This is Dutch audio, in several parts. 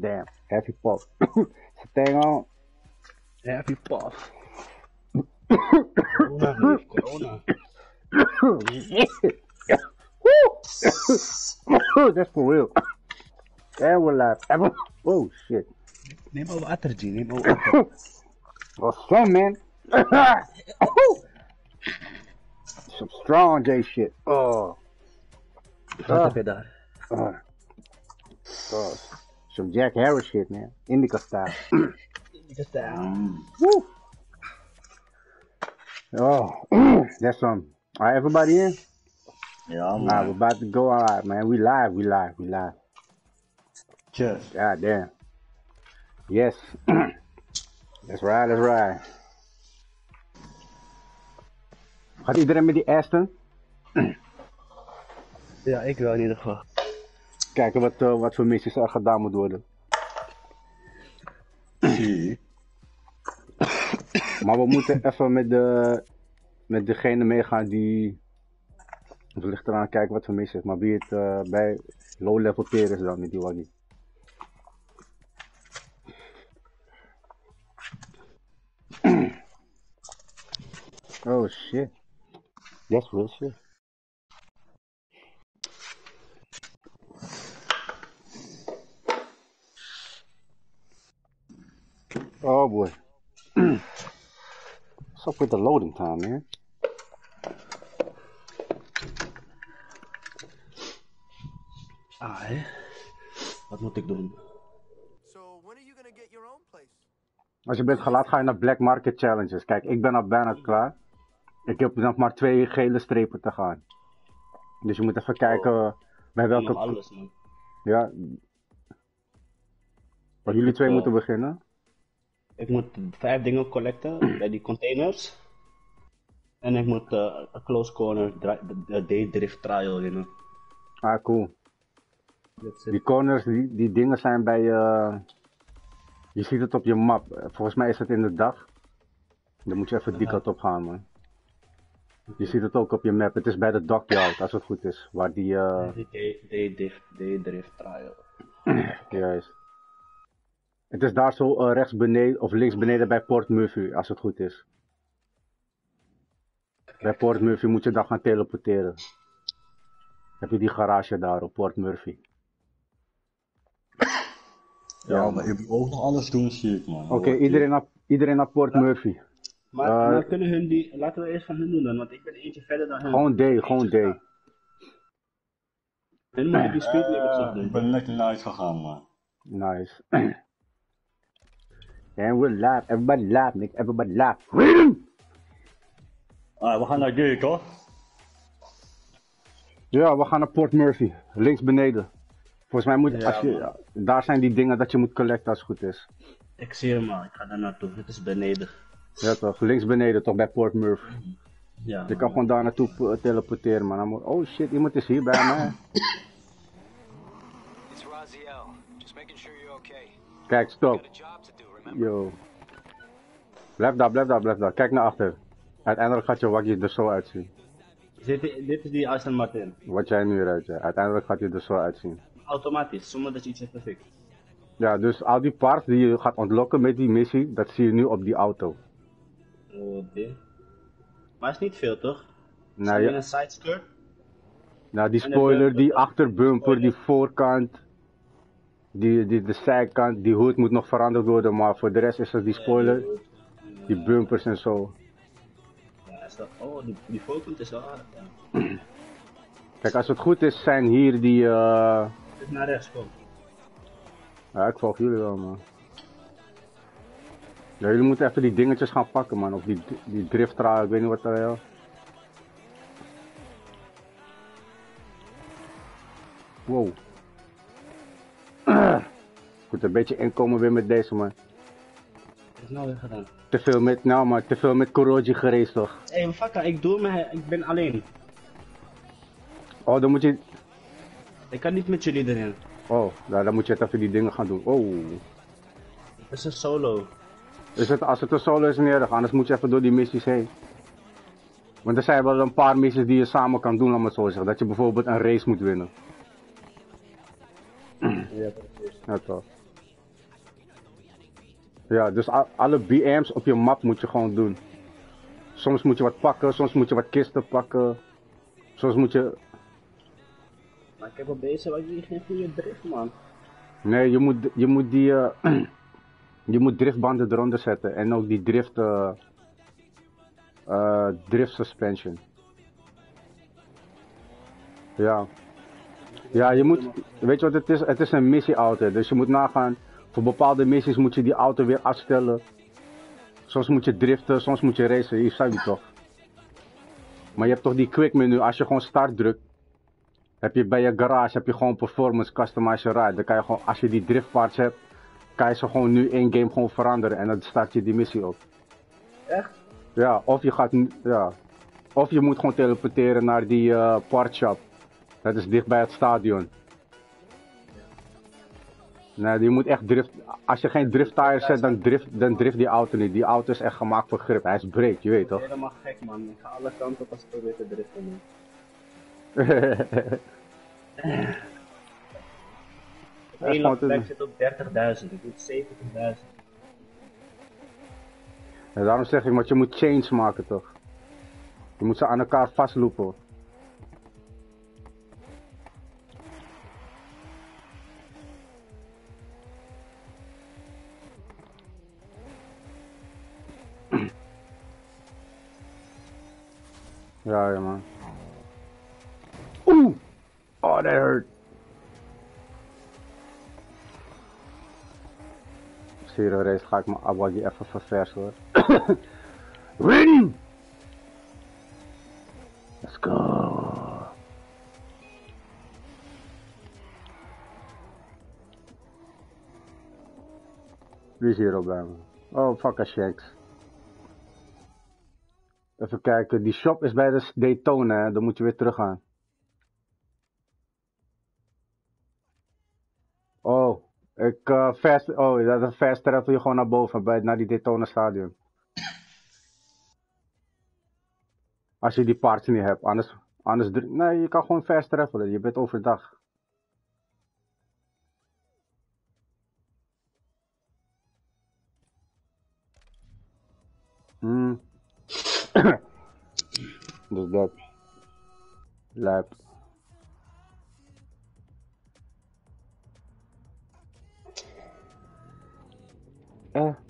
Damn, happy puff. Sit thing on. Happy puff. Corona, Corona. That's for real. That was like, oh shit. Name of Atergy, name of Atergy. Well, some man. Some strong J shit. Oh. Some Jack Harrell shit, man. Indica style. Indica style. Woo. Oh, that's all right, everybody in? Yeah, I'm live. Right, we're about to go. All right, man. We live. Cheers. God damn. Yes. Let's ride. Gaat iedereen met die Aston? Ja, ik wel in ieder geval. Kijken wat voor missies er gedaan moet worden. Maar we moeten even met degene meegaan die... Het ligt eraan kijken wat voor missies, maar wie het bij low level peer is dan met die waggie. Oh shit. That's real shit. Oh boy. What's up with the loading time, man? Ah, wat moet ik doen? So when are you gonna get your own place? Als je bent gelaat, ga je naar Black Market Challenges. Kijk, ik ben al bijna klaar. Ik heb nog maar 2 gele strepen te gaan. Dus je moet even kijken bij welke... Alles, man. Ja. Maar jullie 2 moeten beginnen. Ik moet 5 dingen collecten bij die containers. En ik moet een close corner day drift trial winnen. Ah, cool. Die corners, die dingen zijn bij... Je ziet het op je map. Volgens mij is het in de dag. Dan moet je even die kant op gaan, man. Je ziet het ook op je map. Het is bij de dockyard, als het goed is. Waar die... Day drift trial. Juist. Het is daar zo rechts beneden, of links beneden bij Port Murphy, als het goed is. Bij Port Murphy moet je dan gaan teleporteren. Heb je die garage daar op Port Murphy. Ja, maar je moet ook nog alles doen, zie ik, man. Oké, iedereen naar Port Murphy. Maar kunnen hun die... Laten we eerst van hun doen dan, want ik ben eentje verder dan hun. Gewoon D. Hun moet ik die speed limits op doen. Ik ben lekker live gegaan, man. Nice. And we're live, everybody live. We gaan naar Geek, hoor. Ja, we gaan naar Port Murphy. Links beneden. Volgens mij moet, daar zijn die dingen dat je moet collecten als het goed is. Ik zie hem al, ik ga daar naartoe, het is beneden. Ja toch, links beneden toch, bij Port Murphy. Ja, je kan gewoon daar naartoe teleporteren, man. Oh shit, iemand is hier bij mij. Kijk, stop. Yo. Blijf daar. Kijk naar achter. Uiteindelijk gaat je waggie er zo uitzien. Dit is die Aston Martin. Wat jij nu eruit, ja. Uiteindelijk gaat je er zo uitzien. Automatisch, zonder dat je iets hebt gefixt. Ja, dus al die parts die je gaat ontlokken met die missie, dat zie je nu op die auto. Oké. Maar is niet veel, toch? Nou, ja. Een sideskirt? Nou, die spoiler, die achterbumper, die voorkant, de zijkant, die hood moet nog veranderd worden, maar voor de rest is dat die spoiler, die bumpers en zo. Ja, is dat, die voorkant is wel hard, ja. Kijk, als het goed is, zijn hier die... Naar rechts komen. Ja, ik volg jullie wel, man. Ja, jullie moeten even die dingetjes gaan pakken, man. Of die drifttraal, ik weet niet wat dat is. Wow. Goed, een beetje inkomen weer met deze, man. Wat is nou weer gedaan? Te veel met Kuroji geraced, toch? Hé, hey, fuck, ik ben alleen. Oh, dan moet je... Ik kan niet met jullie erin. Oh, nou, dan moet je het even die dingen gaan doen. Oh. Het is een solo. Als het een solo is, neerig. Anders moet je even door die missies heen. Want er zijn wel een paar missies die je samen kan doen, om het zo te zeggen. Dat je bijvoorbeeld een race moet winnen. Ja, toch. Ja, dus alle BM's op je map moet je gewoon doen. Soms moet je wat pakken, soms moet je wat kisten pakken. Soms moet je... Maar ik heb op deze wat je geen goede drift, man. Nee, je moet driftbanden eronder zetten en ook die drift... drift suspension. Ja. Ja, je moet... Weet je wat het is? Het is een missieauto, dus je moet nagaan. Voor bepaalde missies moet je die auto weer afstellen. Soms moet je driften, soms moet je racen. Hier zijn we toch. Maar je hebt toch die quick menu. Als je gewoon start drukt, heb je bij je garage heb je gewoon performance customize ride. Dan kan je gewoon, als je die driftparts hebt, kan je ze gewoon nu in game gewoon veranderen en dan start je die missie op. Echt? Ja, of je gaat, ja. Of je moet gewoon teleporteren naar die partshop. Dat is dicht bij het stadion. Nee, je moet echt drift. Als je geen drifttires zet, dan drift die auto niet. Die auto is echt gemaakt voor grip. Hij is breed, je weet toch? Helemaal gek, man. Ik ga alle kanten op als ik probeer te driften, man. Mijn laptop zit op 30.000. Ik moet 70.000. Ja, daarom zeg ik, want je moet chains maken, toch? Je moet ze aan elkaar vastlopen. Ja, ja, man. Oeh! Oh, dat hurt. Zero race ga ik mijn abwaggie even verversen, hoor. Win! Let's go! Wie is hier al bij me? Oh, fuck a shanks. Even kijken, die shop is bij de Daytona, hè? Dan moet je weer terug gaan. Oh, dat fast travel je gewoon naar boven, naar die Daytona stadion. Als je die parts niet hebt, anders nee, je kan gewoon fast travelen, je bent overdag. Dus dat. Lijp.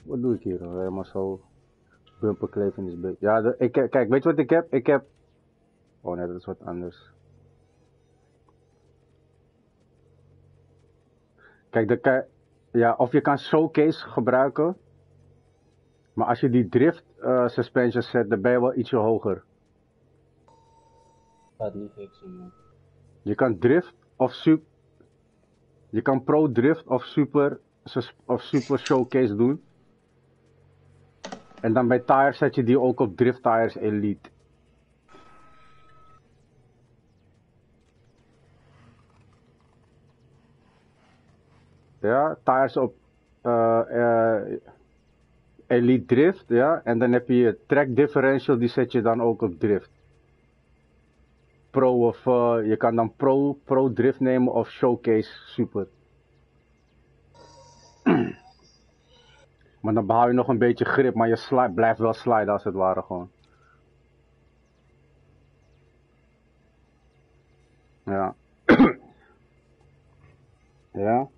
Wat doe ik hier? Helemaal zo. Bumperkleef in dit beeld. Ja, kijk, weet je wat ik heb? Ik heb... Oh nee, dat is wat anders. Kijk, dan kan... Ja, of je kan showcase gebruiken. Maar als je die drift suspension zet, dan ben je wel ietsje hoger. Gaat niet fixen, man. Je kan drift of super. Je kan pro drift of super showcase doen. En dan bij tires zet je die ook op drift tires elite. Ja, tires op elite drift, ja. En dan heb je je track differential, die zet je dan ook op drift. Pro of je kan dan pro drift nemen of showcase super. Maar dan behoud je nog een beetje grip, maar je blijft wel sliden als het ware gewoon. Ja. Ja.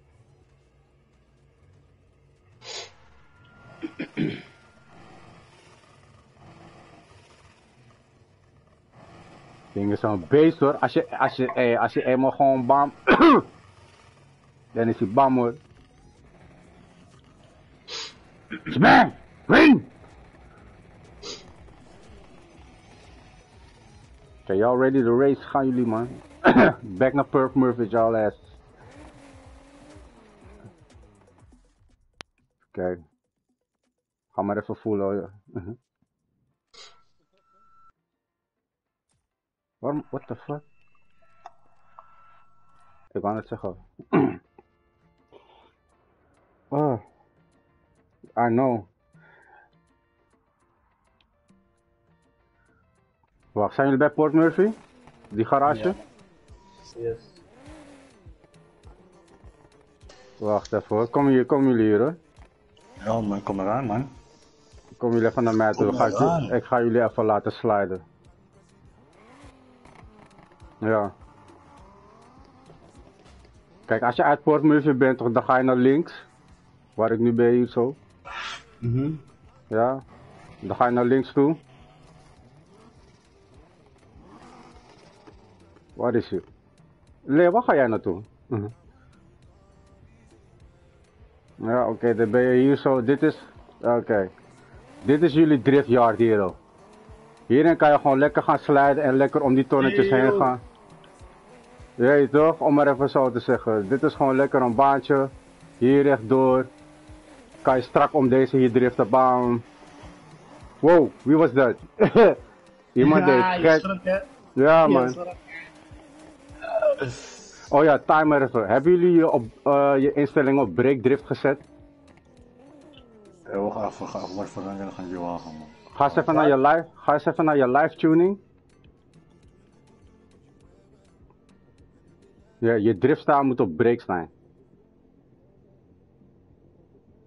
Dingen zo'n beest, hoor. Als je eenmaal gewoon bam. Dan is hij bam, hoor. Bam! Win! Okay, y'all ready to race? Gaan jullie, man. Back naar Port Murphy, y'all ass. Kijk. Ga maar even voelen, hoor. Waarom? What the fuck? Ik wou net zeggen. Oh. I know. Wacht, zijn jullie bij Port Murphy? Die garage? Ja. Yes. Wacht even hoor, komen jullie hier hoor? Ja man, kom eraan man. Komen jullie even naar mij toe, ik ga jullie even laten sliden. Ja. Kijk, als je uit Port Murphy bent, dan ga je naar links. Waar ik nu ben hier zo. Mm-hmm. Ja, dan ga je naar links toe. Waar is je? Leo, waar ga jij naartoe? Mm-hmm. Ja, oké, dan ben je hier zo. Dit is... Oké. Dit is jullie driftyard hier al. Hierin kan je gewoon lekker gaan slijden en lekker om die tonnetjes heen gaan. Jeetje toch, om maar even zo te zeggen. Dit is gewoon lekker een baantje. Hier rechtdoor. Kan je strak om deze hier driften. Bam. Wow, wie was dat? Iemand deed gek. Ja man. Oh ja, timer even. Hebben jullie je instellingen op breakdrift gezet? We gaan even je wagen man. Ga eens even naar je live tuning. Ja, je driftstaal moet op break zijn.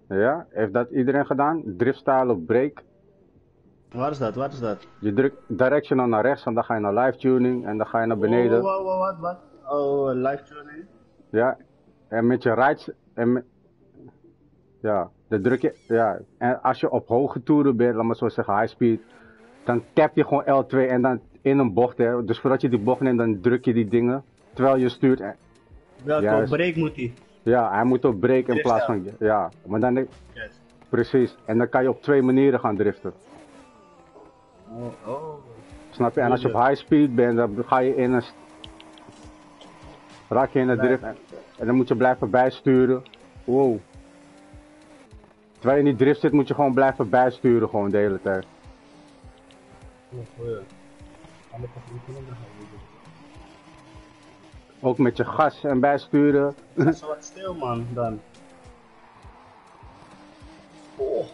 Ja, heeft dat iedereen gedaan? Driftstaal op break. Waar is dat? Je drukt directional naar rechts en dan ga je naar live tuning en dan ga je naar beneden. Wat? Oh, live tuning. Ja, en met je rights en met... Ja, dan druk je... Ja, en als je op hoge toeren bent, laat maar zo zeggen high speed, dan tap je gewoon L2 en dan in een bocht hè. Dus voordat je die bocht neemt, dan druk je die dingen. Terwijl je stuurt... Welke op break moet hij? Ja, hij moet op break in plaats van... Ja, maar dan... Yes. Precies. En dan kan je op twee manieren gaan driften. Oh. Snap je? En als je op high speed bent, dan ga je in een... Raak je in een drift. En dan moet je blijven bijsturen. Wow. Terwijl je in die drift zit, moet je gewoon blijven bijsturen gewoon de hele tijd. Ook met je gas en bijsturen. Dat is wat stil man, dan. Oh.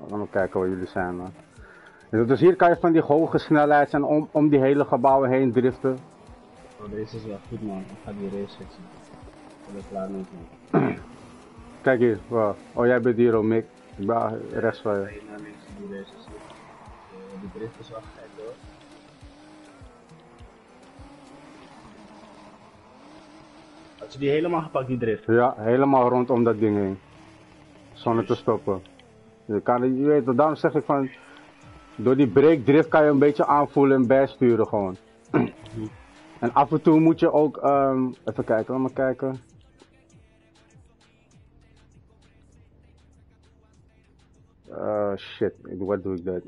Laten we kijken waar jullie zijn man. Dus hier kan je van die hoge snelheid en om die hele gebouwen heen driften. Oh, deze is wel goed man, ik ga die race fixen. Dat is klaar niet man. Kijk hier, wow. Oh jij bent hier al Mick. Ik ben rechts van je. Die drift is wel gek hoor. Had je die helemaal gepakt, die drift? Ja, helemaal rondom dat ding heen. Zonder te stoppen. Je weet, daarom zeg ik van... Door die breakdrift kan je een beetje aanvoelen en bijsturen gewoon. En af en toe moet je ook... even kijken, laat maar kijken. Shit, wat doe ik dat?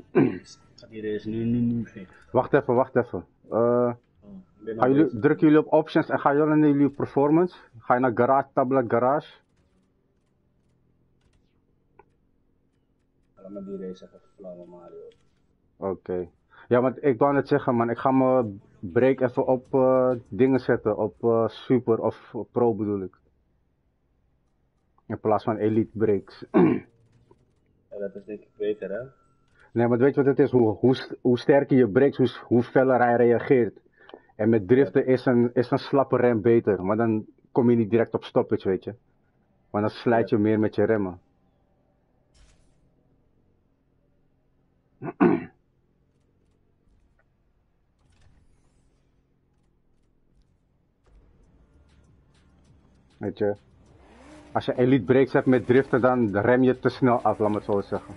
Hier is nu fix. Wacht even. Drukken jullie op options en ga je naar jullie performance? Ga je naar garage, tablet, garage? Ga met die race even flauwen, Mario. Oké. Ja, want ik wou net zeggen, man, ik ga mijn break even op dingen zetten. Op super of pro bedoel ik. In plaats van elite breaks. Ja, dat is denk ik beter, hè? Nee, maar weet je wat het is? Hoe sterker je breekt, hoe feller hij reageert. En met driften is een slappe rem beter. Maar dan kom je niet direct op stoppage, weet je. Maar dan slijt je meer met je remmen. Weet je. Als je elite breaks hebt met driften, dan rem je te snel af, laat maar zo zeggen.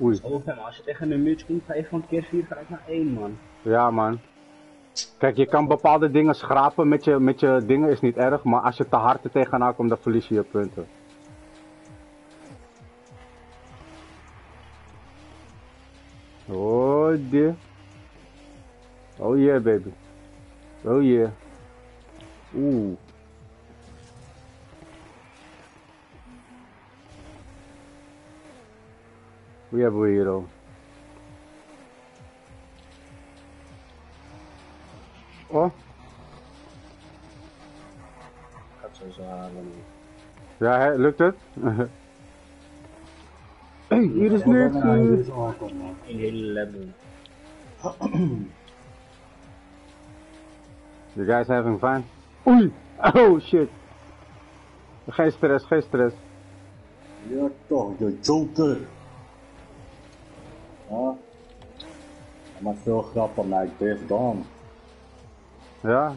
Oei. Als je tegen een muurtje komt, ga je van keer 4 uit naar 1, man. Ja, man. Kijk, je kan bepaalde dingen schrapen met je dingen, is niet erg, maar als je te hard er tegenaan komt, dan verlies je je punten. Oh, dear. Oh yeah, baby. Oh yeah. Oeh. Wie hebben we hier al? Oh. Gaat zo halen. Ja, lukt het? Hey, it is next to you. 11. You guys having fun? Oei! Oh shit! Geen stress, geen stress. Ja toch, de Joker! Ja? Hij maakt veel grappen, maar ik ben dan. Ja?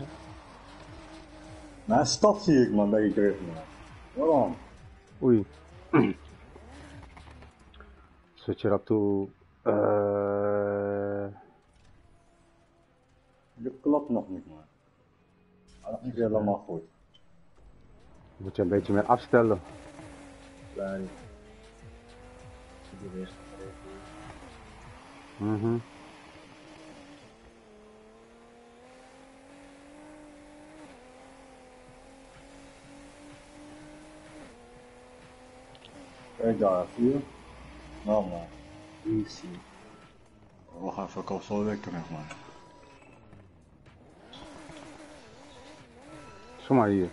Mijn stad zie ik man, dat ik terug ben. Waarom? Oei. Switch it up to... Je klopt nog niet man. Dat is helemaal goed. Moet je een beetje meer afstellen. Klein. Mhm. Kijk daar, zie je? Nou man. Easy. We gaan even console weer terug man. Kom maar hier.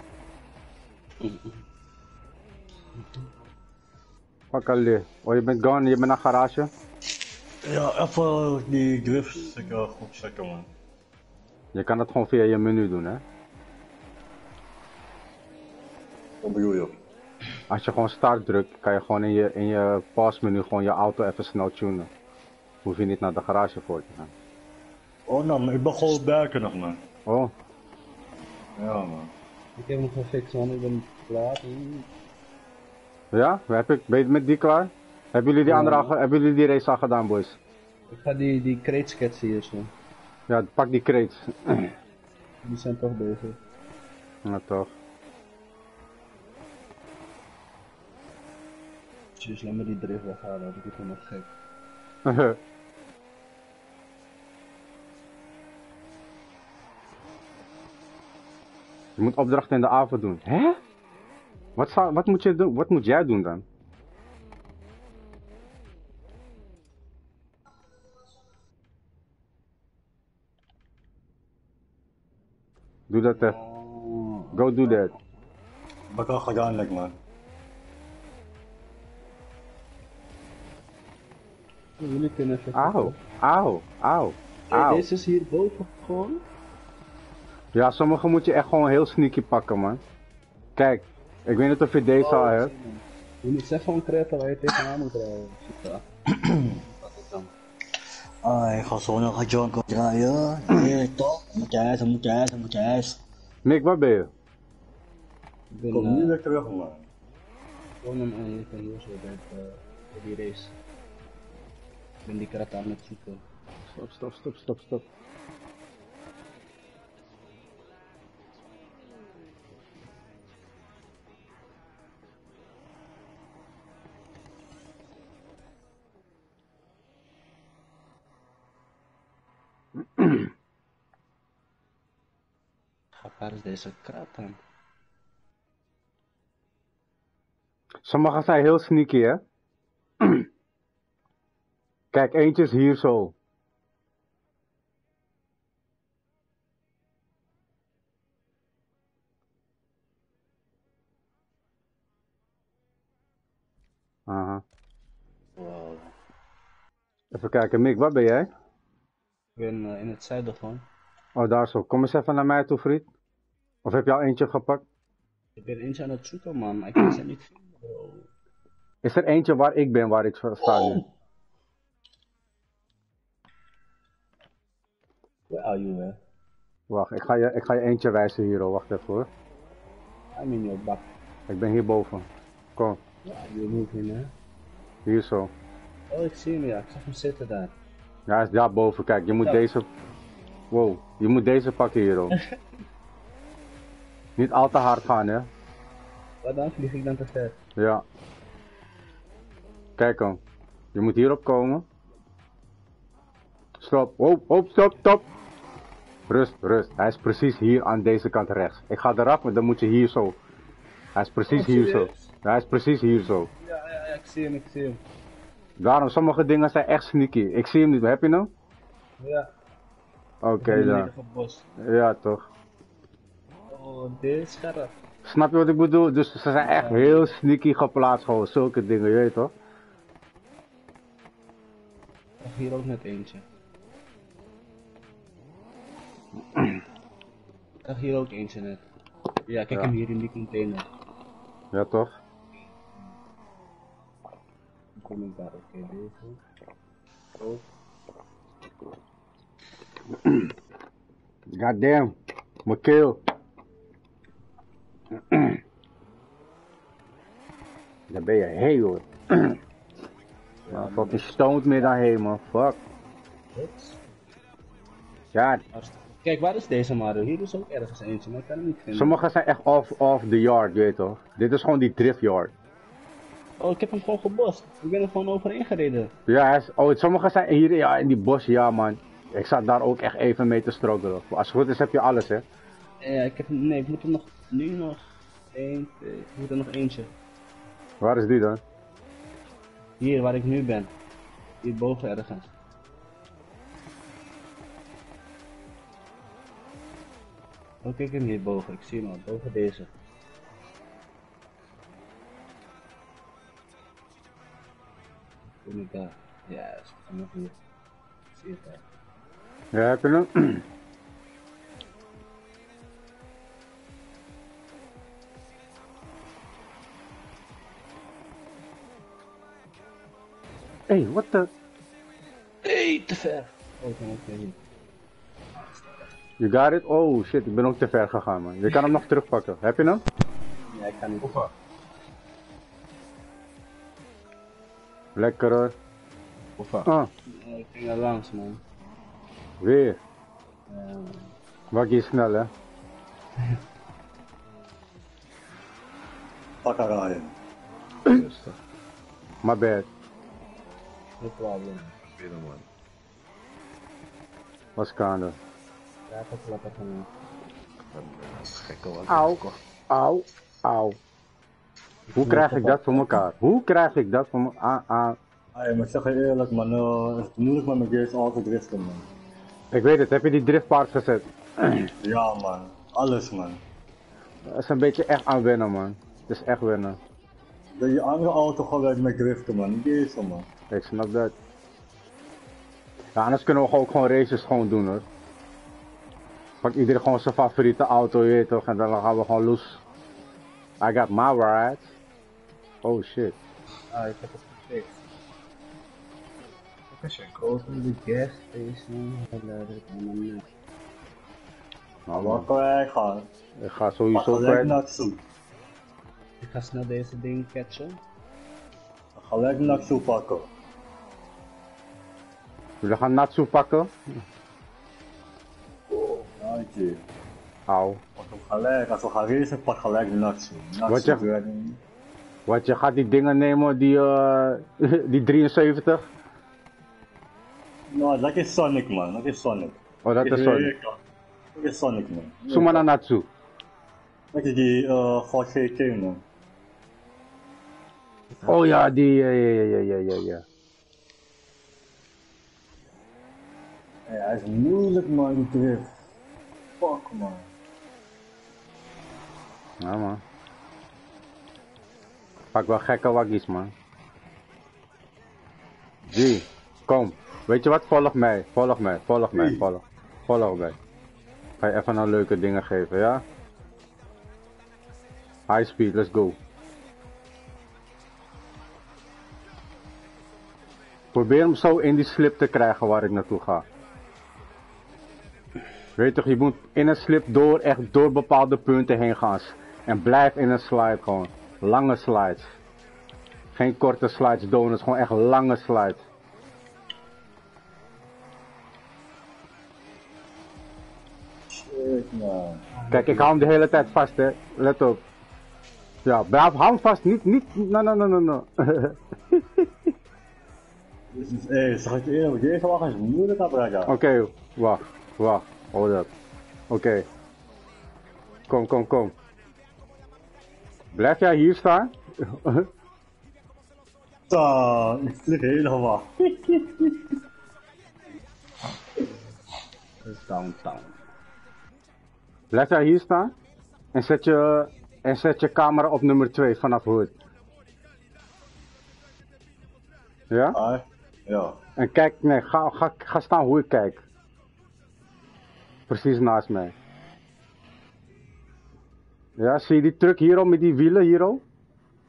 Pak alle. Oh, je bent gone, je bent naar garage. Ja, even die grips goed checken man. Je kan dat gewoon via je menu doen hè. Wat bedoel je? Als je gewoon start drukt, kan je gewoon in je pause menu gewoon je auto even snel tunen. Hoef je niet naar de garage voor te gaan. Oh nou, ik ben gewoon werken nog man. Oh. Ja man. Ik heb nog een fix man, ik ben niet klaar. Ja, ben je met die klaar? Hebben jullie die, hebben jullie die race al gedaan boys? Ik ga die crate schetsen eerst man. Ja, pak die crates. Die zijn toch bezig. Ja toch. Jezus, laat me die drift weghalen, dat is helemaal gek. Je moet opdrachten in de avond doen. Hè? Wat moet je doen? Wat moet jij doen dan? Doe dat even. Go do that. Wat al gedaan lijkt man. Jullie kunnen even. Auw, auw, auw. Deze is hier boven gewoon. Ja, sommige moet je echt gewoon heel sneaky pakken man. Kijk, ik weet niet of je deze al hebt. Je moet zelf gewoon trekken waar je tegenaan moet rijden. Wat is dan? Ah, ik ga zo nog een jonko draaien. Nee, toch? Moet je ijs. Mick, waar ben je? Ik kom nu weer terug man. Gewoon een hier zo bij die race. Ik ben die krat aan het zoeken. Stop. Waar is deze krat aan? Sommigen zijn heel sneaky hè? Kijk, eentje is hier zo. Aha. Wow. Even kijken, Mick, waar ben jij? Ik ben in het zuiden gewoon. Oh, daar zo. Kom eens even naar mij toe, vriend. Of heb je al eentje gepakt? Ik ben eentje aan het zoeken, man. Ik kan ze niet vinden, bro. Is er eentje waar ik sta nu? Where are you, hè? Wacht, ik ga je eentje wijzen hier, hoor. Wacht even, hoor. I'm in your back. Ik ben hierboven. Kom. Ja, je moet in, hè? Hier zo. Oh, ik zie hem, ja. Ik zag hem zitten daar. Ja, hij is daar boven. Kijk, je moet deze... Wow, je moet deze pakken, hero. Niet al te hard gaan, hè. Wat dan? Vlieg ik dan te ver? Ja. Kijk dan. Je moet hierop komen. Stop. Hop, stop. Rust. Hij is precies hier aan deze kant rechts. Ik ga eraf, maar dan moet je hier zo. Hij is precies hier zo. Ja, ik zie hem. Daarom, sommige dingen zijn echt sneaky. Ik zie hem niet. Heb je hem? Ja. Oké, dan. Ja, toch. Oh, dit is scherp. Snap je wat ik bedoel? Dus ze zijn echt heel sneaky geplaatst, gewoon zulke dingen, je weet toch? hier ook net eentje. Ik zag hier ook eentje net. Ja, kijk hem hier in die container. Ja, toch? Dan kom ik daar, oké, deze. Zo. God damn, mijn keel. Daar ben je heen, hoor. Ja, fucking stoned meer dan heen, man. Fuck. What? Ja. Kijk, waar is deze Mario? Hier is ook ergens eentje, maar ik kan hem niet vinden. Sommige zijn echt off the yard, je weet toch? Dit is gewoon die drift yard. Oh, ik heb hem gewoon gebost. Ik ben er gewoon overheen gereden. Ja, oh, sommige zijn hier ja, in die bos, ja man. Ik zat daar ook echt even mee te struggelen. Als het goed is heb je alles, hè? Ja, ik heb nee, ik moet er nog, nu nog één, ik moet er nog eentje. Waar is die dan? Hier, waar ik nu ben. Hierboven ergens. Oh, kijk hem hierboven, ik zie hem al, boven deze. Kom ik daar. Ja, dat is nog hier. Ik zie het daar. Ja, heb je nog? Hey, what the? Hey, te ver! Oh, ik ben ook weer hier. Je got it? Oh shit, ik ben ook te ver gegaan, man. Je kan hem nog terugpakken. Heb je hem? Ja, ik kan niet. Opa. Lekker hoor. Opa. Ah. Ja, ik ging er langs, man. Weer? Ja. Wakkie is snel, hè? Pakken rijden. Rustig. My bad. No problem. What's kind of? Ja, dat laat ik hem. Auw, auw, auw. Hoe krijg ik dat voor elkaar? Hoe krijg ik dat voor elkaar? Ah, maar ik zeg je eerlijk, man. Het is moeilijk met mijn gears altijd driften, man. Ik weet het, heb je die driftpaard gezet? Ja, man. Alles, man. Dat is een beetje echt aan wennen, man. Het is echt wennen. Dat je andere auto gewoon werkt met driften, man. Niet deze, man. Ik snap dat. Ja, anders kunnen we ook gewoon races gewoon doen, hoor. Pak iedereen gewoon zijn favoriete auto, je weet toch, en dan gaan we gewoon los. I got my ride. Oh shit. Ah, ik heb het gefixt. Wat is je koos in de gas station? Nou, wat kan jij gaan? Ik ga sowieso verder. Ik ga snel deze ding catchen. Ik ga lekker Natsu pakken. Jullie gaan Natsu pakken? Auw. Gelijk, als we gaan racen, pak gelijk Natsu. Wat je gaat die dingen nemen, die 73? Nou, dat is Sonic, man, dat is Sonic. Oh, dat is Sonic. Dat is Sonic, man. Zoem maar naar Natsu. Dat is die Porsche King, man. Oh ja, die, ja. Ja, hij is moeilijk, man, die drift. Fuck, man. Ja, man. Pak wel gekke waggies, man. G, kom. Weet je wat? Volg mij. Ga je even naar leuke dingen geven, ja? High speed, let's go. Probeer hem zo in die slip te krijgen waar ik naartoe ga. Weet toch, je moet in een slip door, echt door bepaalde punten heen gaan. En blijf in een slide gewoon. Lange slides. Geen korte slides, donuts, gewoon echt lange slides. Shit, man. Kijk, ik hou hem de hele tijd vast, hè. Let op. Ja, braaf, hou hem vast. No. Hé, zeg ik eerlijk, deze wagen is moeilijk aan het raken. Oké, wacht. Hold up. Oké. Kom. Blijf jij hier staan? Zo, ik vlieg helemaal. Downtown. Blijf jij hier staan? En zet je camera op nummer 2 vanaf hoed. Ja? Ja. En kijk, nee, ga staan hoe ik kijk. Precies naast mij. Ja, zie je die truck hier al met die wielen hier al?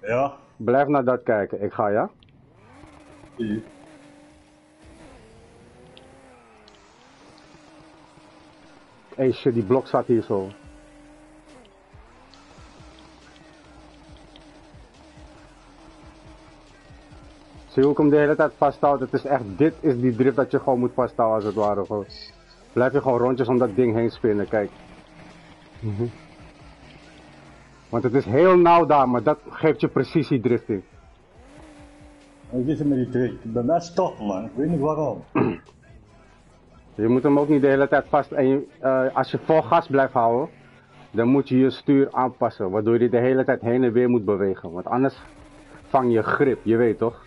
Ja. Blijf naar dat kijken, ik ga, ja? Ja. Hey shit, die blok staat hier zo. Zie je hoe ik hem de hele tijd vasthoud? Het is echt, dit is die drift dat je gewoon moet vasthouden als het ware. Gewoon. Blijf je gewoon rondjes om dat ding heen spinnen, kijk. Mm-hmm. Want het is heel nauw daar, maar dat geeft je precisiedrifting. Wat is er met die drift? Bij mij stopt man, ik weet niet waarom. Je moet hem ook niet de hele tijd vast en je, als je vol gas blijft houden, dan moet je je stuur aanpassen, waardoor je de hele tijd heen en weer moet bewegen. Want anders vang je grip, je weet toch?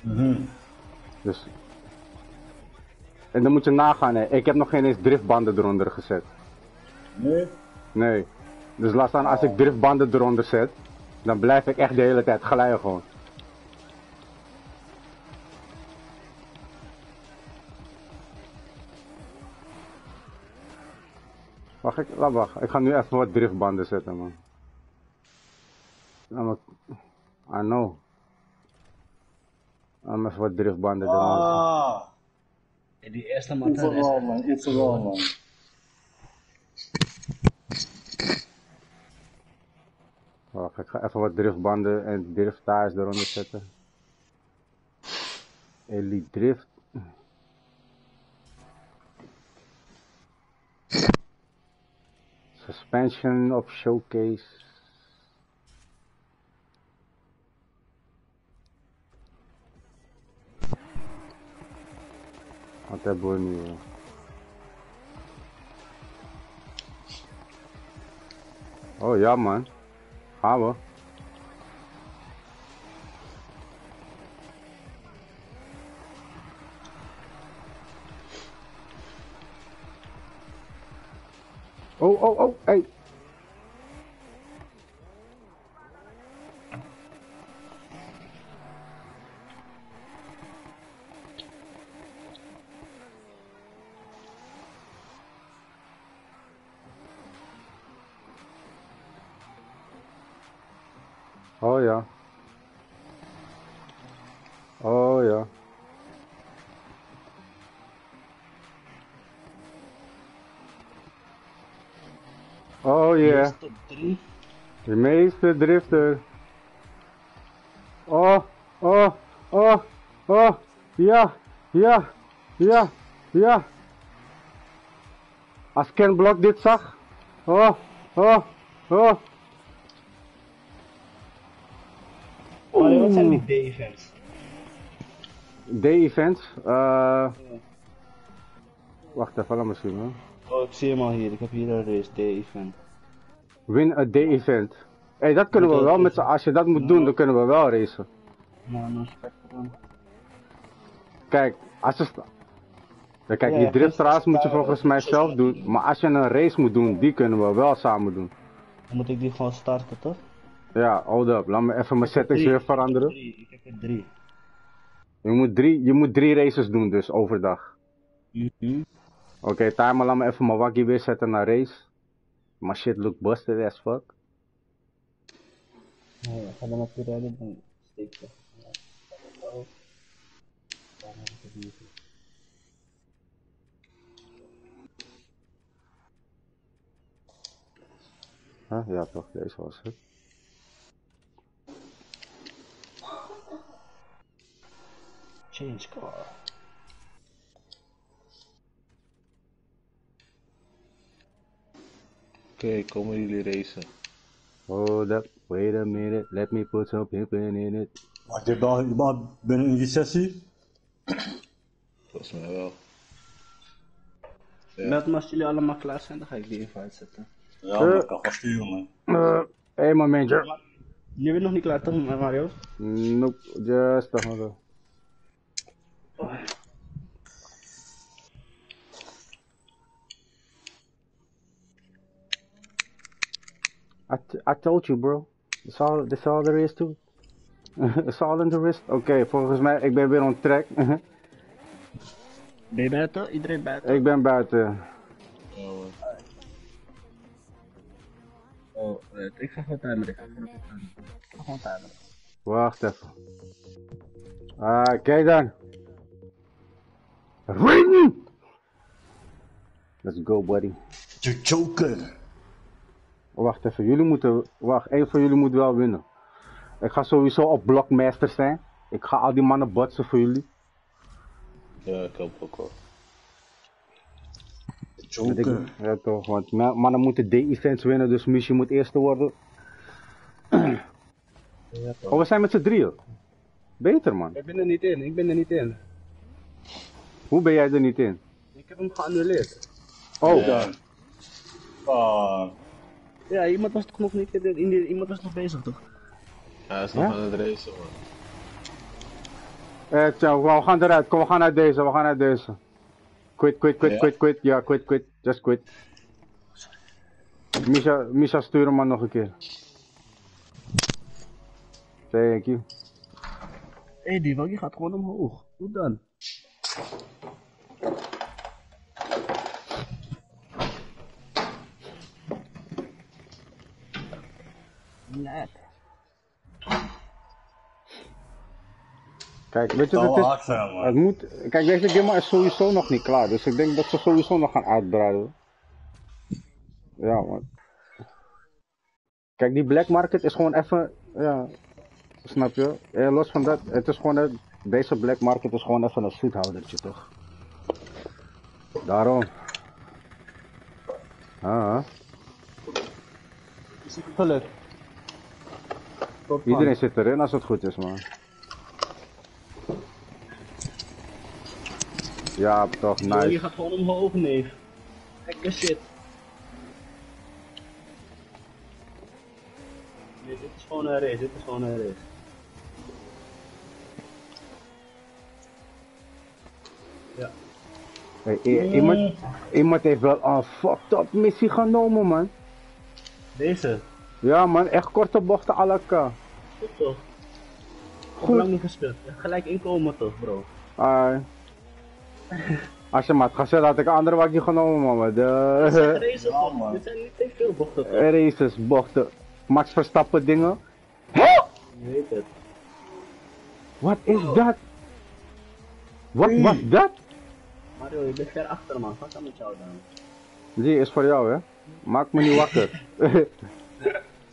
Mm-hmm. Dus. En dan moet je nagaan, hè. Ik heb nog geen eens driftbanden eronder gezet. Nee? Nee. Dus laat staan, als ik driftbanden eronder zet, dan blijf ik echt de hele tijd glijden gewoon. Wacht, ik ga nu even wat driftbanden zetten, man. I know. Even wat driftbanden eronder zetten. En die eerste man, It's a roll, man. Wacht, ik ga even wat driftbanden en drifttaars eronder zetten. Elite drift. Suspension of showcase. Wat hebben we nu? Oh ja man, gaan we. Oh, hey. Oh ja. Oh ja. Oh yeah. De meeste drifter. Oh. Ja. Als Ken Block dit zag. Oh. Maar wat zijn die D-events? D-events? Wacht even, laat me zien hoor. Oh, ik zie hem al hier. Ik heb hier al deze D-event. Win a D-event. Hé, hey, dat kunnen we wel. Als je dat moet doen, dan kunnen we wel racen. Nou, dan spek dan. Kijk, als je... Ja, kijk, die driftstraat moet je volgens mij zelf doen. Maar als je een race moet doen, die kunnen we wel samen doen. Dan moet ik die gewoon starten, toch? Ja, hold up. Laat me even mijn settings weer veranderen. Ik heb er 3. Je moet 3 races doen dus, overdag. Mm-hmm. Oké, timer, laat me even mijn waggie weer zetten naar race. My shit look busted as fuck. Nee, ik ga dan op je rijden en steek je. Ja toch, deze was het. Change car. Oké, komen jullie racen? Hold up, wait a minute, let me put some pimpin in it. Wacht, je bent in die sessie? Volgens mij wel. Ja. Meld me als jullie allemaal klaar zijn, dan ga ik die invite zetten. Ja, dat kan versturen man. Hey momentje. Je bent nog niet klaar toch, Mario? Nope, just a moment. I told you bro, that's all there is to it. It's all in the wrist. Oké, volgens mij, ik ben weer on track. Ben je buiten? Iedereen buiten? Ik ben buiten. Oh, ik ga gewoon timeren. Wacht even. Kijk dan. Ring! Let's go, buddy. De joker. Wacht even, jullie moeten... Wacht, één van jullie moet wel winnen. Ik ga sowieso op Blockmaster zijn. Ik ga al die mannen botsen voor jullie. Ja, ik hoop ook wel. De joker. Ja toch, want mannen moeten D-events winnen, dus Michi moet eerste worden. Ja, toch. Oh, we zijn met z'n drieën. Beter, man. Ik ben er niet in, ik ben er niet in. Hoe ben jij er niet in? Ik heb hem geannuleerd. Oh. Ja. Ja, iemand was toch nog niet in die, iemand was nog bezig toch? Ja, hij is nog aan het racen, man. We gaan eruit, kom, we gaan uit deze, we gaan uit deze. Quit, quit, quit, quit, quit, ja, quit, quit, just quit. Misha, stuur hem maar nog een keer. Thank you. Hé, hey, die waggie gaat gewoon omhoog. Hoe dan? Net. Kijk, weet je wat het is? Het moet, kijk, deze game is sowieso nog niet klaar, dus ik denk dat ze sowieso nog gaan uitbreiden. Ja, man. Kijk, die Black Market is gewoon even, ja, snap je? En los van dat, het is gewoon, deze Black Market is gewoon even een zoethoudertje, toch? Daarom. Is het gelukt? Iedereen zit erin als het goed is, man. Ja, toch, nice. Yo, je gaat gewoon omhoog, neef. Lekker shit. Nee, dit is gewoon een race, dit is gewoon een race. Ja. Hey, iemand heeft wel een fucked up missie genomen, man. Deze? Ja, man, echt korte bochten à la ka. Goed toch? Goed. Lang niet gespeeld. Gelijk inkomen toch, bro? Ai. Als je maar gaat zeggen, had ik een andere wakje genomen, man. Dit zijn races, ja, man. Dit zijn niet veel bochten toch? Races, bochten. Max Verstappen dingen. Hé! Je weet het. Wat is dat? Wat was dat? Mario, je bent ver achter, man. Wat kan met jou dan? Die is voor jou, hè? Maak me niet wakker.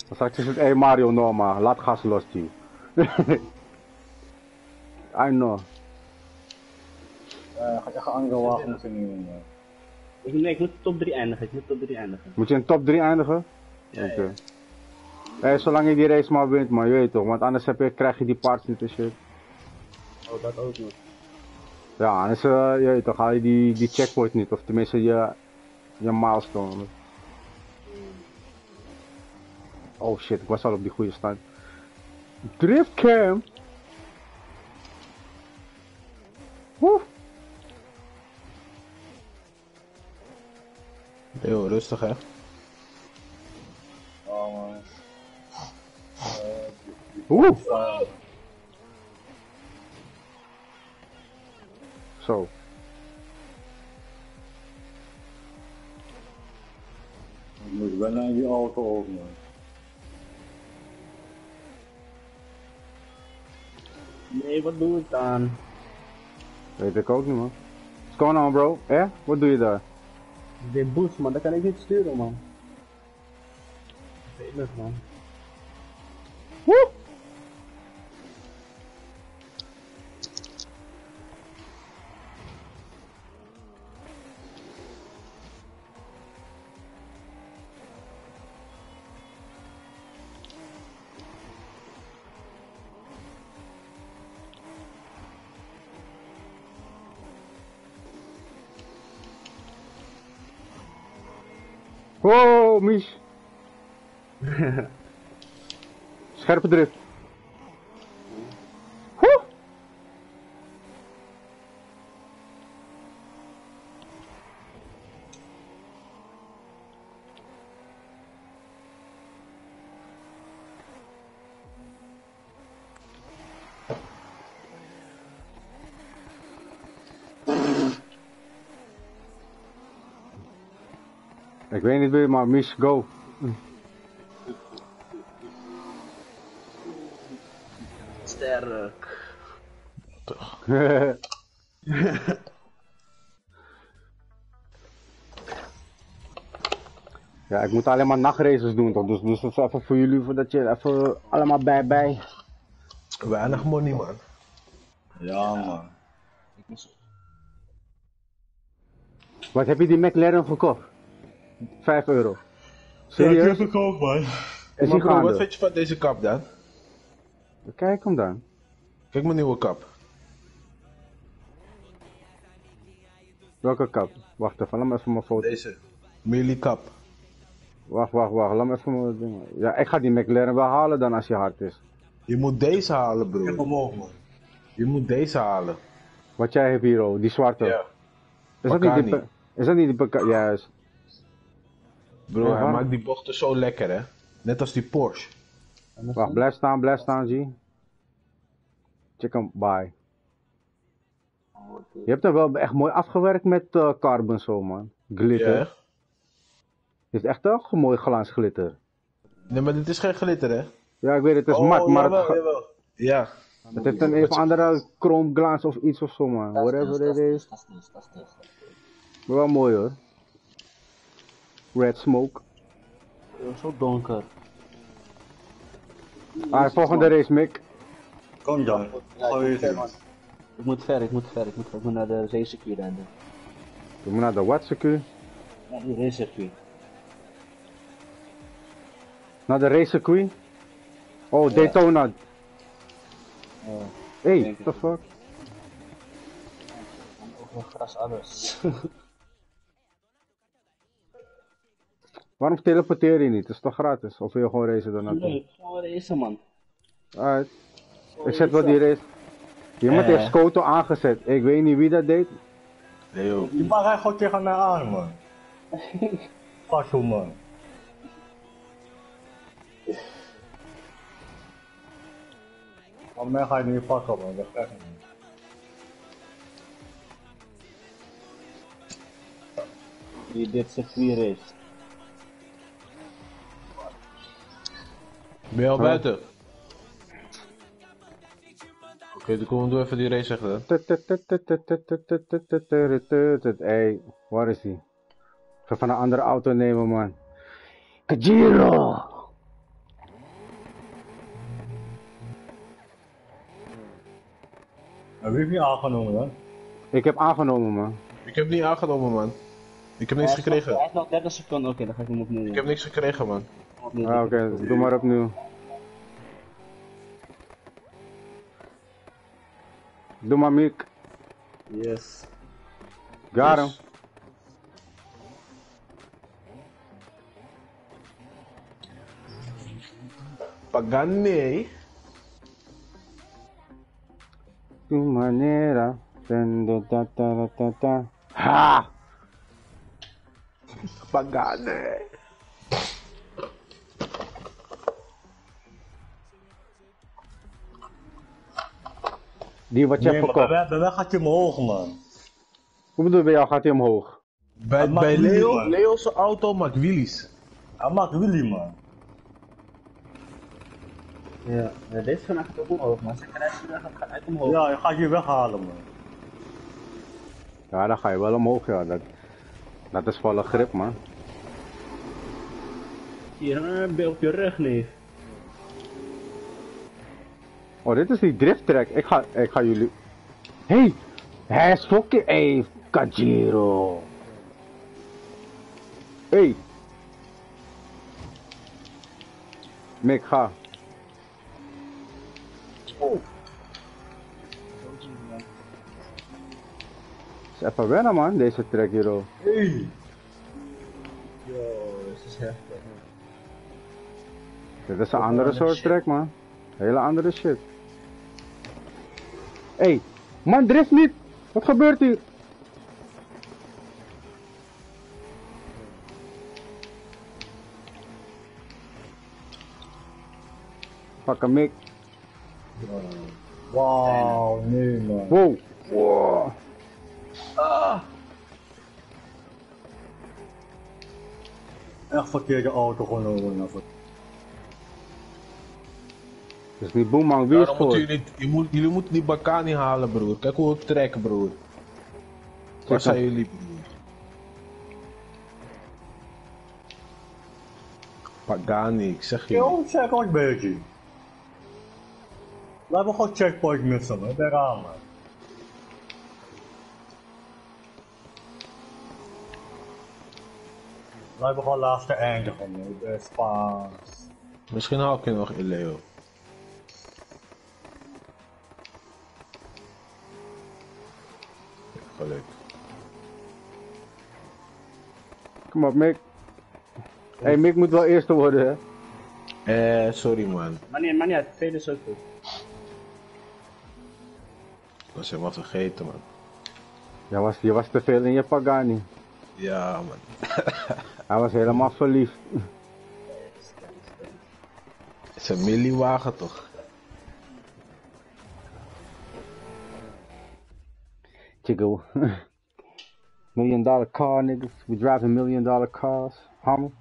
Dan zat je zo, hé Mario, normaal, laat gas los, team. I know. Ga je angelen moeten nu? Nee, ik moet top 3 eindigen, ik moet top 3 eindigen. Moet je in top 3 eindigen? Ja, okay. Ja. Hey, zolang je die race maar wint, man, je weet toch, want anders heb je, krijg je die parts niet en shit. Oh, dat ook nog. Ja, anders je weet toch, haal je die checkpoint niet, of tenminste je milestone. Oh shit, ik was al op die goede stand. Driftcam! Woe! Yo, rustig hè. Oh man. Woe! Zo. Ik moet wel naar die auto over, man. Nee, wat doe ik dan? Weet ik ook niet, man. What's going on, bro? Wat doe je daar? De boost, man, dat kan ik niet sturen, man. Veilig, man. Woe! Oh, mis. Scherpe drift. Huh. Ik weet niet meer, maar mis, go. Sterk. Toch. Ja, ik moet alleen maar nachtraces doen toch, dus dat is even voor jullie, voordat je even allemaal bij. Weinig money man. Ja man. Wat heb je die McLaren verkocht? €5. Serieus? Ja, ik heb verkocht man. Is maar bro, wat vind je van deze kap dan? Kijk hem dan. Kijk mijn nieuwe kap. Welke kap? Wacht even, laat me even mijn foto. Deze. Melee kap. Wacht, laat me even mijn ding. Ja, ik ga die McLaren wel halen dan als je hard is. Je moet deze halen bro. Kijk omhoog man. Je moet deze halen. Wat jij hebt hier al, die zwarte. Ja. Is dat niet die, is dat niet die, juist. Bro, ja, hij maakt die bochten zo lekker hè. Net als die Porsche. Wacht, blijf staan, zie. Check hem, bye. Je hebt er wel echt mooi afgewerkt met carbon zo man. Glitter. Yeah. Dit is echt wel een mooi glans glitter. Nee, maar dit is geen glitter hè? Ja, ik weet het, het is mat, maar jawel, het... Jawel. Ja. Het heeft een even andere chroomglans of iets of zo man. Whatever it is. Maar wel mooi hoor. Red smoke. Zo donker. Ah, volgende race, Mick. Kom dan. Ik moet ver. Ik moet naar de racecircuit rennen. Je moet naar de wat circuit? Naar de racecircuit. Naar de racecircuit? Oh, ja. Daytona. Hey, what the fuck? Over gras alles. Waarom teleporteer je niet? Het is toch gratis? Of wil je gewoon racen daarna? Nee, ik ga gewoon racen man. Alright. Ik zet wel die race. Iemand heeft Scoto aangezet. Ik weet niet wie dat deed. Nee joh. Die mag hij gewoon tegen mij aan man. Fasho man. Van mij ga je niet pakken man, dat krijg je niet. Dit is een free race. Ben je al buiten? Oké, dan komen we door even die race zeggen. Hey, waar is die? Ik ga van een andere auto nemen, man. Kajiro! Wie heeft je aangenomen, man? Ik heb aangenomen, man. Ik heb niet aangenomen, man. Ik heb niks gekregen. Hij heeft nog 30 seconden, oké, dan ga ik hem opnieuw. Ik heb niks gekregen, man. Ah, oké, doe maar opnieuw. Doe maar Mick. Yes. Got him. Pagani. Tu manera. Ha! Pagani. Die wat je hebt verkocht. Bij mij gaat hij omhoog, man. Hoe bedoel je bij jou gaat hij omhoog? Bij Leo, Leo's auto maakt wheelies. Hij maakt wheelie, man. Ja, dit is vanaf ook omhoog, man. Ze gaat uit omhoog. Ja, je gaat je weghalen, man. Ja, dan ga je wel omhoog, ja. Dat is wel een grip, man. Hier, ben je op je rug, neef. Oh, dit is die drifttrack. Ik ga jullie... Hey! Hij is fucking... Hey, Kajiro! Hey! Mick, ga! Oh! Het is even wennen man, deze track hier al. Hey! Yo, dit is heftig man. Dit is een andere soort track man. Hele andere shit. Hey, man drift niet! Wat gebeurt hier? Pak hem, Mick. Wauw, nee man. Wow. Wow. Ah. echt verkeerde auto gewoon over. Dus die boemang weer voor. Jullie moeten die Pagani halen, broer. Kijk hoe ik trek, broer. Waar zijn jullie, broer? Pagani, ik zeg je. Yo, check ook een beetje. We hebben gewoon checkpoint missen, hè. Daar gaan we. We hebben gewoon laatste einde van de Spaans. Misschien haal ik je nog in, Leo. Geluk. Kom op, Mick. Hé, hey, Mick moet wel eerste worden, hè? Sorry, man. Maar niet, tweede is ook goed. Ik was helemaal vergeten, man. Je was te veel in je Pagani. Ja, man. Hij was helemaal verliefd. Het is een miliewagen toch? Chico. $1 million car, niggas. We driving $1 million cars. Hammer.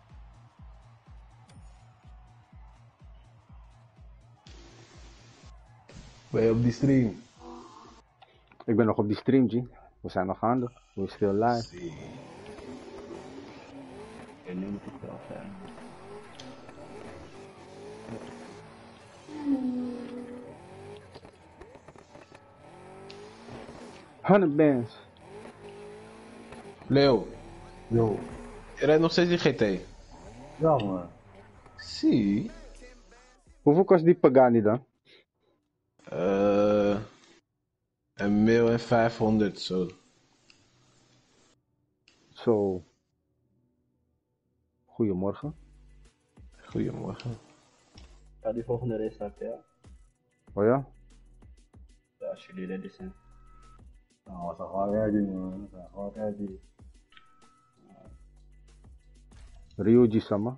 Ben je op die stream? Ik ben nog op die stream, G. We zijn nog aan de. We zijn still live. En nu moet ik wel verder. $100. Leo. Yo. Je rijdt nog steeds die GT? Ja, man. Zie. Hoeveel kost die Pagani dan? $1,500 zo. Zo. Goedemorgen. Goedemorgen. Ja, die volgende race heb je, ja. Oh ja? Ja, als jullie ready zijn. Nou, we zijn gewoon ready, man. We zijn gewoon ready. Ryuji-sama.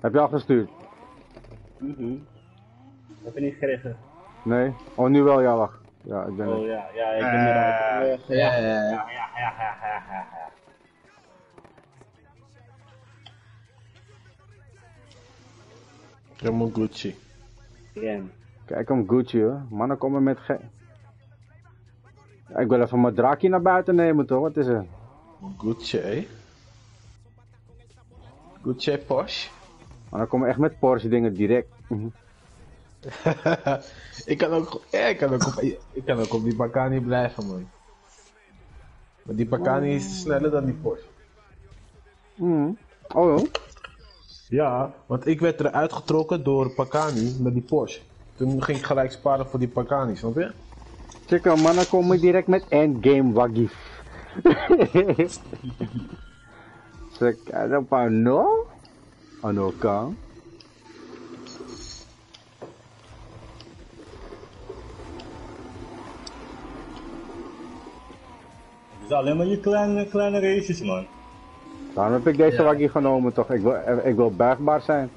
Heb je al gestuurd? Mhm. Heb je niet gekregen? Nee. Oh, nu wel, ja, wacht. Ja, ik ben er. Ja, ik ben eruit. Ja. Helemaal Gucci. Yeah. Kijk om Gucci, hoor. Mannen komen met ge... Ja, ik wil even mijn draakje naar buiten nemen, toch? Wat is er? Gucci, hé? Gucci Porsche? Mannen komen echt met Porsche dingen direct. ik kan ook op die Pagani blijven, man. Maar die Pagani is sneller dan die Porsche. Oh joh. Ja, want ik werd eruit getrokken door Pagani met die Porsche. Toen ging ik gelijk sparen voor die Pagani, snap je? Checker, mannen komen direct met endgame waggies. Checker, dat paar no? Ano kan. Het is alleen maar je kleine races, man. Daarom heb ik deze waggie genomen, toch? Ik wil buigbaar zijn.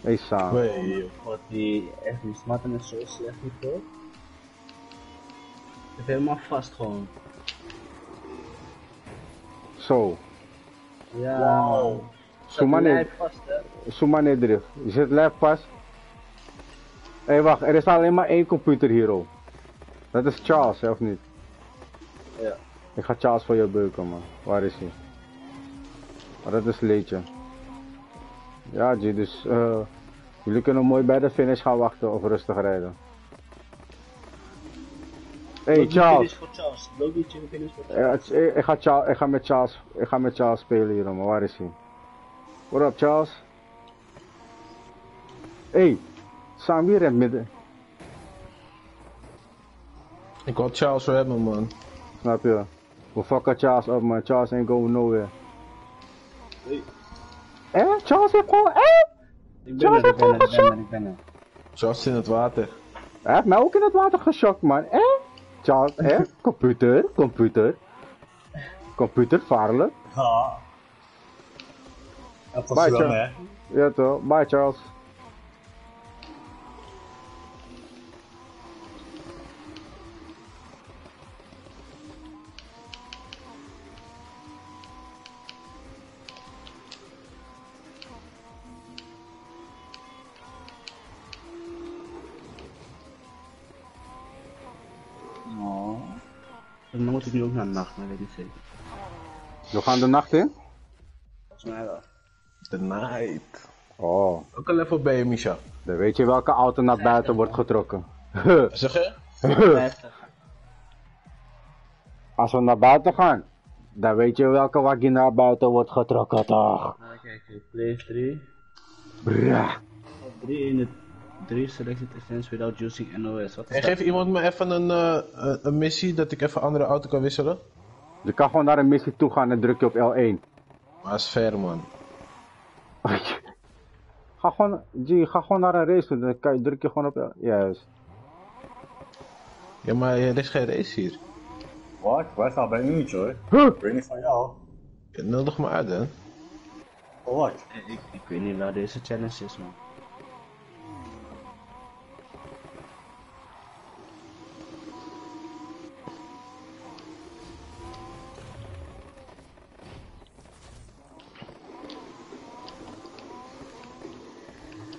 Hey, Sam. Nee, god, die echt die smatten is zo slecht, niet hoor. Het is helemaal vast gewoon. Zo. Ja. Wauw. Soemane drift. Je zit lijf vast. Hé, hey, wacht. Er is alleen maar één computer hier, hoor. Dat is Charles, hè, of niet? Ja. Ik ga Charles voor je beuken, man. Waar is hij? Maar dat is leedje. Ja, G, dus jullie kunnen mooi bij de finish gaan wachten of rustig rijden. Hé, hey, Charles. Ik ga met Charles spelen hier, maar waar is hij? What up, Charles? Hé, hey, Sam, wie rent midden? Ik wil Charles hebben, man. Snap je? We fucken Charles op, man. Charles ain't going nowhere. Hey. Charles heeft gewoon. Ik ben er. Charles in het water. Hij heeft mij ook in het water geschokt, man. Charles, computer. Computer, vaarlijk. Ja. Dat was wel, hè? Ja, toch. Bye, Charles. Non moet ik nu ook naar de nacht, maar weet ik zeker. We gaan de nacht in? Volgens mij wel. The night. Oh. Welke level ben je, Misha? Dan weet je welke auto naar buiten wordt getrokken. Zeg je? 50. Als we naar buiten gaan, dan weet je welke waggie naar buiten wordt getrokken, toch? Oké, place 3. Bruh. 3 in het 3 selected events without using NOS. Wat is en dat? Geef iemand me even een missie dat ik even andere auto kan wisselen? Je kan gewoon naar een missie toe gaan en druk je op L1. Maar dat is ver, man. Ga gewoon naar een race, dan kan je, druk je gewoon op L1. Juist. Ja, maar er is geen race hier. Wat? Wij gaan bij een uurtje hoor. Ik weet niet van jou. Ja, nul nog maar uit, hè. Wat? Ik weet niet waar deze challenge is, man.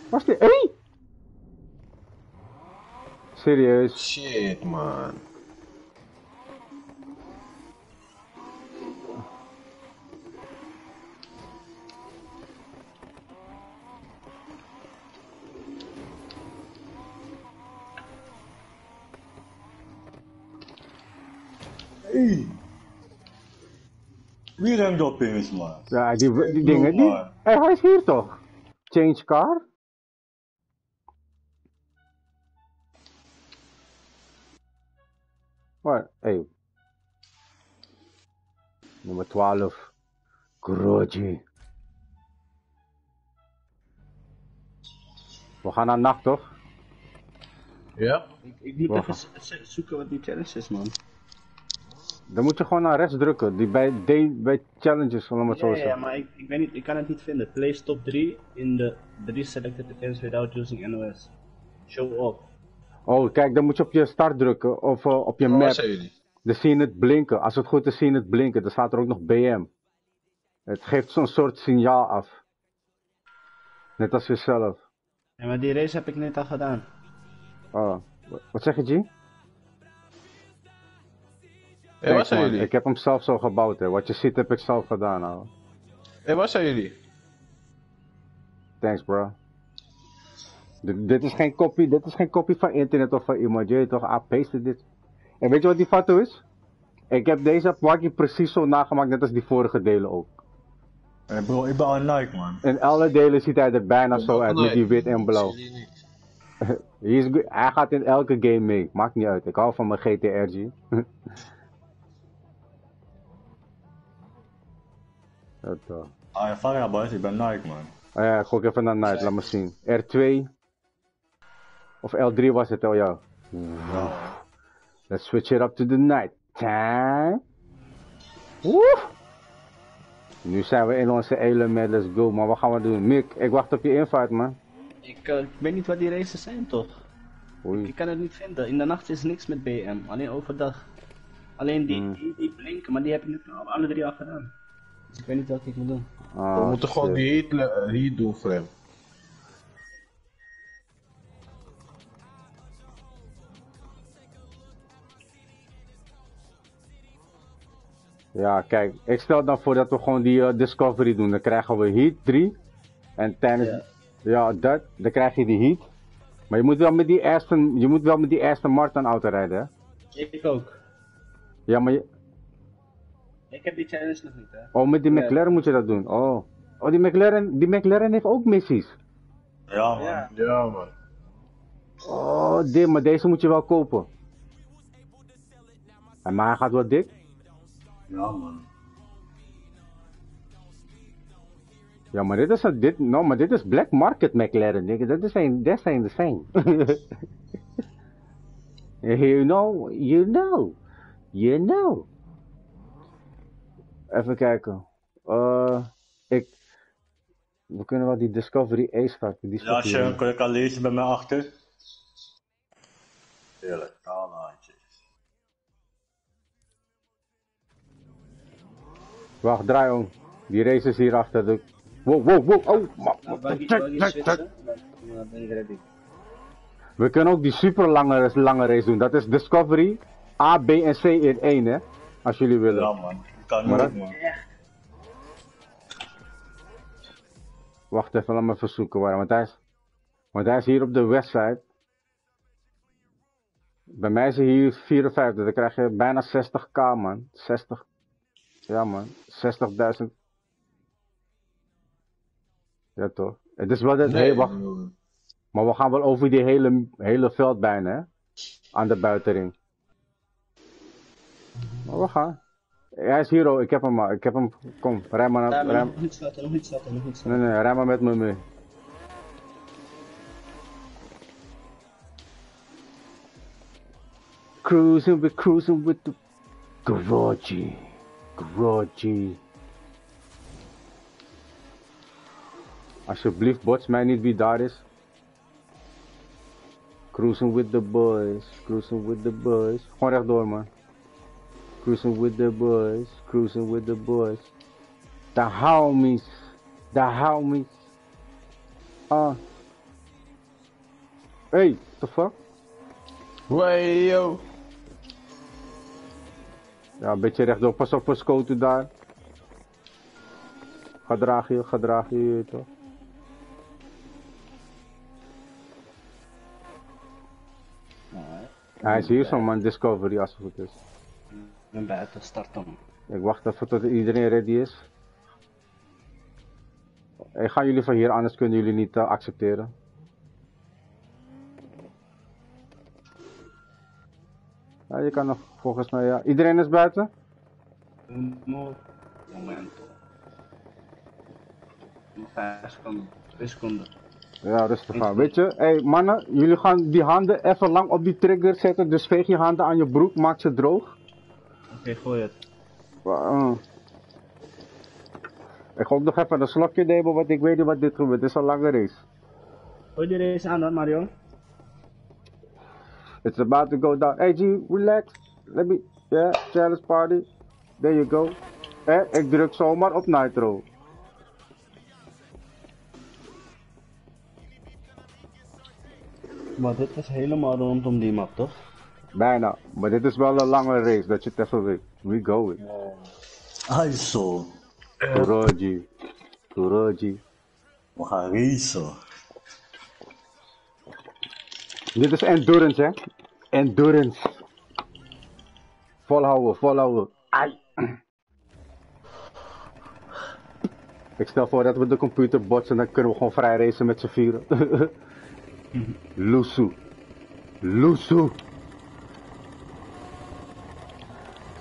Was dit? Hey? Serieus? Shit, man. Hey. Wie ruimt op in is, man? Ja, die dingen niet. Hey, hij is hier toch? Change car? Waar? Hey. Nummer 12. Groji. We gaan naar nacht, toch? Ja. Ik moet even zoeken wat die challenge is, man. Dan moet je gewoon naar rechts drukken, die bij challenges, om het zo te zeggen. Ja, maar ik weet niet, ik kan het niet vinden. Place top 3 in de 3 selected events without using NOS. Show up. Oh, kijk, dan moet je op je start drukken, of op je map. Dan zie je het blinken. Als het goed is, zie je het blinken. Dan staat er ook nog BM. Het geeft zo'n soort signaal af. Net als jezelf. Ja, maar die race heb ik net al gedaan. Oh, wat zeg je, G? Hey, waar zijn jullie? Ik heb hem zelf zo gebouwd, hè. Wat je ziet heb ik zelf gedaan, ouwe. Hey, waar zijn jullie? Thanks, bro. Dit is geen kopie, van internet of van iemand. Jullie toch, paste dit. En weet je wat die foto is? Ik heb deze plakje precies zo nagemaakt, net als die vorige delen ook. Hey bro, ik ben al een like, man. In alle delen ziet hij er bijna zo uit, met die wit en blauw. Hij gaat in elke game mee, maakt niet uit. Ik hou van mijn GT-R. Ah ja, fuck ja boys, ik ben Nike, man. Ah ja, gok even naar Nike, laat me zien. R2 of L3 was het al, ja. Wow. Let's switch it up to the night time. Woe! Nu zijn we in onze element, let's go. Maar wat gaan we doen? Mick, ik wacht op je invite, man. Ik weet niet wat die races zijn, toch? Oei. Ik kan het niet vinden. In de nacht is niks met BM, alleen overdag. Alleen die blinken, maar die heb ik nu alle drie al gedaan. Ik weet niet wat ik moet doen. We moeten gewoon die heat doen voor hem. Ja, kijk, ik stel dan voor dat we gewoon die Discovery doen. Dan krijgen we heat 3. En tijdens... Ja, dat. Dan krijg je die heat. Maar je moet wel met die Aston Martin auto rijden, hè? Ik ook. Ja, maar je... Ik heb die challenge nog niet, hè. Oh, met die McLaren moet je dat doen. Oh. Oh, die McLaren heeft ook missies. Ja, man. Ja, man. Oh, maar deze moet je wel kopen. En maar hij gaat wel dik. Ja, man. Ja, maar dit is een, maar dit is Black Market McLaren, denk ik. Dat zijn de same. You know. Even kijken. We kunnen wel die Discovery Ace pakken. Ja, Sean, kun je kan lezen bij mij achter? Heerlijk, kanaatje. Wacht, draai om. Die race is hier achter de... Wow. Oh, check. We kunnen ook die super lange race doen. Dat is Discovery A, B en C in 1, hè. Achei ele velho. Não, mano. Tá no mano. Wacht even, laat me even zoeken waar, want hij is hier op de website. Bij mij is hij hier 54, dan krijg je bijna 60k man. 60, ja man, 60.000. Ja toch, het is wel dat, nee, hey, wacht. Maar we gaan wel over die hele veld bijna, hè? Aan de buitenring. Maar we gaan. Hij is hier al, ik heb hem maar, kom, rij maar naar... Ja, nog niet starten. Nee, rij maar met me mee. Cruising with the... Garage. Alsjeblieft, bots mij niet wie daar is. Cruising with the boys. Gewoon rechtdoor, man. Cruising with the boys. The homies. Hey, what the fuck? Way yo. Ja, een beetje rechtdoor. Pas op voor scoten daar. Ga draag je toch. Hij is hier zo man, Discovery als het goed is. Ik ben buiten, start dan. Ik wacht even tot iedereen ready is. Ik ga jullie van hier, anders kunnen jullie niet accepteren. Ja, je kan nog volgens mij, ja. Iedereen is buiten? Moment. 5 seconden. Ja, rustig aan. Weet je, hey mannen, jullie gaan die handen even lang op die trigger zetten. Dus veeg je handen aan je broek, maak ze droog. Oké, gooi het. Ik hoop nog even een slokje nemen, want ik weet niet wat dit gebeurt. Dit is een lange race. Gooi die race aan dan, Mario. It's about to go down. Hey G, relax. Let me, yeah, challenge party. There you go. En ik druk zomaar op Nitro. Maar dit is helemaal rondom die map, toch? Bijna, maar dit is wel een lange race, dat je het even weet. We go it. Also. Kuroji. We gaan racen. Dit is endurance, hè? Endurance. Volhouden. Ai. Ik stel voor dat we de computer botsen, dan kunnen we gewoon vrij racen met z'n vieren. Lusu.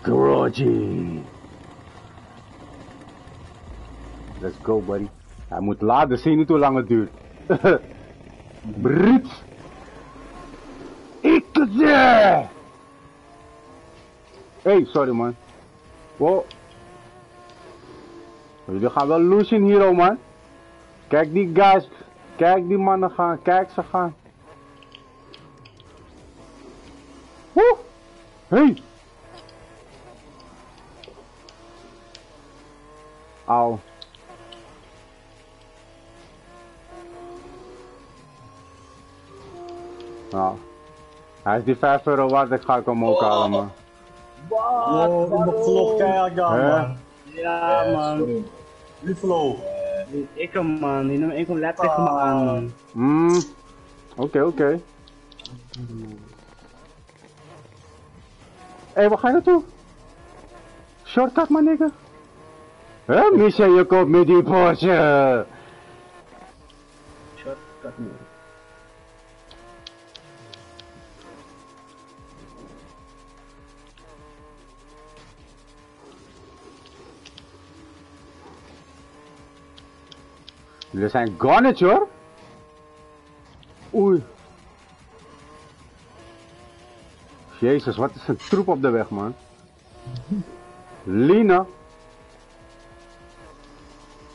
Garage. Let's go, buddy. Hij moet laden, zie je niet hoe lang het duurt. Brits. Ik het zeg! Hey, sorry man. Wow. Jullie gaan wel loesen hier, oh man. Kijk die guys. Kijk die mannen gaan, kijk ze gaan. Woe! Hey! Au. Nou. Hij is die €5 waard, ik ga ik hem ook halen, man. Wat? In de vlog keihard gaan, man. Ja, man. Nu vlog. Ik hem man, die nummer 1 komt letterlijk tegen me aan man. Oké. Hé, waar ga je naartoe? Shortcut man, nigga. Hé, Misha, je komt met die Porsche. Shortcut man. Jullie zijn gone, hoor. Oei. Jezus, wat is een troep op de weg, man. Lina.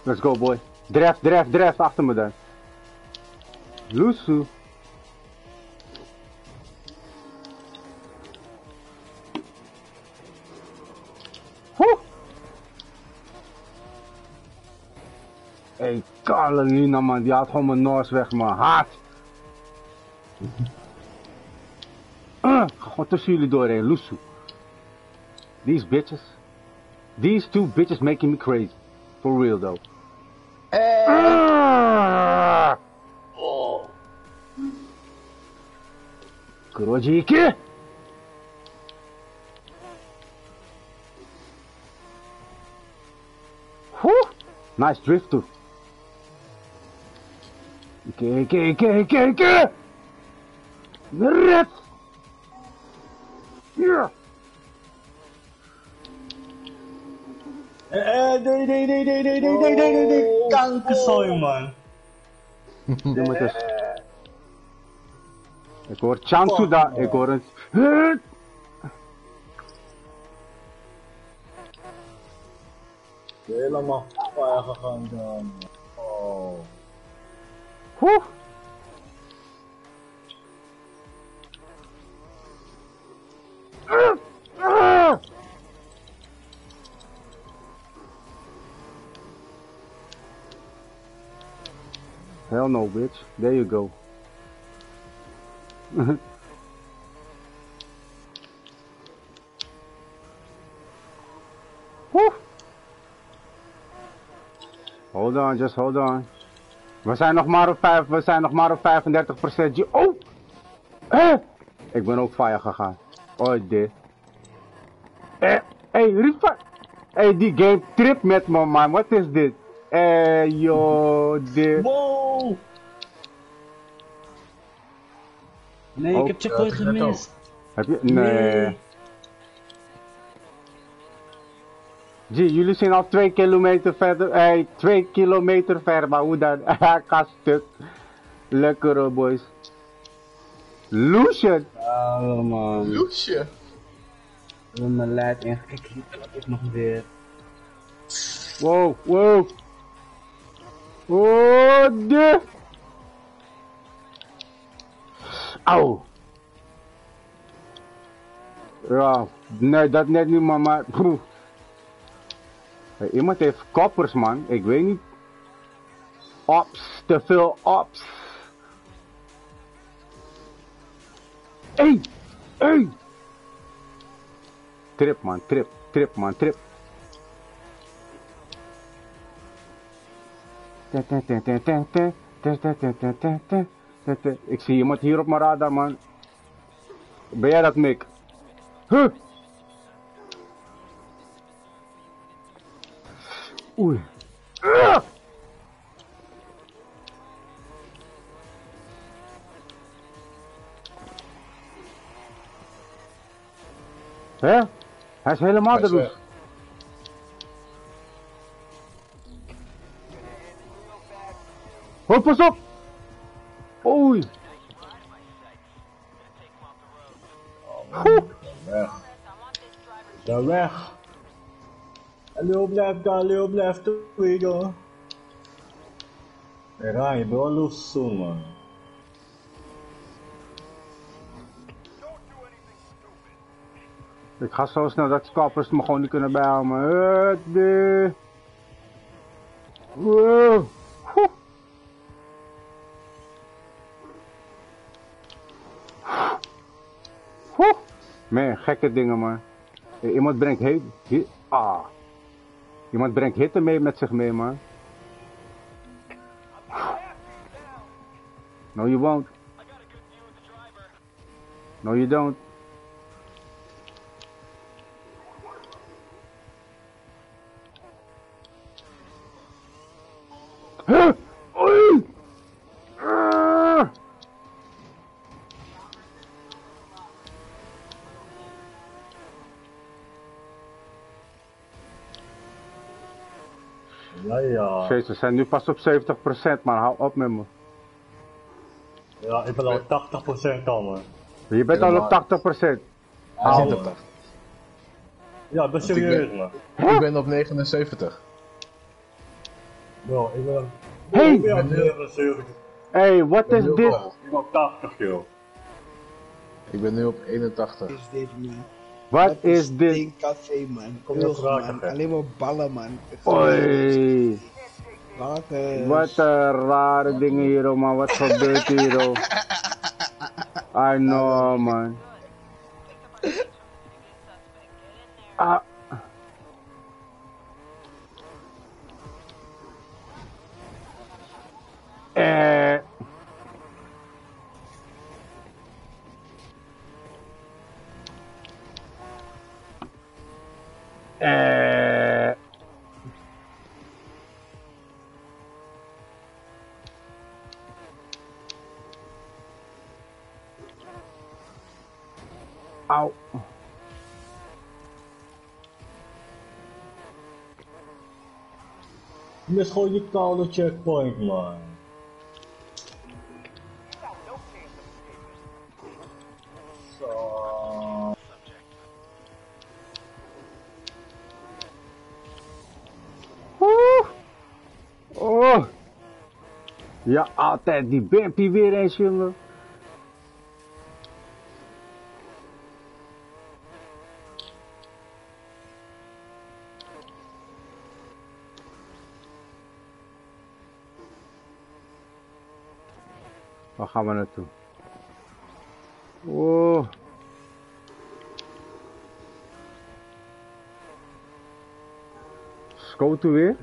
Let's go, boy. Dref, achter me dan. Lusu. Hey, Carla Lina man, die had gewoon mijn NOS weg man, haat! Ga gewoon tussen jullie doorheen, Lusu. These bitches. These two bitches making me crazy. For real, though. Oh. Kurojiki! Whew! Nice drift, too. Okay. Yeah. Kanker zooi, man. Doe maar eens. Ik hoor Chantu daar, ik hoor een... Helemaal fire gegaan dan. Oh. Woe! Hell no, bitch. There you go. Woo. Hold on, just hold on. We zijn nog maar op 35%. Oh! Ik ben ook fire gegaan. Oh, dit. Hey, Rifa. Hey, die game trip met me, man. Wat is dit? Yo, dit. Wow! Nee, ik heb checkpoint gemist. Heb je? Nee. Gee, jullie zijn al 2 kilometer verder. Hey, 2 kilometer ver, maar hoe dan? Haha, stuk. Lekker, hoor, boys. Lucian! Oh, man. Lucian? Ik heb mijn lijf ingekeken. Wat ik nog weer. Wow, wow. Oh, de. Au. Ja, nee, dat net niet, man, maar. Hey, iemand heeft koppers, man. Ik weet niet. Ops, te veel ops. Hey, hey. Trip, man, trip, trip, man, trip. Ik zie iemand hier op mijn radar, man. Ben jij dat, Mick? Huh? Oei. Hè? Hij is helemaal de roes. Oh, pas op! Oei! Goed! Ga weg! Allee, blijf terug! Rai, je bent wel los zo, man. Ik ga zo snel dat kappers me gewoon niet kunnen bijhouden. Wow! Man, gekke dingen, man. Iemand brengt hitte. Ah. Iemand brengt hitte mee met zich mee, man. No, you won't. No, you don't. Jezus, we zijn nu pas op 70%, maar hou op met me. Ja, ik ben al op 80% al, man. Je bent al op 80%? Hij zit op 80%. Ja, best serieus, man. Ik ben op 79. Ja, ik ben op 79. Hey, wat is dit? Ik ben op 80, joh. Ik ben nu op 81. Wat is dit, man? Wat is dit? Een café, man. Kom nog, man. Alleen maar ballen, man. Oei. Wat rare dingen hier, man. Wat gebeurt hier? I know, man. Misgooi down the checkpoint line. So... Oh. Ja, altijd die bampie weer eens, jongen. Waar gaan we naartoe? Oh. Scoot weer?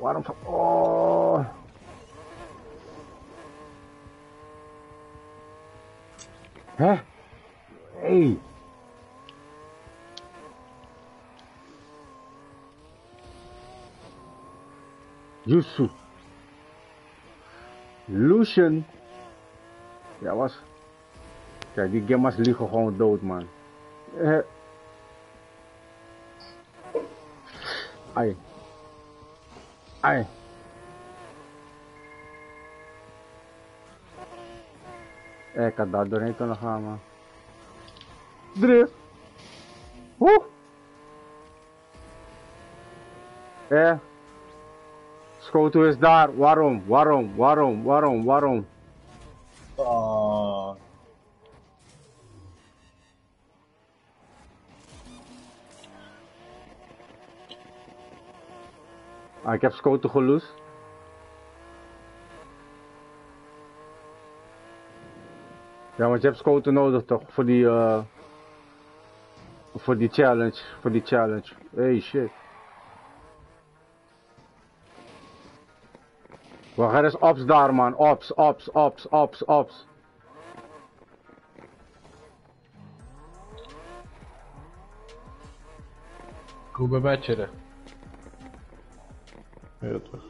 Waarom? Oh. Hè? Hey. Yusuf. Lucian. Ja, was. Kijk, die gamma's liggen gewoon dood, man. Ai. Ai. Ik had daar doorheen kunnen gaan, man. Drift. Woe. Schotel is daar. Waarom? Oh. Ah, ik heb Schotel geloosd. Ja, want je hebt scouten nodig toch, voor die challenge. Hey, shit. Wacht, er is ops daar, man. Ops. Hoe bewijt je dat? Heel terug.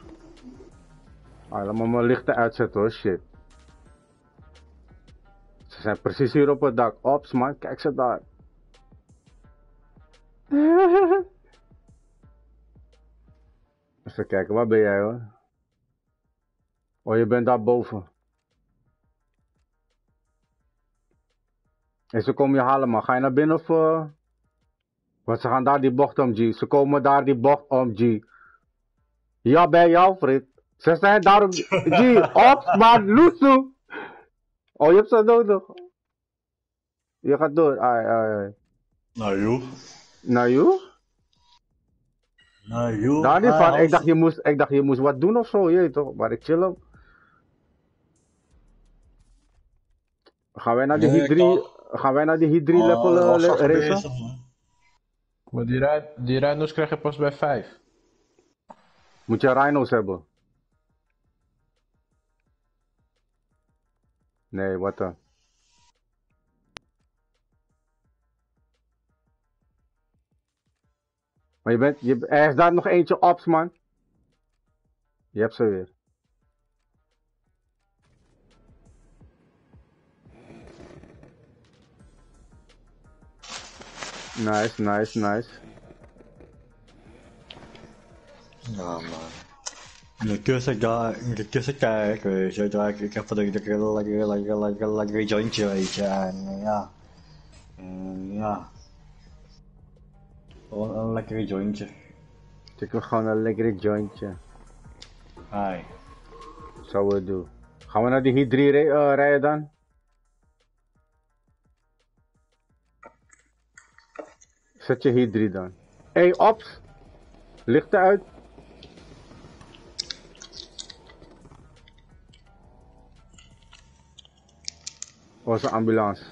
Ah, laat maar mijn lichten uitzetten hoor, shit. Ze zijn precies hier op het dak. Ops, man, kijk ze daar. Even kijken, waar ben jij hoor? Oh, je bent daar boven. En ze komen je halen, man. Ga je naar binnen of... Want ze gaan daar die bocht om, G. Ze komen daar die bocht om, G. Ja, bij jou, Frit. Ze zijn daar om... G, ops, man, loesoe. Oh, je hebt ze nodig. Je gaat door. Ai. Nou joh. Daar niet van. Ik dacht je moest wat doen of zo, je toch? Maar ik chill hem. Gaan wij naar die HEAT 3 level racen? Maar die Rhino's krijg je pas bij 5. Moet je Rhino's hebben? Nee, wat dan? Maar er is daar nog eentje ops, man. Je hebt ze weer. Nice. Nou, man. De kussen kijk, weet je, ik heb dat lekker jointje, weet je, en ja. Gewoon een lekker jointje. Ik wil gewoon een lekker jointje. Hai. Zo we doen. Gaan we naar die HEAT 3 rijden dan? Zet je HEAT 3 dan. Hey, op! Lichten uit. Oh, is een ambulance.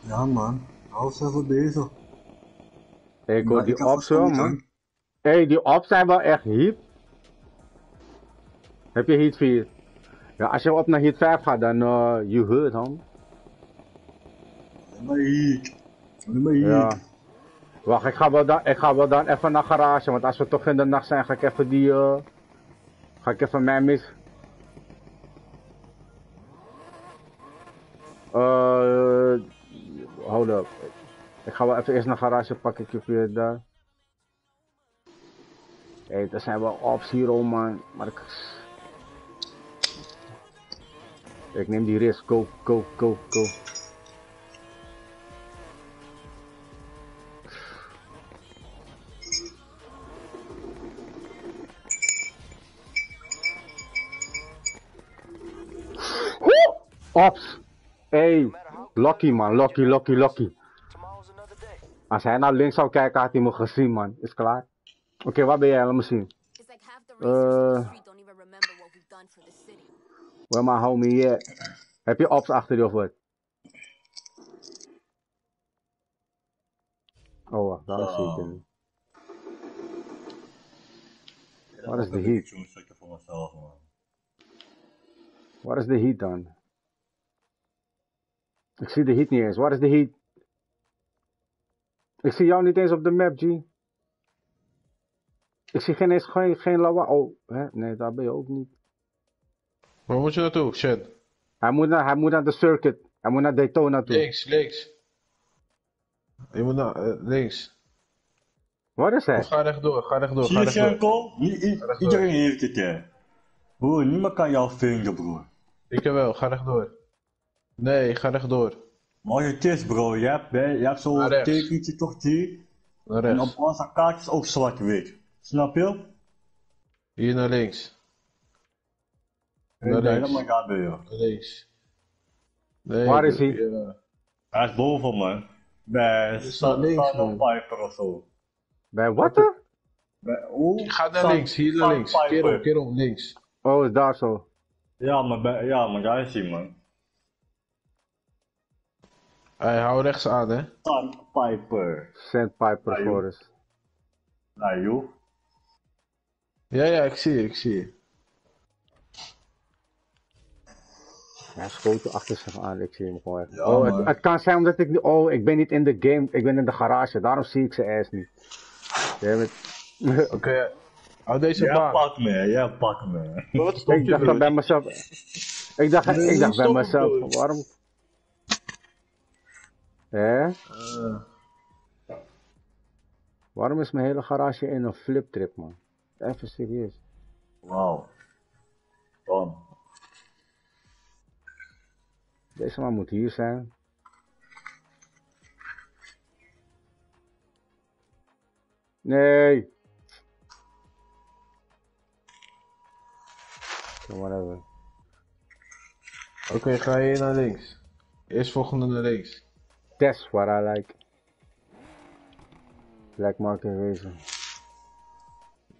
Ja man, alles is er bezig. Hey, maar die ops wel man. Hey, die ops zijn wel echt heat. Heb je heat 4? Ja, als je op naar heat 5 gaat, dan you heard man. Heat. Ja. Wacht, ik ga wel dan even naar garage, want als we toch in de nacht zijn, ga ik even die ga ik even mijn mis. Hold up. Ik ga wel even eerst naar garage, pak ik je weer daar. Hé, er zijn wel ops hier, man. Maar ik neem die risk. Go. Ops! Hey, Lucky man, Lucky. Als hij naar links zou kijken, had hij me gezien, man. Is klaar. Oké, waar ben jij? Laat me zien. Where my homie yet? Heb je ops achter je of wat? Oh, wacht, daar zie ik hem. Wat is de heat? Wat is de heat dan? Ik zie de heat niet eens. Wat is de heat? Ik zie jou niet eens op de map, G. Ik zie geen lawaai. Oh, hè? Nee, daar ben je ook niet. Waar moet je naartoe, shit? Hij moet naar de circuit. Hij moet naar Daytona toe. Links. Je moet naar links. Wat is hij? Oh, ga rechtdoor. Zie je cirkel? Iedereen heeft het, hè. Broer, niemand kan jou vinden, broer. Ik wel, ga rechtdoor. Nee, ga rechtdoor. Maar het is bro, je hebt zo'n tekentje toch die. En op onze kaart is ook zwart wit. Snap je? Hier naar links. Naar links. Nee, waar is hij? Hij is boven man. Bij Star Piper of zo. Bij wat? Bij hoe? Ga naar links, hier naar links. Keer om, links. Oh, is daar zo. Ja, maar daar is hij man. Hey, hou rechts aan, hè? Sandpiper. Sandpiper, Forrest. Nou, joh. Ja, ik zie. Hij schoot achter zich aan, ik zie hem gewoon echt. Ja, oh, het kan zijn omdat ik... Oh, ik ben niet in de game, ik ben in de garage, daarom zie ik zijn ass niet. Oké. Hou deze baan. Ja, pak me. Ik dacht dat bij mezelf... Ik dacht bij mezelf, waarom... Waarom is mijn hele garage in een fliptrip, man? Even serieus. Wauw. Bam. Deze man moet hier zijn. Nee. Kom maar even. Oké, ga je naar links. Eerst volgende naar links. That's what I like. Black Market wezen.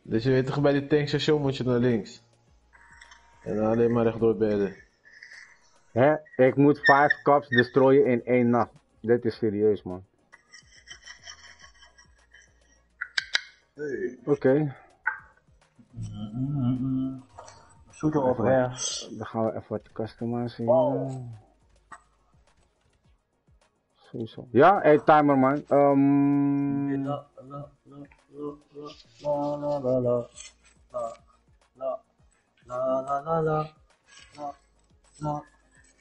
Dus je weet toch, bij dit tankstation moet je naar links. En dan alleen maar rechtdoor bedden. Hè? Ik moet 5 cops destroyen in 1 nacht. Dit is serieus, man. Hey. Oké. Zoek er op rechts. Dan gaan we even wat customizen. Wow. Ja, hey, timer man.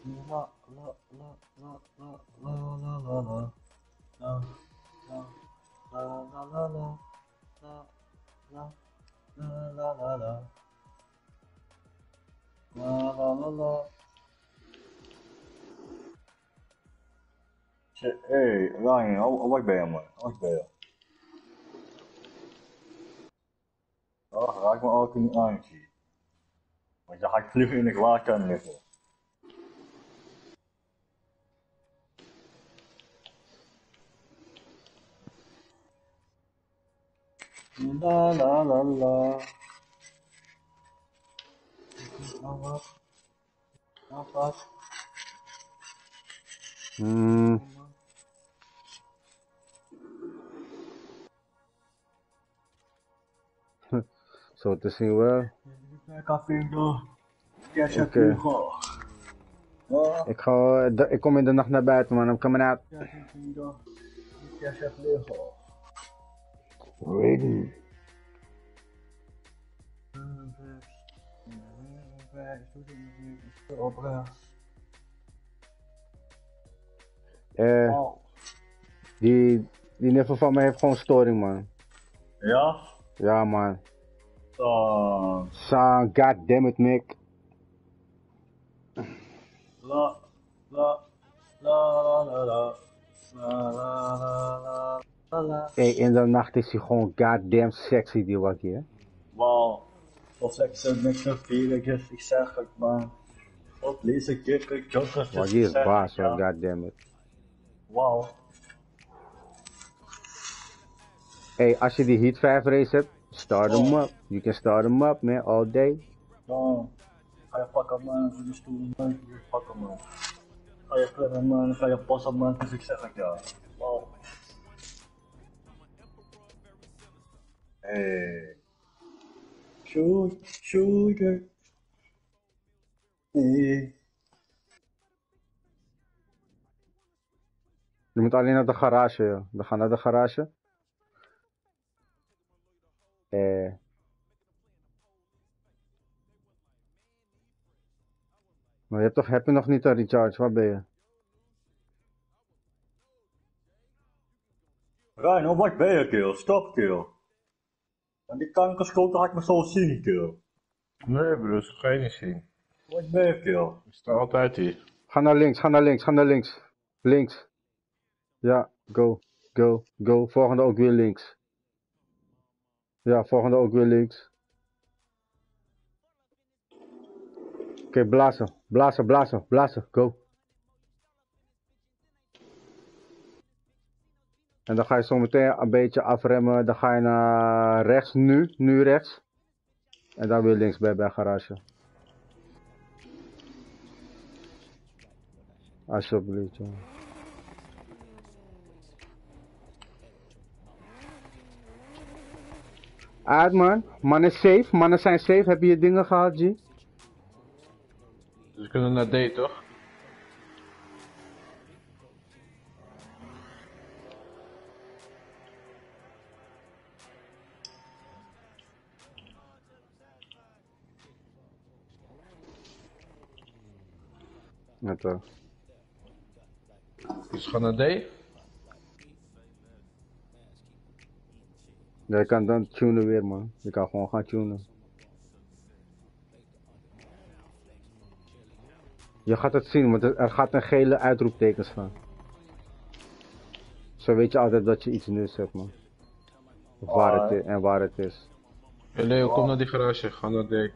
Hey, Ryan, I like Bale, man. I like Bale. Oh, raak me ook niet aan, G. Want je gaat vliegen in de klaar kan liggen. La la la la. Zo, het is niet waar. Okay. Ik kom in de nacht naar buiten, man. Ik kom eruit. Ready. Die nevel van mij heeft gewoon storing, man. Ja? Ja, man. Son, goddammit, Nick. La, la, la, la, la, la, la, la, la. Hey, in de nacht is hij gewoon goddamn sexy, die wakkie, hè? Wow, dat is echt zo niks zo veiligs, ik zeg het, man. Wat deze kippen, jokkers, wakkie is baas, ja. Goddammit. Wow. Hey, als je die Heat 5 race hebt, start him up. You can start him up, man, all day. Oh, ga je pakken, man, voor de stoel, man, ga je pakken, man. Ga je klimmen, man, ga je passen, man, dus ik zeg het, ja. Wow. Hey. Shooter. Hey. Je moet alleen naar de garage, joh. We gaan naar de garage. Maar je hebt toch, heb je nog niet een recharge? Waar ben je? Rijn, hoe wat ben je, kerel? Stop, kerel. En die kankerschoten had ik me zo zien, kerel. Nee, broers, ga je niet zien. Wat ben je, kerel? Ik sta altijd hier. Ga naar links, ga naar links, ga naar links. Links. Ja, go. Volgende ook weer links. Ja, volgende ook weer links. Oké, blazen, go. En dan ga je zo meteen een beetje afremmen, dan ga je naar rechts nu rechts. En dan weer links bij garage. Alsjeblieft, ja. Uit, man, mannen safe, mannen zijn safe. Heb je je dingen gehaald, G? Dus we kunnen naar D, toch? Net wel. Dus we gaan naar D? Ja, je kan dan tunen weer, man. Je kan gewoon gaan tunen. Je gaat het zien, want er gaat een gele uitroeptekens van. Zo weet je altijd dat je iets nieuws hebt, man. Of waar het is, en waar het is. Hey Leo, kom naar die garage. Ga naar D.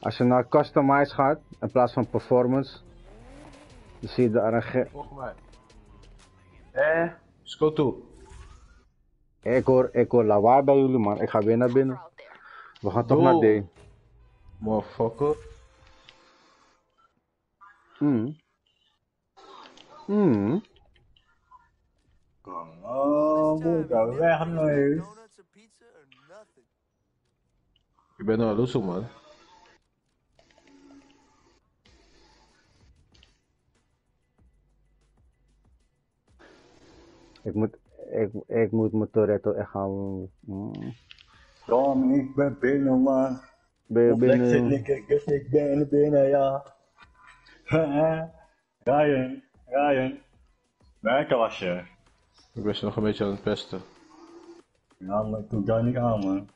Als je naar Customize gaat, in plaats van Performance, dan zie je daar een gele... Volg mij. Sco toe. Ik hoor lawaai bij jullie, man. Ik ga weer naar binnen. We gaan toch naar D. Motherfucker. Oh, moeder, weg nu. Ik ben nou loesoe, man. Ik moet mijn Toretto echt gaan. Kom, ik ben binnen, man. ben ya. Ryan. Werken was je. Ik ben ze nog een beetje aan het pesten. Ja, maar ik doe daar niet aan, man.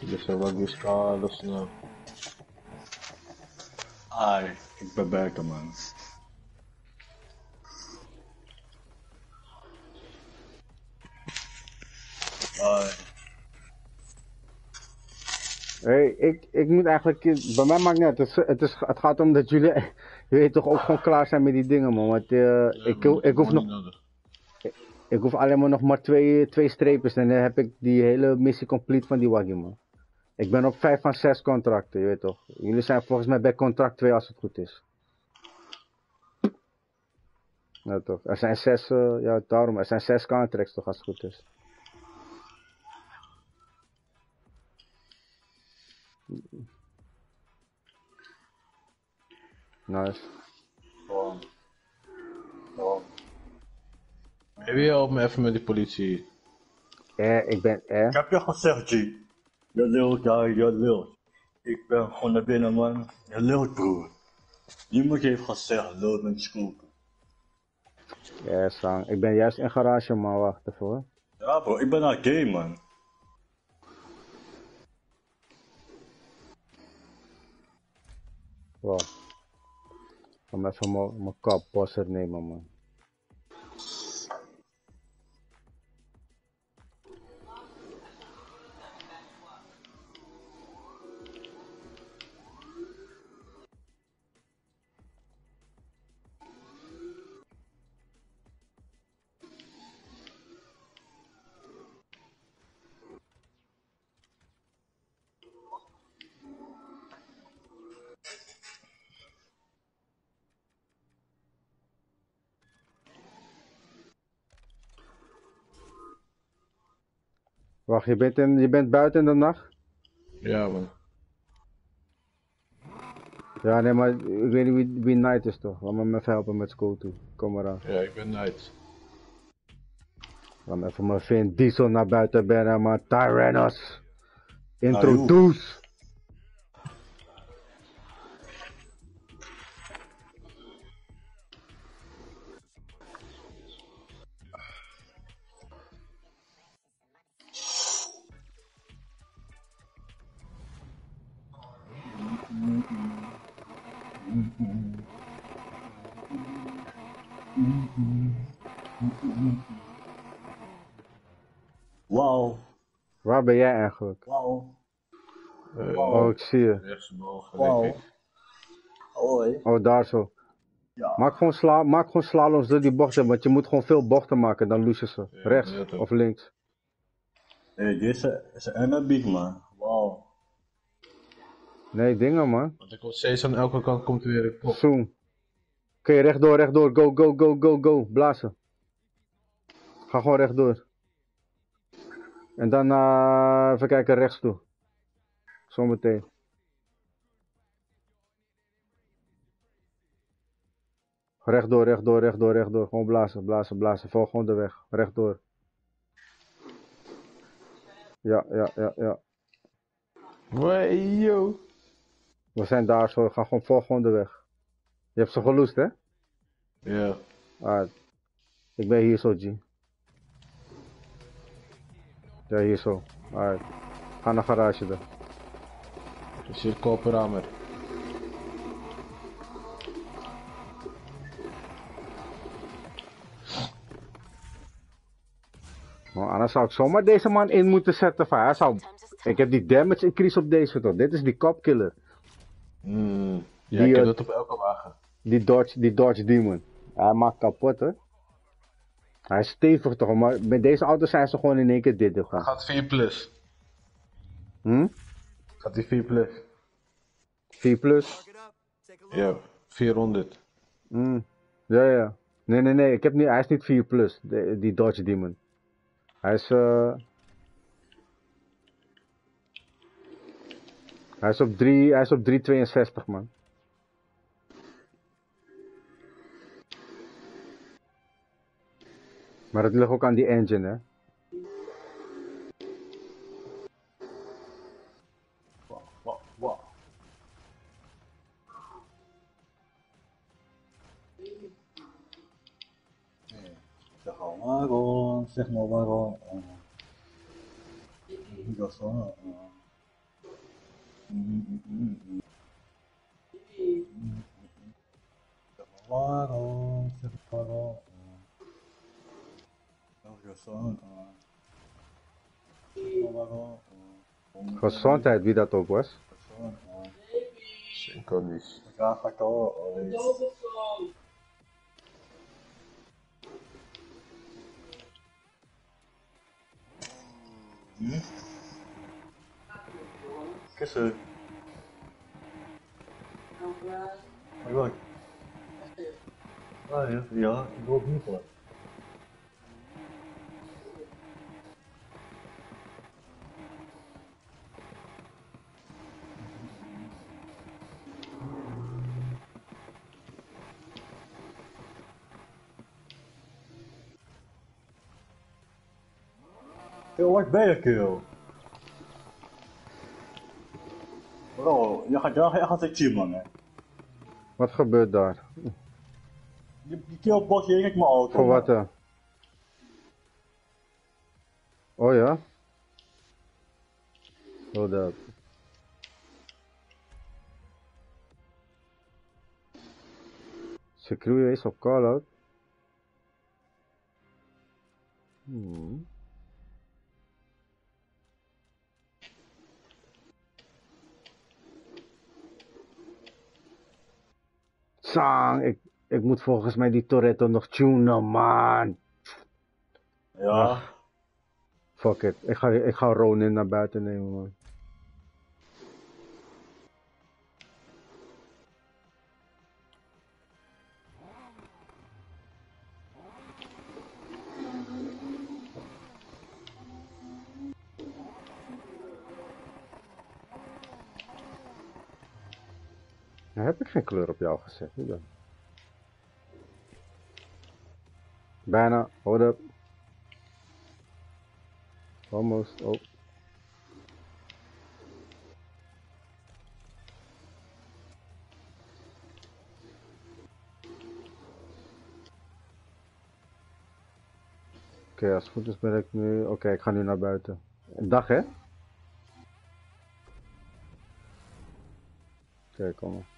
Ik ben zo wat geschaald, nou. Ai, ik ben werken, man. Hey, ik moet eigenlijk, bij mij maakt niet, het gaat om dat jullie, je weet toch ook gewoon klaar zijn met die dingen, man, want ik hoef nog, ik hoef alleen maar nog maar twee streepjes en dan heb ik die hele missie complete van die waggie, man. Ik ben op 5 van 6 contracten, je weet toch. Jullie zijn volgens mij bij contract 2 als het goed is. Ja toch, er zijn 6, ja daarom, er zijn 6 contracts toch als het goed is. Nice. Kom. Wie helpt me even met die politie? Ik ben Ik heb je gezegd, G. Je lult, ja, je lult. Ik ben gewoon naar binnen, man. Je lult, broer. Niemand heeft gezegd, lult met school. Ja, sang. Ik ben juist in garage, man. Wacht even, hoor. Ja, bro. Ik ben naar game, man. Wow. Ik ga even mijn kapbosser nemen, man. Wacht, je bent buiten in de nacht? Ja, man. Ja, nee, maar ik weet niet wie Night is toch? Laat me even helpen met school toe. Kom eraan. Ja, ik ben Night. Laat me even mijn Vin Diesel naar buiten brengen, maar Tyrannos! Introduce! Wow. Waar ben jij eigenlijk? Wow. Oh, ik zie je. Rechtsboven, wow. Hoi. Oh, daar zo. Ja. Maak gewoon slaloms door die bochten, want je moet gewoon veel bochten maken, dan loesen ze. Ja, rechts of links. Nee, dit is een big man. Wow. Nee, dingen man. Want er komt steeds aan elke kant komt weer een kop. Zoom. Oké, rechtdoor. Go, go, go, go, go. Blazen. Ga gewoon rechtdoor. En dan even kijken rechts toe. Zometeen. Rechtdoor. Gewoon blazen. Volg gewoon de weg. Rechtdoor. Ja. Wee, yo. We zijn daar zo. Ga gewoon volg gewoon de weg. Je hebt ze geloest, hè? Ja. Ah, ik ben hier zo, G. Ja, hier zo. Alright. Ga naar garage dan. Er is hier koperhamer. Maar anders zou ik zomaar deze man in moeten zetten. Van, hij zou... Ik heb die damage increase op deze toch. Dit is die copkiller. Ja, die, ik heb dat op elke wagen. Die Dodge Demon. Hij maakt kapot, hè. Hij is stevig toch, maar met deze auto's zijn ze gewoon in één keer dit gaan. Gaat 4 plus. Gaat die 4 plus. 4 plus? Ja, 400. Ja. Nee, ik heb niet, hij is niet 4 plus, die Dodge Demon. Hij is op 362, man. Maar het ligt ook aan die engine, hè. zeg maar waarom hoe dat zo waarom zeg maar waarom gezondheid, wie dat ook was. Ik kan niet. Ik ga het al. Kussen. Wat? Ja, ik wil ook niet voor. Wat ben je, kerel? Bro, je gaat echt zien, man. Hè. Wat gebeurt daar? Die kerel bot je in mijn auto. Voor wat, hè? Oh ja? Zo dat. Ze crew is op call-out. Ik moet volgens mij die Toretto nog tunen, man. Ja. Ach, fuck it. Ik ga Ronin naar buiten nemen, man. Nou, heb ik geen kleur op jou gezet, hoe dan? Bijna, hold up. Almost, oh. Oké, als het goed is ben ik nu... Oké, ik ga nu naar buiten. Dag, hè? Oké, kom maar.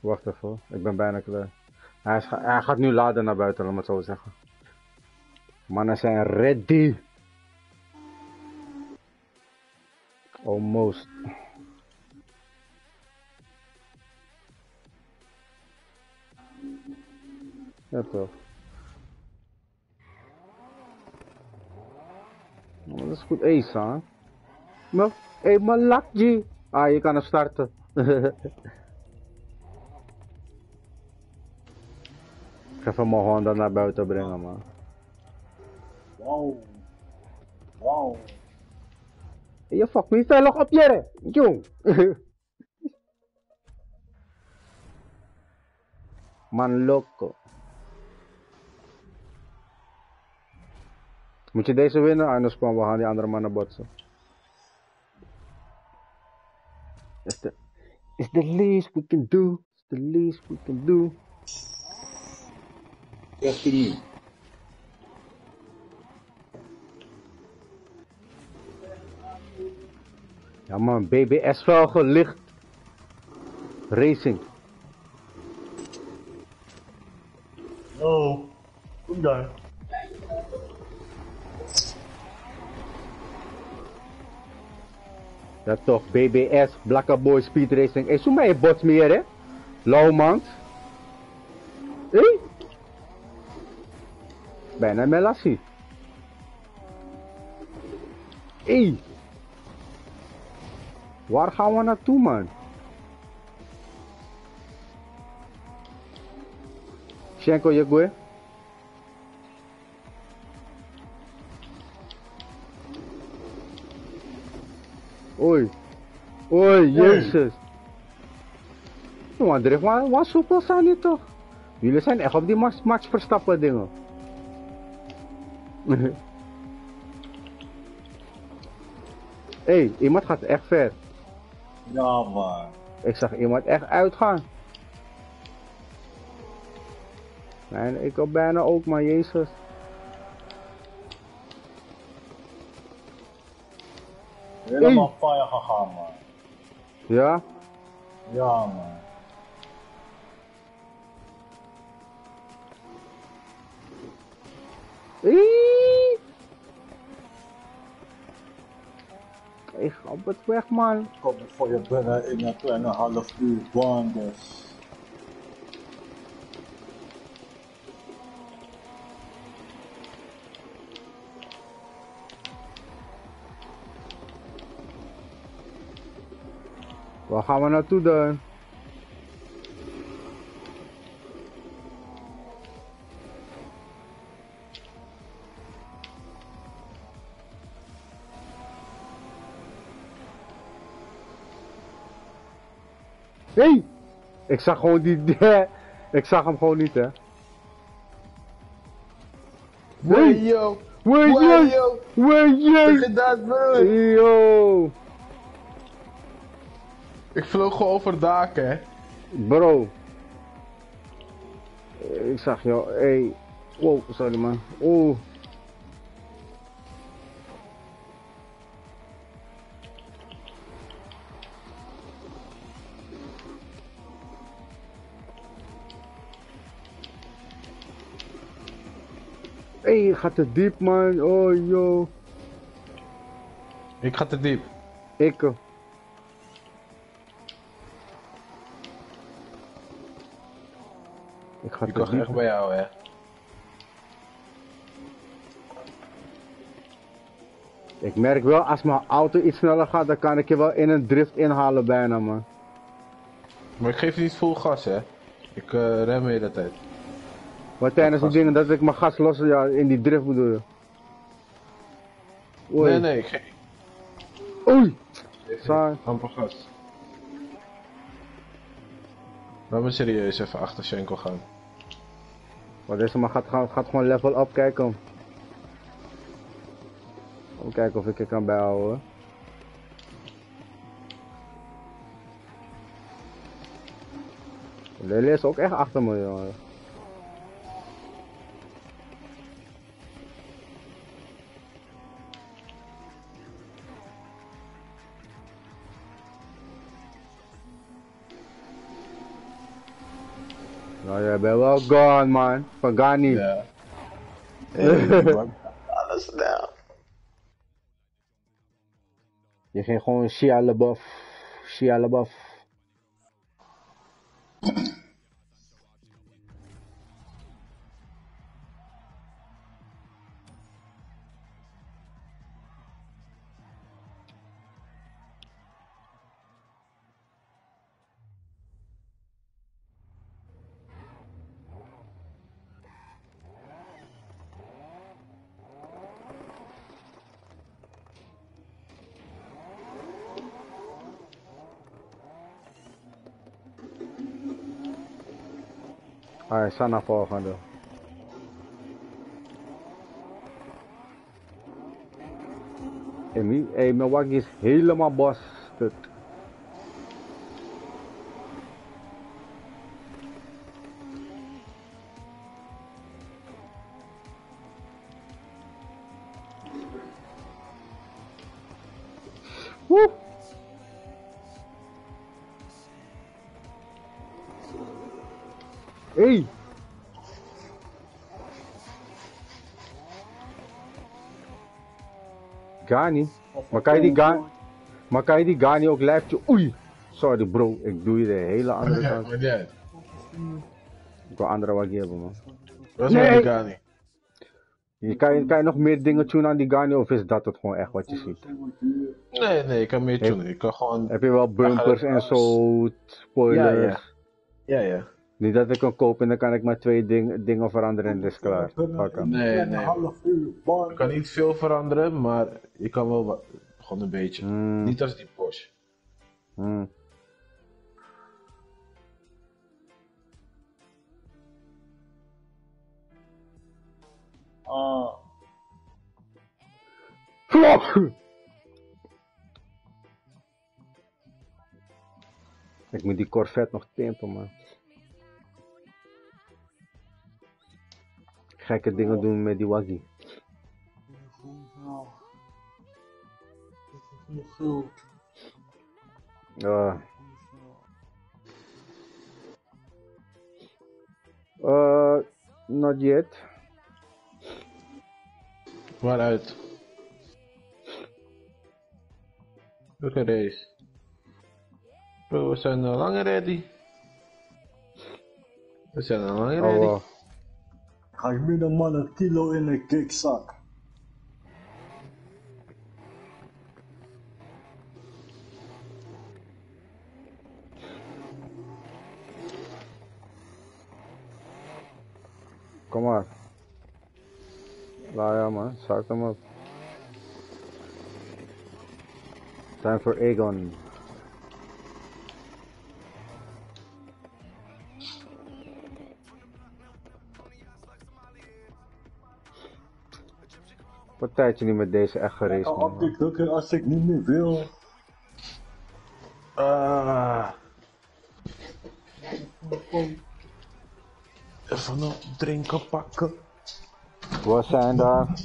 Wacht even hoor, ik ben bijna klaar. Hij gaat nu laden naar buiten, laat maar zo zeggen. Mannen zijn ready. Almost. Ja toch. Oh, dat is goed ace, hè? Maar, hey, malakji. Ah, je kan hem starten. Ik ga even mijn Honda naar buiten brengen, man. Wow. Wow. Je fuck me, stel nog op je, jong. Man, loco. Moet je deze winnen? Anders komen we gaan die andere mannen botsen. It's the least we can do. It's the least we can do. Just me. Ja man, BBS wel gelicht. Racing. Oh, kom daar. Ja toch, BBS, Black Boy Speed Racing. Is zo mij je bots meer, hè? Lauwmans. Hé? Hey? Bijna Melassie. Hey. Waar gaan we naartoe, man? Schenko, je goeie? Oei. Oei, jezus. Nou, André, wat soepel zijn jullie toch? Jullie zijn echt op die Max Verstappen dingen. Hé, hey, iemand gaat echt ver. Ja, man. Ik zag iemand echt uitgaan. En ik al bijna ook, maar jezus. Helemaal fire gegaan, man. Ja? Ja, man. Ik ga op het weg, man. Ik kom voor je binnen in een kleine half uur wanders. Waar gaan we naartoe dan? Hé! Hey! Ik zag gewoon die... Ik zag hem gewoon niet, hè. Wayo! Wayo! Wayo! Yo! Ik vloog gewoon over daken, hè. Bro. Ik zag jou, hé. Hey. Wow, sorry man. Oeh. Hé, gaat te diep, man. Oh, joh. Ik ga te diep. Ik. Ik was echt bij jou, hè. Ik merk wel, als mijn auto iets sneller gaat, dan kan ik je wel in een drift inhalen bijna, man. Maar ik geef je niet vol gas, hè. Ik rem de hele tijd. Maar tijdens die dingen dat ik mijn gas los, ja, in die drift bedoel je. Oei. Nee, nee, ik geef... Oei! Zwaar. Amper gas. Laat me serieus even achter Schenkel gaan. Maar deze man gaat gewoon level up, kijk hem. Even kijken of ik er kan bijhouden. Lele is ook echt achter me, jongen. Nou, jij bent wel gone, man. Pagani. Ja. Alles snel. Je ging gewoon Shia LaBeouf. Shia LaBeouf. Alright, sta naar volgende. Hey, mijn waggie is helemaal basterd. Woe! Hey! Gani? Maar kan je die Gani ook lijfje? Oei! Sorry bro, ik doe je de hele andere kant. Ik wil andere waggie hebben, man. Dat is nee. Maar die Gani. Kan je nog meer dingen tunen aan die Gani of is dat het gewoon echt wat je ziet? Nee, nee, ik kan meer tunen. Ik kan gewoon... Heb je wel bumpers en zo, spoilers? Ja, ja. Ja. Niet dat ik kan kopen en dan kan ik maar twee dingen veranderen en dat is klaar. Nee, nee. Je kan niet veel veranderen, maar je kan wel wat. Gewoon een beetje. Mm. Niet als die Porsche. Mm. Ik moet die Corvette nog tempen, man. Gekke dingen doen met die waggie. morreu. Not yet. What out? Look at this. Bro, so no longer ready. So no longer ready. Oh, wow. I made a man a kilo in a cake sack. Come on. Layama, suck them up. Time for Aegon. Wat tijdje niet met deze echt geraced, man. Ik kan als ik niet meer wil. Even nog drinken pakken. Wat zijn daar?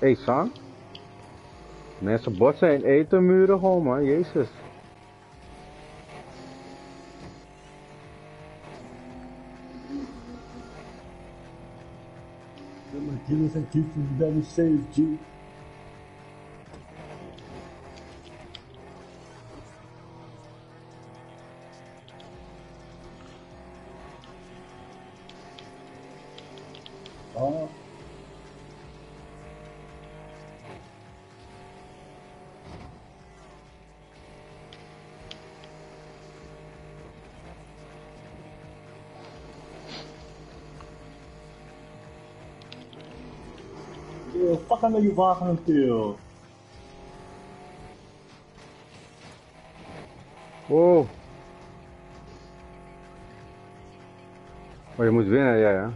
Hey, son. Mensen botsen en eten muren gewoon, man. Jezus. My killers and kids is better safe, G. Pak aan je wagen een keel. Wow. Oh, je moet winnen, jij, hè?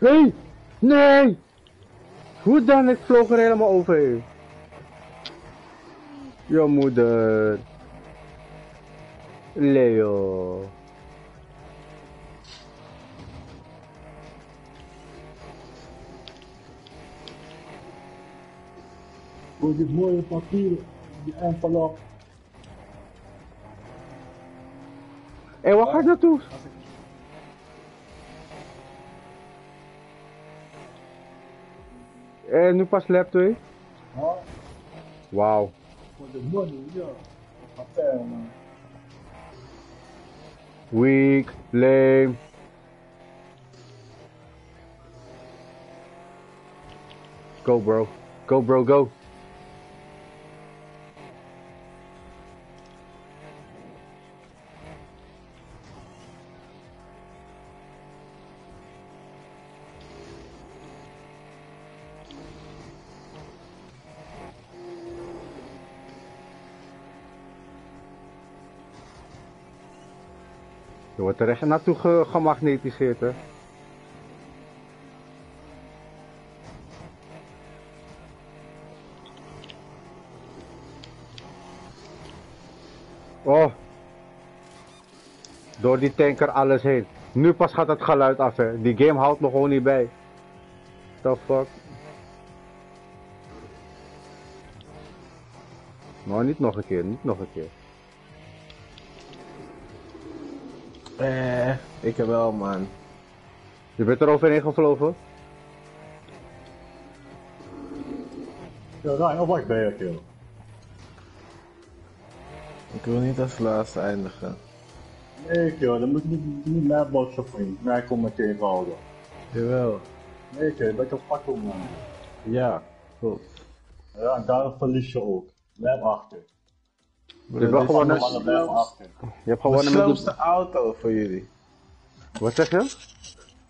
Nee! Nee! Hoe dan? Ik vloog er helemaal overheen. Je moeder. Leo. Voor dit mooie papier, die envelop. Hé, waar gaat dat toe? Hé, nu pas lap 2. Wauw. Wow. Voor de money, ja. Papier, man. Weak, lame. Go, bro. Go, bro, go. Je wordt er echt naartoe gemagnetiseerd, hè? Oh! Door die tanker alles heen. Nu pas gaat het geluid af, hè? Die game houdt me gewoon niet bij. The fuck? Nou, niet nog een keer, niet nog een keer. Ik heb wel, man. Je bent er overheen gevlogen? Ja, daar, op wat ben je, kill. Ik wil niet als laatste eindigen. Nee, kill, dat moet niet mijn botsen voor je. Mij komt meteen eenvoudig. Jawel. Nee, kill, je bent een fakkel, man. Ja, goed. Ja, daarom verlies je ook. Blijf achter. Je hebt gewonnen. Je hebt gewonnen met de auto voor jullie. Wat zeg je?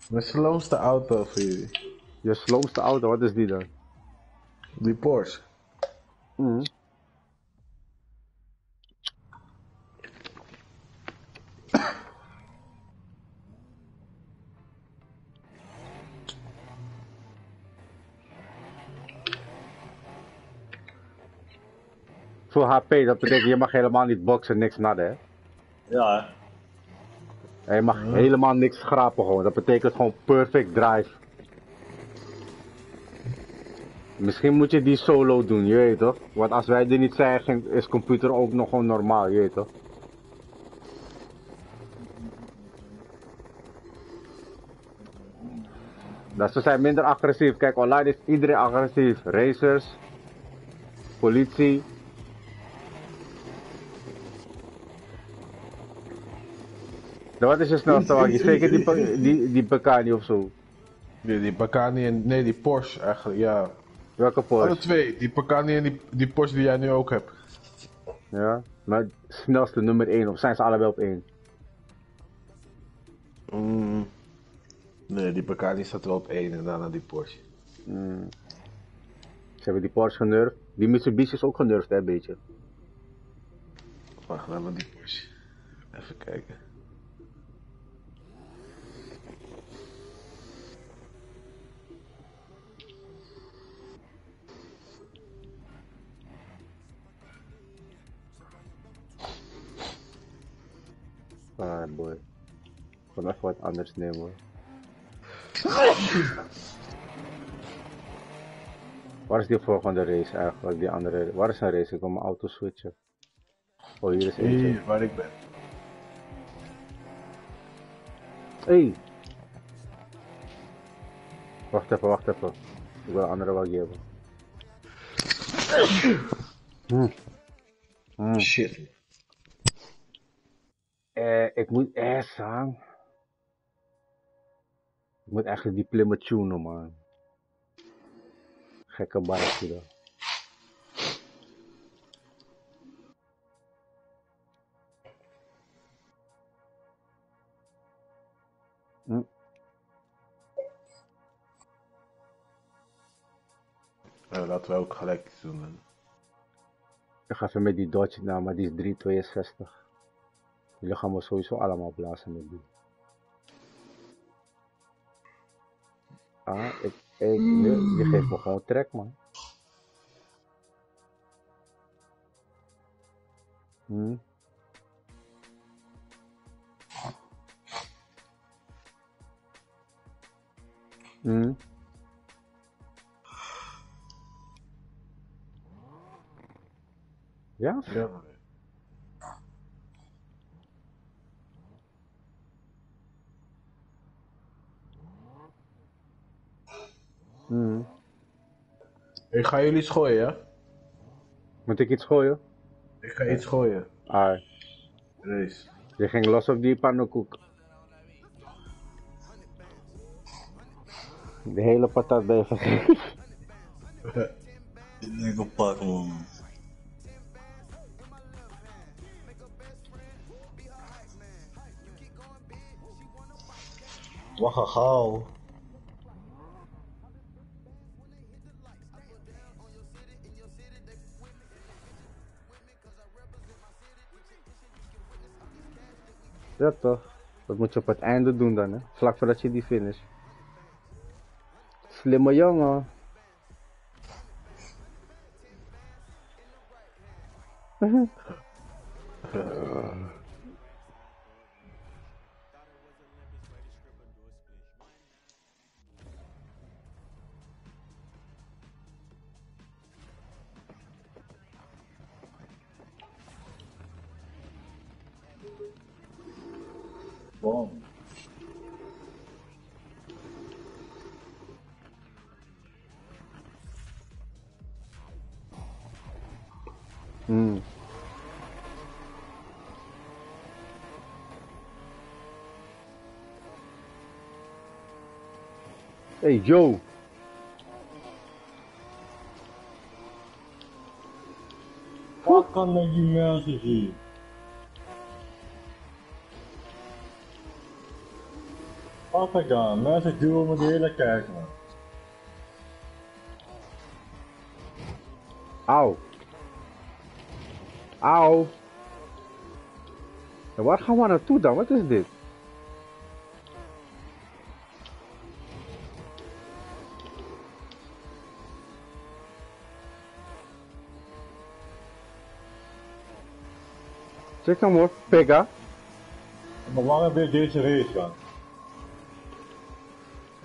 Mijn sloomste auto voor jullie. Je sloomste auto, wat is die dan? Die Porsche. Mm. Voor HP, dat betekent je mag helemaal niet boksen, niks naden, hè? Ja, hè? En je mag helemaal niks schrapen gewoon, dat betekent gewoon perfect drive. Misschien moet je die solo doen, je weet toch? Want als wij er niet zijn, is computer ook nog gewoon normaal, je weet toch? Dat ze zijn minder agressief, kijk online is iedereen agressief. Racers, politie. Wat is je snelste wagen? Zeker die Pagani of zo? Nee, die Pagani en... Nee, die Porsche eigenlijk, ja. Welke Porsche? Alle twee, die Pagani en die Porsche die jij nu ook hebt. Ja, maar snelste nummer 1, of zijn ze allebei op 1? Mm. Nee, die Pagani staat wel op 1 en daarna die Porsche. Mm. Ze hebben die Porsche genurfd. Die Mitsubishi is ook genurfd, hè, een beetje. Wacht, laten we die Porsche. Even kijken. Ah boy, ik kan even wat anders nemen hoor. Waar is die volgende race eigenlijk? Die andere, waar is een race? Ik wil mijn auto switchen. Oh, hier is eentje. Hier, waar ik ben. Hey! Wacht even, wacht even. Ik wil een andere wagen hebben. Mm. Mm. Shit. Ik moet echt aan. Ik moet eigenlijk die Plymouth tunen, man. Gekke barracuda. Hm. Laten we ook gelijk zoomen. Ik ga even met die Dodge, nou, maar die is 362. Jullie gaan we sowieso allemaal blazen met die. Ah, die geeft me gewoon trek, man. Hm. Hm. Ja? Ja. Hmm. Ik ga jullie iets gooien, hè? Moet ik iets gooien? Ik ga iets gooien. Ah. Race. Je ging los op die pannenkoek. De hele patat ben je vergeten. Dit is een pak, man. Wacht, gauw. Ja toch, dat moet je op het einde doen dan, hè? Vlak voordat je die finish. Slimme jongen. Hey, yo! Wat kan met die mensen hier? Papa gaan, luister ik duw om het hele kijken. Auw. Auw. En waar gaan we naartoe dan? Wat is dit? Check hem hoor, Pega. Maar waarom weer deze race gaan?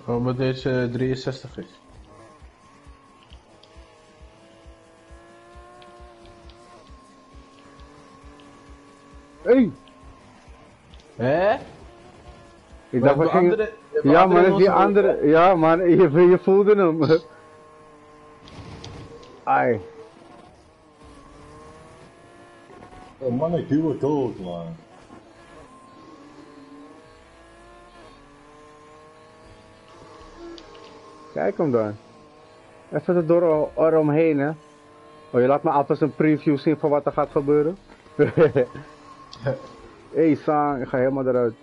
Omdat deze 63 is. Hey. Hé? Ik dacht dat ging... Ja, maar die andere... Ja, maar je voelde hem. Ai. Oh man, ik duw het dood, man. Kijk hem dan. Even er door eromheen, hè. Oh, je laat me alvast een preview zien van wat er gaat gebeuren. Hey Sang, ik ga helemaal eruit.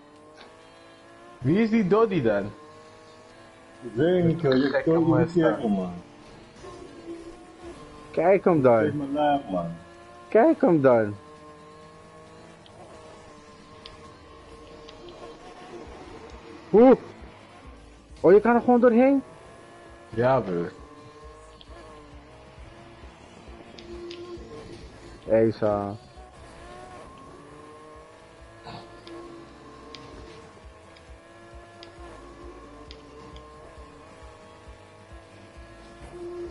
Wie is die Doddy dan? Ik weet niet, ik kan niet kijken, man. Kijk hem dan. Kijk mijn lijf, man. Kijk hem dan. Oeh. Oh, je kan er gewoon doorheen? Ja, broer. Hey Sang.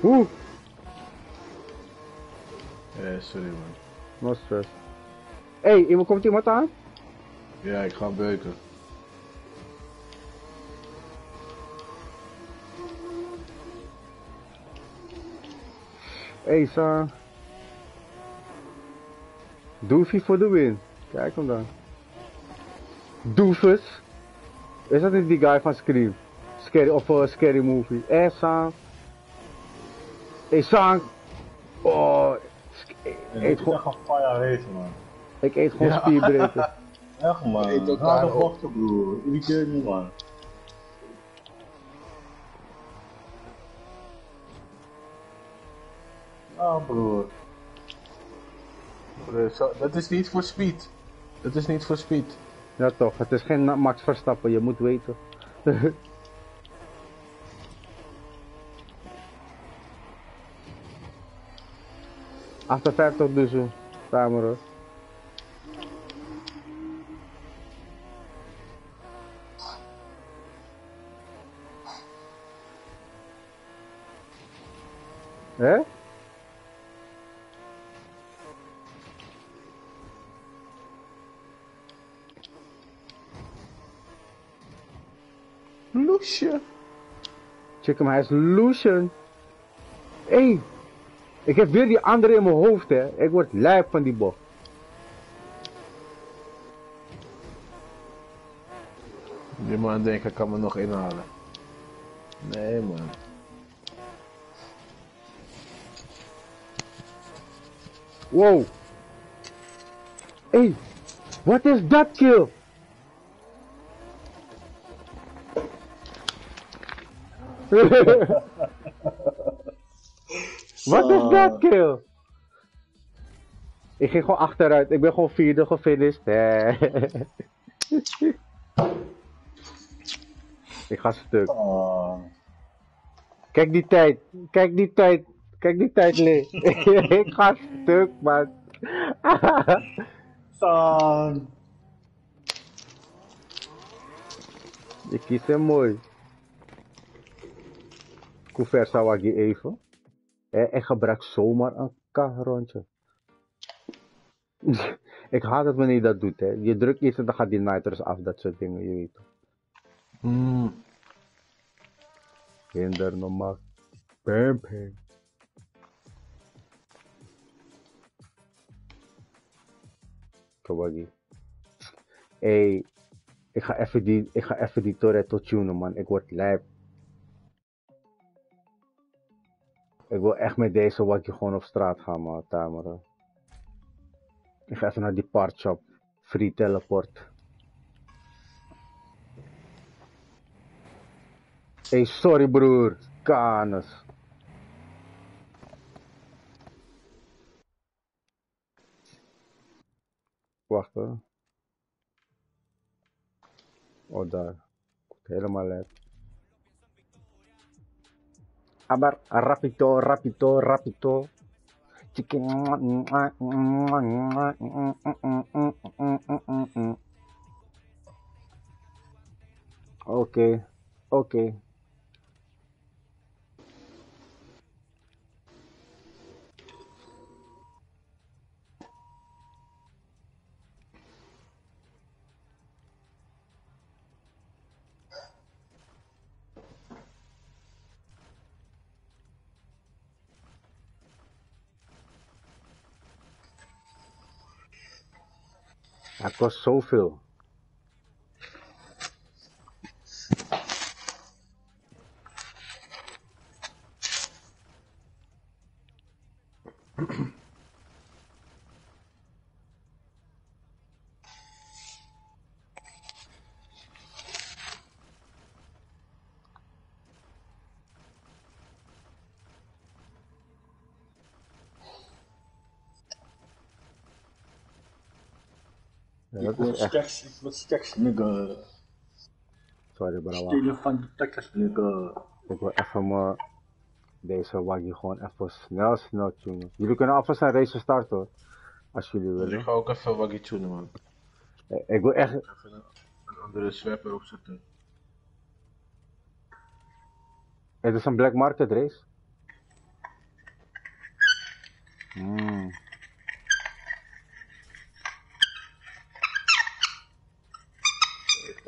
Oeh! Sorry man. No stress. Hé, hey, komt iemand aan? Ja, ik ga beuken. Hé, Sam. Doofie voor de win. Kijk hem dan. Doofus. Is dat niet die guy van Scream? Scary, of Scary Movie. Hé, Sam. Hey Sang! Oh, ik eet gewoon... echt een fire eten, man. Ik eet gewoon spierbreken. Echt, man. Ik eet ook bochten, broer. Iedere keer niet, man. Ja, broer. Dat is niet voor speed. Dat is niet voor speed. Ja, toch. Het is geen Max Verstappen, je moet weten. Achter 50 dus, timer hoor. Hé? Loesje. Check hem, hij is Loesje. Hey. Ik heb weer die andere in mijn hoofd, hè. Ik word lijp van die bocht. Die man denkt, ik kan me nog inhalen. Nee, man. Wow. Hé, hey, wat is dat, kill? Wat is dat, kill? Ik ging gewoon achteruit, ik ben gewoon vierde gefinished. Ik ga stuk. Kijk die tijd, kijk die tijd, kijk die tijd, Lee. Ik ga stuk, man. Ik kies hem mooi. Koever zou ik even. Ik gebruik zomaar een kagrondje. Ik haat het wanneer je dat doet, hè. Je drukt iets en dan gaat die niters af, dat soort dingen, je weet. Hinder normaal. Bam, bam. Kawagi. Hey, ik ga even die Toretto tunen, man. Ik word lijp. Ik wil echt met deze wakje gewoon op straat gaan, man, Tamara. Ik ga even naar die part shop. Free teleport. Hey, sorry broer, Canis. Wacht hoor. Oh daar. Helemaal leuk. Aber rapito, rapito, rapito. Chicken. Oké, oké. Dat kost zoveel. Wat stacks, nigga. Sorry, bravo. Stelen van de takkers, nigga. Ik wil even deze waggie gewoon even snel tunen. Jullie kunnen alvast een race starten hoor. Als jullie willen. Ik ga ook even waggie tunen, man. Ik wil echt. Even een andere swerper opzetten. Het is een Black Market race.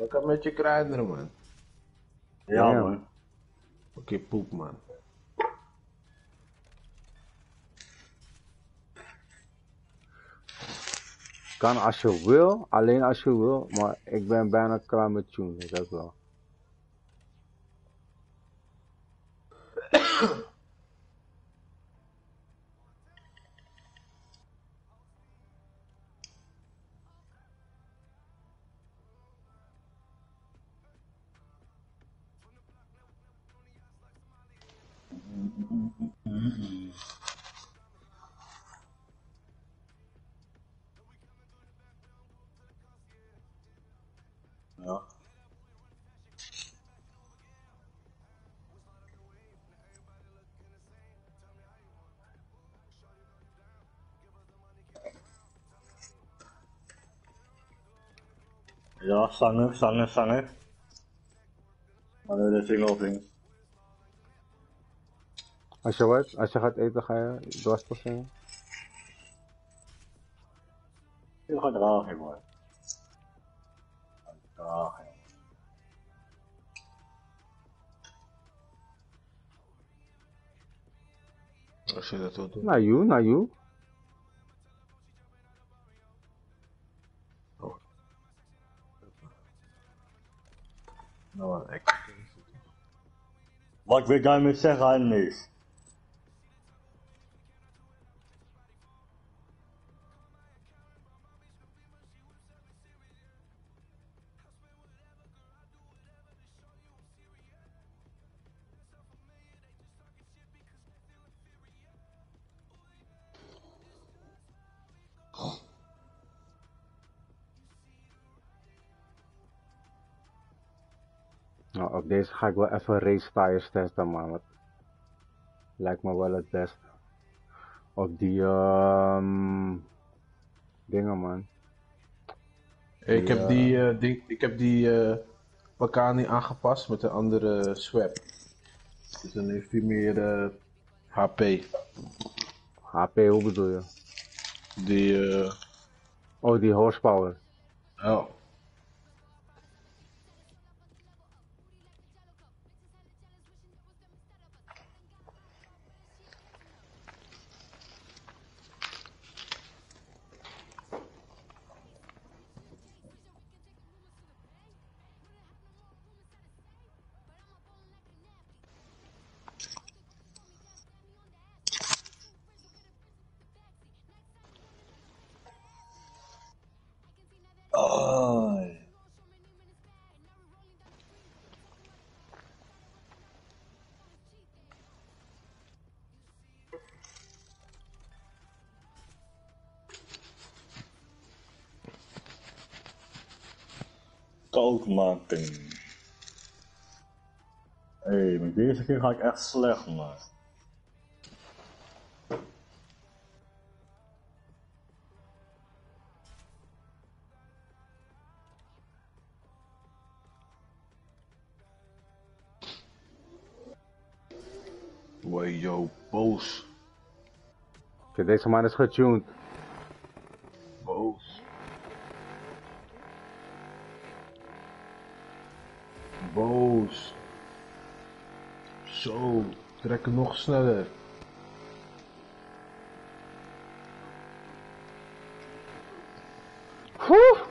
Ik heb met je kruideren, man. Ja, man. Oké, poep, man. Kan als je wil, alleen als je wil, maar ik ben bijna klaar met tune, ik heb wel. Ja, zanger. Allee, dat is ik. Als je wat? Als je gaat eten, ga je dwars toch zingen? Je gaat dragen, man. Dragen. Als je dat wilt doen. Na jou. Nou, ik... Wat wil jij me zeggen aan niks? Op deze ga ik wel even race tires testen, man. Dat lijkt me wel het best. Op die dingen, man. Ik heb die Pagani aangepast met een andere swap. Dus dan heeft hij meer HP. HP, hoe bedoel je? Die horsepower. Oh. Oh. Cold Martin. Hé, maar deze keer ga ik echt slecht, man. Wee, yo, boos. Oké, deze man is getuned. Boos. Boos. Zo, trek hem nog sneller. Oeh.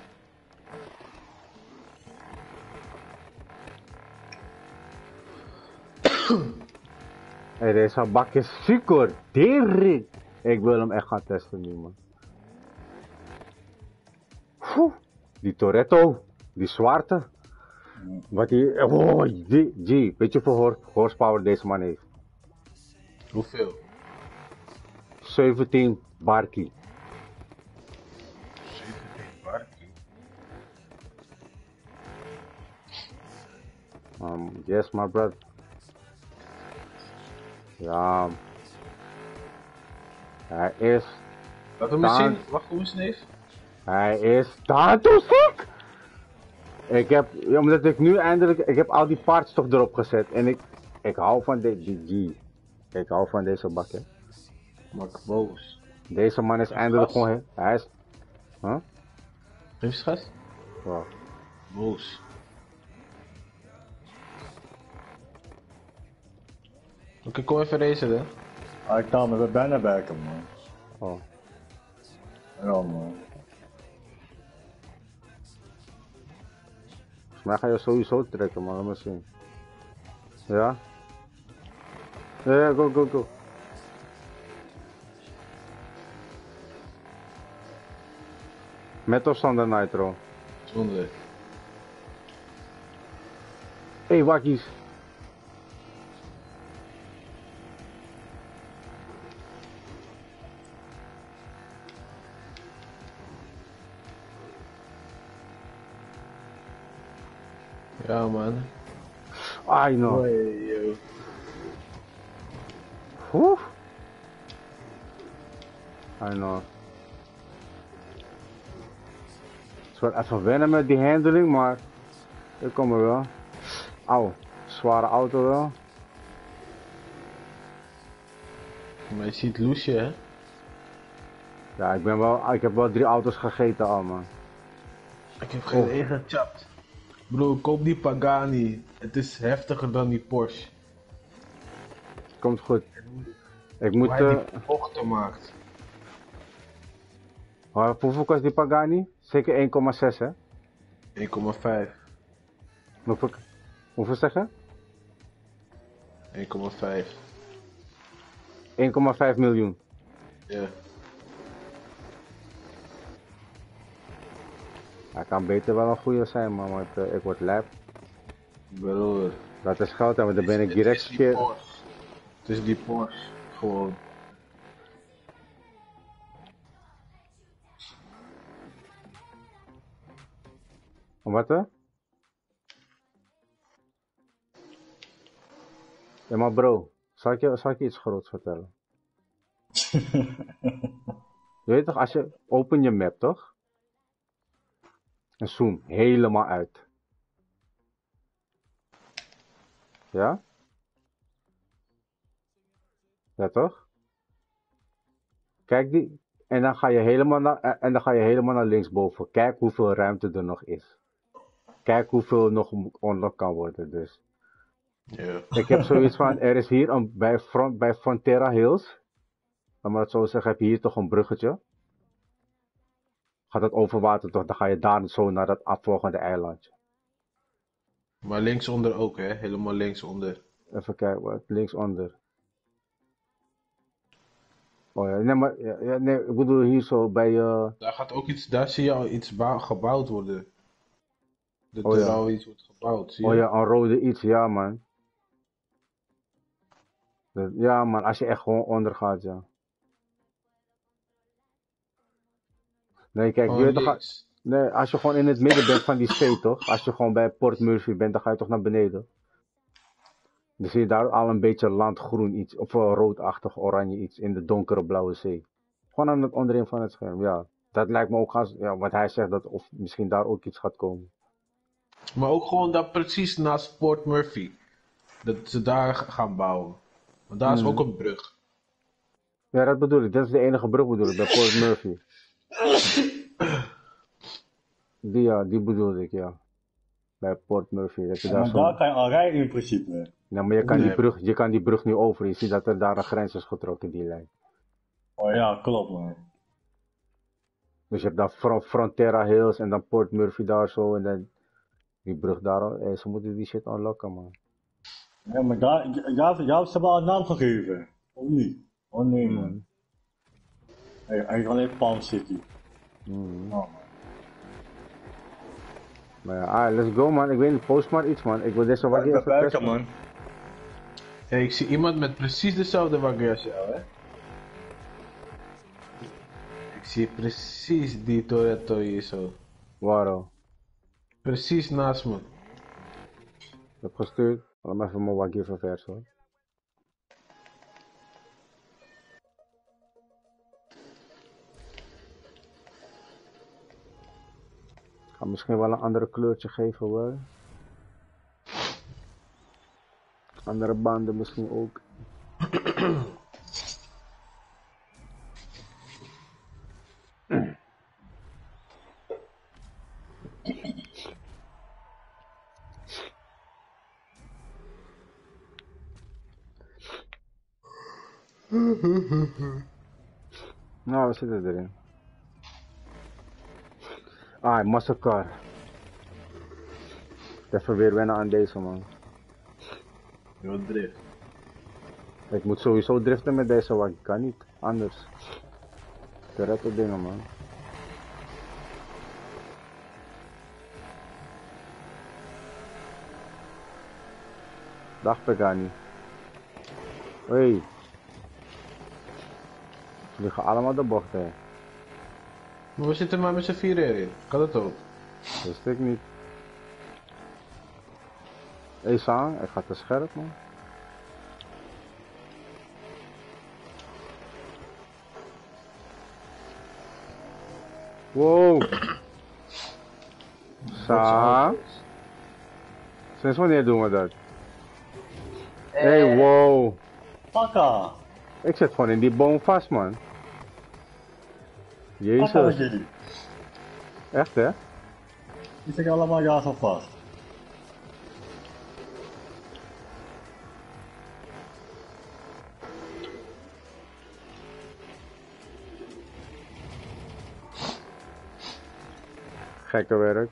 Hey, deze bak is super direct. Ik wil hem echt gaan testen nu, man. Oeh. Die Toretto, die zwarte. Wat die, oh, die, weet je hoeveel horsepower deze man heeft? Hoeveel? 17 barkie. 17 barkie? Yes, my brother. Ja. Hij is... Laat hem eens zien, wacht, hoe is het neef? Hij is... Tantoestuk! Ik heb, omdat ik nu eindelijk, ik heb al die parts toch erop gezet en ik hou van die. Ik hou van deze bak, hè. Maar boos. Deze man is eindelijk gewoon, hè. Hij is, huh? Rustig. Wow. Boos. Oké, kom even racen, hè. Ah, ik kan er bijna bij hem, man. Oh. Ja, man. Maar ga je sowieso trekken, man, laat zien. Ja? Ja, go. Met of zonder nitro? Zonder. Hé, hey, wakkies. Ja, man. I know. Oeh. I know. Het wordt even wennen met die handling, maar ik kom er wel. Au, zware auto wel. Maar je ziet Loesje, hè? Ja, ik heb wel 3 auto's gegeten al, man. Ik heb geen eigen chapt. Bro, koop die Pagani. Het is heftiger dan die Porsche. Komt goed. Ik moet... Hoe hij die bochten maakt. Hoeveel kost die Pagani? Zeker 1,6, hè? 1,5. Hoeveel zeg je? 1,5. 1,5 miljoen. Ja. Hij kan beter wel een goede zijn, man, want ik word lijp. Broer. Dat is goud, want dan ben ik direct verkeerd. Het is die Porsche, gewoon. Wat hè? Ja, maar bro, zal ik je iets groots vertellen? Je weet toch, als je open je map, toch? En zoom helemaal uit. Ja? Ja toch? Kijk die. En dan ga je helemaal naar linksboven. Kijk hoeveel ruimte er nog is. Kijk hoeveel nog unlocked kan worden dus. Yeah. Ik heb zoiets van, er is hier een, bij Frontera Hills. Laat maar het zo zeggen, heb je hier toch een bruggetje. Gaat dat over water toch, dan ga je daar zo naar dat afvolgende eilandje. Maar linksonder ook, hè? Helemaal linksonder. Even kijken, wat? Linksonder. Oh ja, nee, maar ja, nee, ik bedoel hier zo bij... Daar gaat ook iets, daar zie je al iets gebouwd worden. Dat oh, ja. Er al iets wordt gebouwd, zie je? Oh ja, een rode iets, ja man. Ja man, als je echt gewoon onder gaat, ja. Nee, kijk, oh, je weet toch... Nee, als je gewoon in het midden bent van die zee, toch? Als je gewoon bij Port Murphy bent, dan ga je toch naar beneden? Dan zie je daar al een beetje landgroen iets, of roodachtig oranje iets in de donkere blauwe zee. Gewoon aan het onderin van het scherm, ja. Dat lijkt me ook gaan, ja, want hij zegt dat of misschien daar ook iets gaat komen. Maar ook gewoon daar precies naast Port Murphy. Dat ze daar gaan bouwen. Want daar is ook een brug. Ja, dat bedoel ik. Dat is de enige brug bedoel ik, bij Port Murphy. Die, ja, die bedoelde ik, ja. Bij Port Murphy. Dat je ja, daar maar zo... daar kan je al rijden in principe. Nee, ja, maar je kan, je kan die brug niet over. Je ziet dat er daar een grens is getrokken, die lijn. Oh ja, klopt man. Dus je hebt dan Frontera Hills en dan Port Murphy daar zo en dan die brug daar. Ze moeten die shit unlocken, man. Ja, maar daar ze wel een naam gegeven. Of niet? Oh nee, man. Hij is alleen Palm City. Oh. Maar ja, let's go, man. Ik weet niet, post maar iets, man. Ik wil dit zo wat even testen, man. Ja, ik zie iemand met precies dezelfde bagage, hè. Ik zie precies die Toretto hier zo. Waarom? Precies naast me. Ik heb gestuurd. Laat me even mijn waggie verversen, hoor. Ik ga misschien wel een andere kleurtje geven, hoor. Andere banden misschien ook. Nou, we zitten erin. Ah, massacre. Even weer wennen aan deze, man. Yo, drift. Ik moet sowieso driften met deze, want ik kan niet anders. De rette dingen, man. Dag, Pagani. Hoi. We liggen allemaal de bocht, hè. Maar we zitten maar met z'n vieren in. Kan dat ook? Dat stik ik niet. Hé, Saan, hij gaat te scherp, man. Wow. Saan. Sinds wanneer doen we dat? Hé, wow. Pakka. Ik zit gewoon in die boom vast, man. Jezus. Echt, hè? Die zitten allemaal daar zo vast. Gekke werk.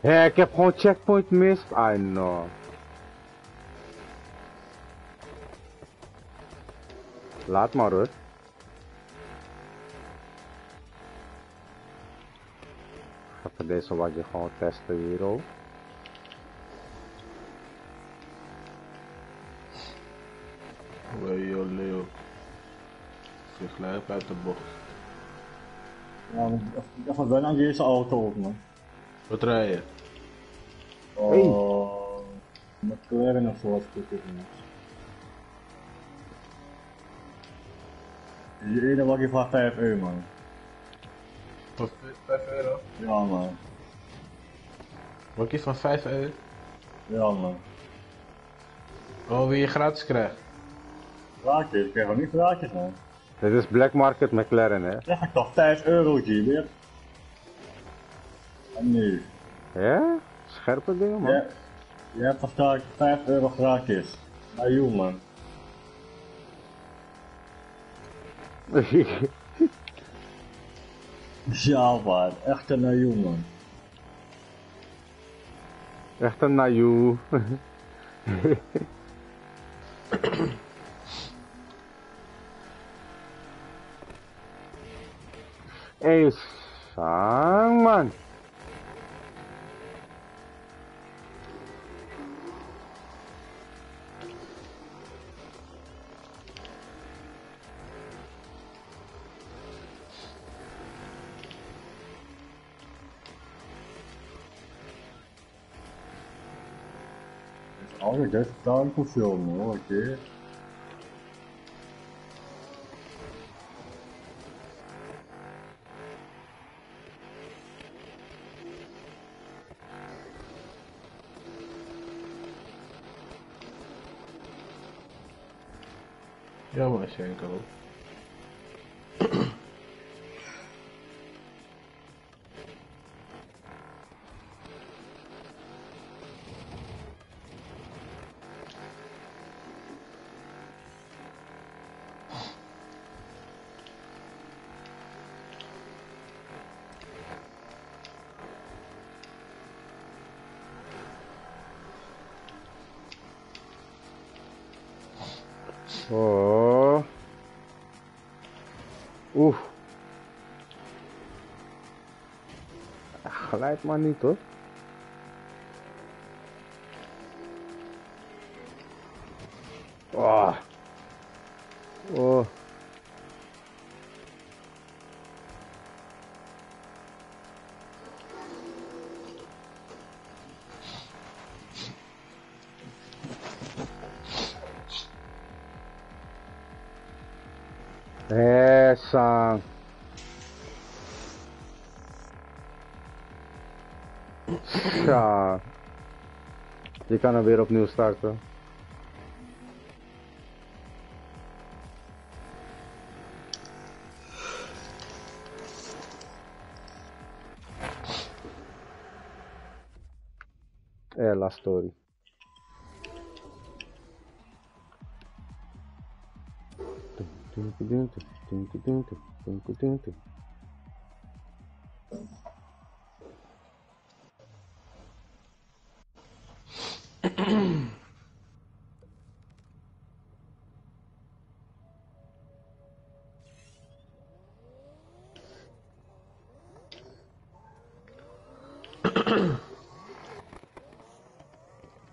Hé, ik heb gewoon checkpoint mis. I know. Laat maar, hoor. Even deze wat je gewoon testen hier ook. Leo, Leo. Ze glijdt uit de bocht. Ja, dat was bijna deze auto ook, man. Wat rij je? Oh, McLaren of wat, ik weet niet. Die ene waggie van 5 euro, man. Wat? 5 euro? Ja, man. Waggie van 5 euro? Ja, man. Oh, wie je gratis krijgt? Gratis? Ik krijg ook niet gratis, man. Dit is Black Market McLaren, hè? Zeg ik toch 5 eurotje weer? En nu? Ja? Scherpe dingen, man. Ja. Je hebt toch 5 euro gratis. Nou, joh, man. Ja, man, echt een najoe, man. Echt een najoe. Hey, sang, man. Olha, já está com o seu nome aqui. Yeah, I want to share and go. Oh. Gelijk maar niet hoor. Oh. Oh. Essa ja. Je kan hem weer opnieuw starten. È la story.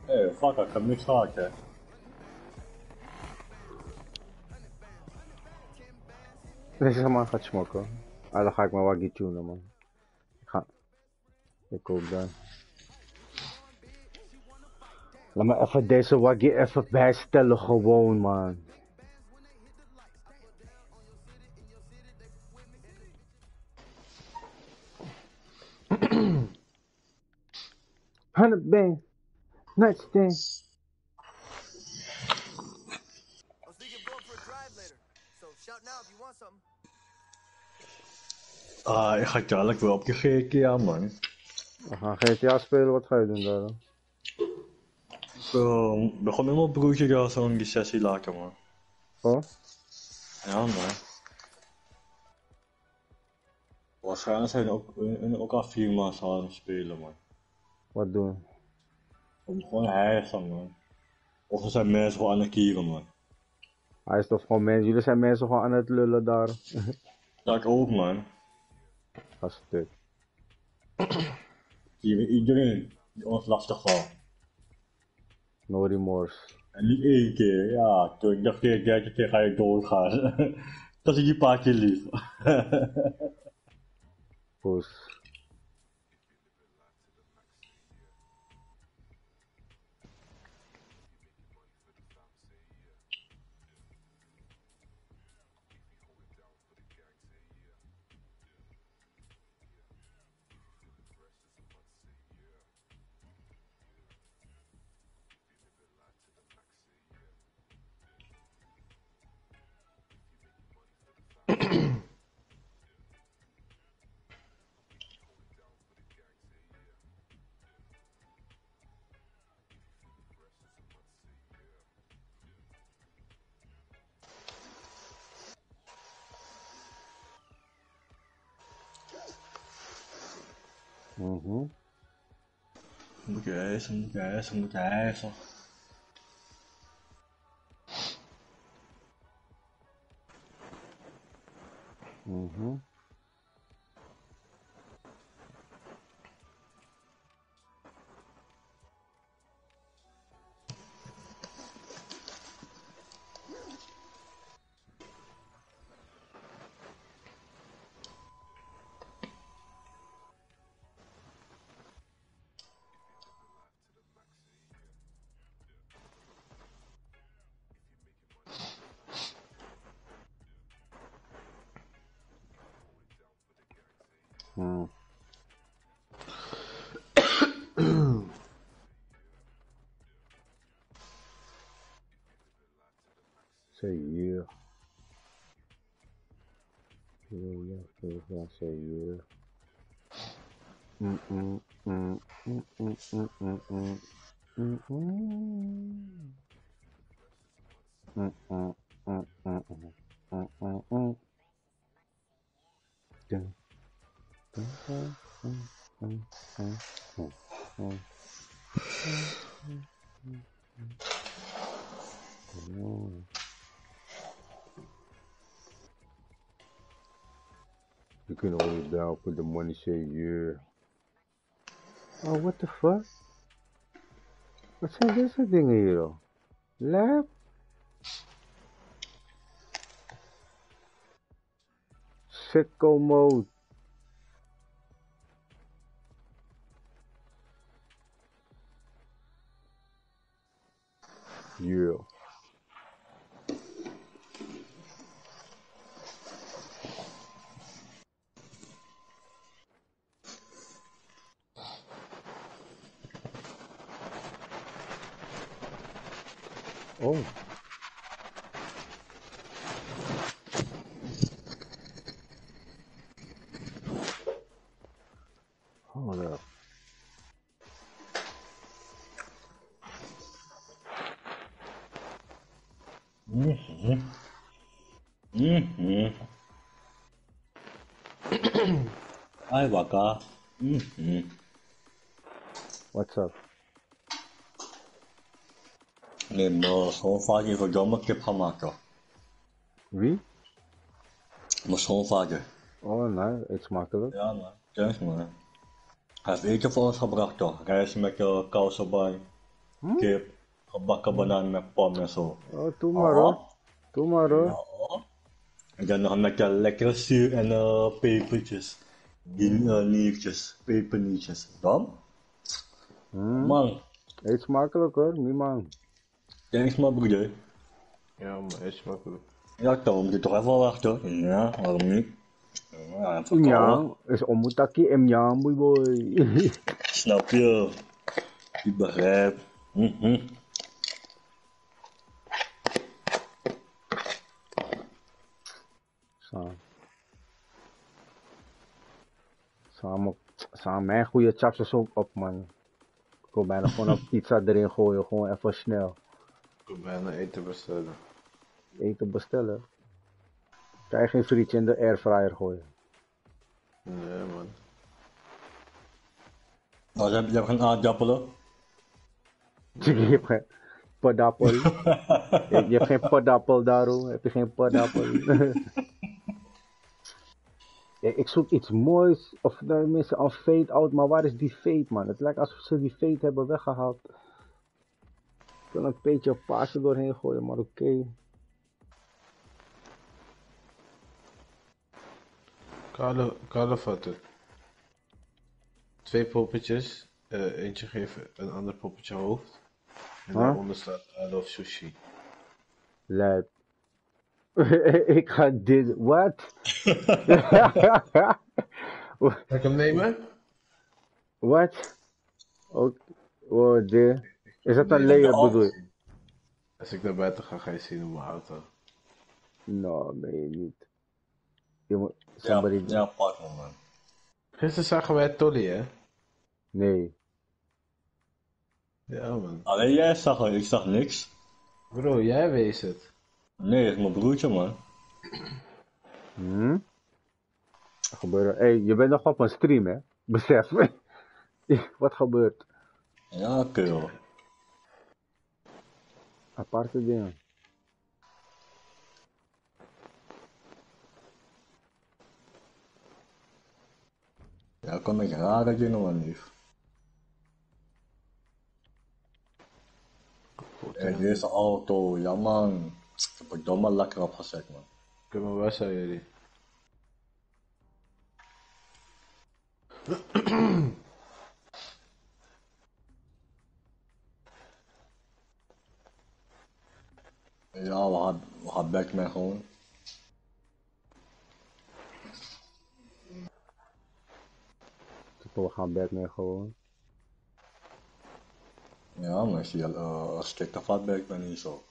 Hey, fuck, I can mix hard, okay? Deze man gaat smokken. Ah, dan ga ik mijn waggie tunen, man. Ik hoop dat. Laat me even deze waggie even bijstellen, gewoon, man. $100. Nice thing. Ah, ik ga dadelijk wel op de GTA, man. We gaan GTA spelen, wat ga je doen daar dan? Ik begon met mijn broertje daar zo'n die sessie later, man. Oh? Ja, man. Waarschijnlijk zijn er ook al 4 maanden aan het spelen, man. Wat doen? Om gewoon hijsen, man. Of er zijn mensen gewoon aan het kieren, man. Hij is toch gewoon mensen, jullie zijn mensen gewoon aan het lullen daar. Ja, ik ook, man. Stuk. Iedereen die ons lastig valt. No remorse. En niet 1 keer, ja. Toen ik dacht, de 3e keer ga je doodgaan. Dat is die paar keer lief. Poes. Mm-hmm. Moet je hijsen. Mm-hmm. Say yeah. I say yeah. You can hold it down, put the money, say yeah. Oh, what the fuck? What's this thing here? Lap? Sicko mode. Yeah. Oh. Hold up. Hi, Waka. What's up? Nên số pha gì có gió mất kịp hả mà cơ? Vì? Một số pha gì? Oh, no, it's marketable. Yeah, no, thanks, man. Hãy vì cho phó sắp rạc cho, gây xin mẹ cho cao sắp bài kịp hợp bạc cơ bản ăn mẹ bò mẹ số. Oh, tomorrow. Giờ nó mẹ cho lecture suit and paper just, in niches, paper niches, đúng? Mang. It's marketable cơ, mi mang. Denk eens maar broeder. Ja, maar is maar goed. Ja, dan moet je toch even wachten. Ja, waarom niet? Ja, ja is omutaki en ja, mooi boy. Snap je? Ik begrijp. Samen mijn goede chapsjes op, man. Ik wil bijna gewoon een pizza erin gooien, gewoon even snel. Ik ben bijna eten bestellen. Eten bestellen? Kan je geen frietje in de airfryer gooien? Nee, man. Oh, je hebt geen aardappelen? Je hebt geen padappel. Je hebt geen padappel daarom. Heb je geen padappel? Ik zoek iets moois. Of nou, mensen als fade out. Maar waar is die fade, man? Het lijkt alsof ze die fade hebben weggehaald. Ik wil een beetje paarse doorheen gooien, maar oké. Carlo vat het. 2 poppetjes, eentje geven een ander poppetje hoofd. En daaronder staat I love sushi. Lijp. Ik ga dit, wat? Kan ik hem nemen? Wat? Oh, dit. Is dat een layer bedoel je? Als ik naar buiten ga, ga je zien op mijn auto. No, nee, niet. Je moet... Somebody... Ja, partner, man. Gisteren zagen wij Tolly, hè? Nee. Ja, man. Alleen jij zag het, ik zag niks. Bro, jij wees het. Nee, het is mijn broertje, man. Wat gebeurt er? Hé, je bent nog op een stream, hè? Besef. Wat gebeurt? Ja, oké, hoor. Aparte dingen. Ja, kom ik raar dat je nog een lief. Kijk, deze auto, ja man. Ik heb het domme lekker opgezet, man. Kunnen we wel zijn jullie. Ja, we gaan back met gewoon. doorgaan Batman gewoon. Ja, maar ik zie een gestikte fatback ben niet zo.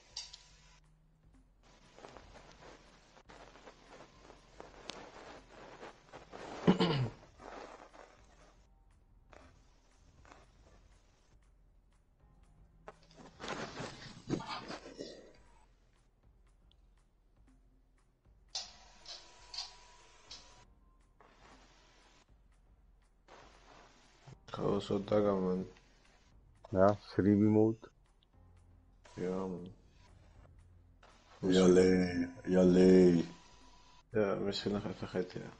Gewoon zo dagen, man. Ja, Sribi mode. Ja, man. Jolé, jolé. Ja, misschien nog even GTA. Ja.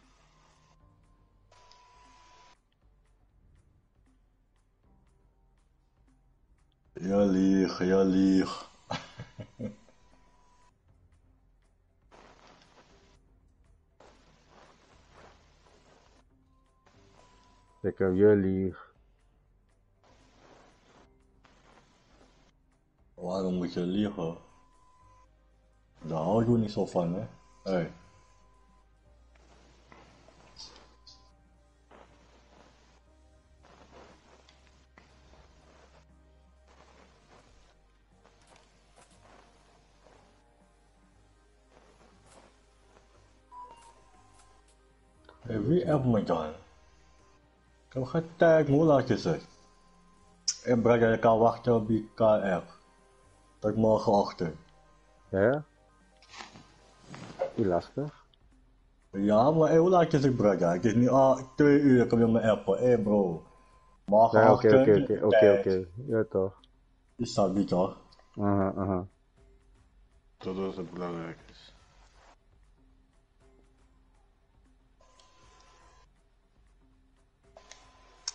Jollig, jollig. Ik heb jullie. Waarom moet je liegen? Daar hou je niet zo van, hè? Hey. Hey, wie heeft me dan? Ik heb geen tijd, hoe laat je zegt. Ik breng dat je kan wachten op die KR. Tot morgenochtend. Ja? Die lastig. Ja, maar hey, hoe laat je zegt, breng dat? Het is nu al 2 uur, ik kom je op mijn appen. Hé hey, bro. Morgenochtend. Oké. Ja toch. Is dat niet toch? Aha. Totdat het belangrijk is.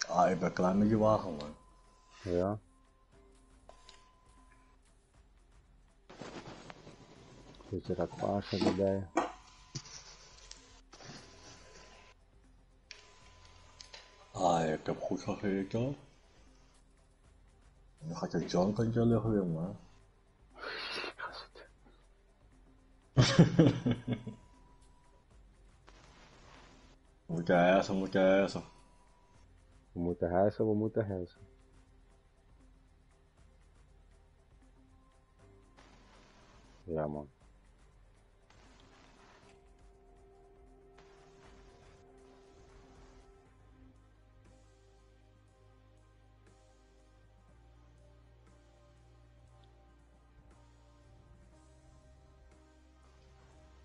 Ah, ik ben klaar met je wagen, man. Ja. Zit je dat paarse erbij? Ah, ik heb goed gegeten. Nu gaat je jonkentje liggen weer, man. Ga zitten. Moet je hersen. We moeten huizen. Ja, man.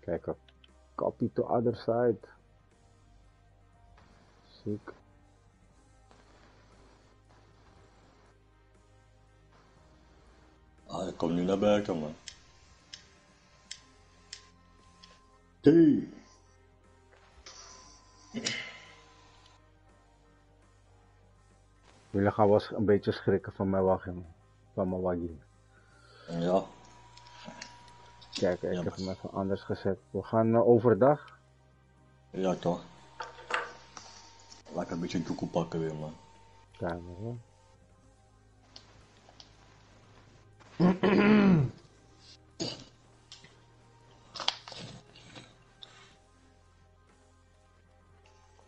Kijk op. Copy to other side. Ziek. Ah, ik kom nu naar buiten, man. Hey. Jullie gaan wel een beetje schrikken van mijn wagen. Van mijn waggie. Ja. Kijk, ik heb hem even anders gezet. We gaan overdag. Ja, toch. Laat ik een beetje een doekoe pakken weer, man. Kijk, man.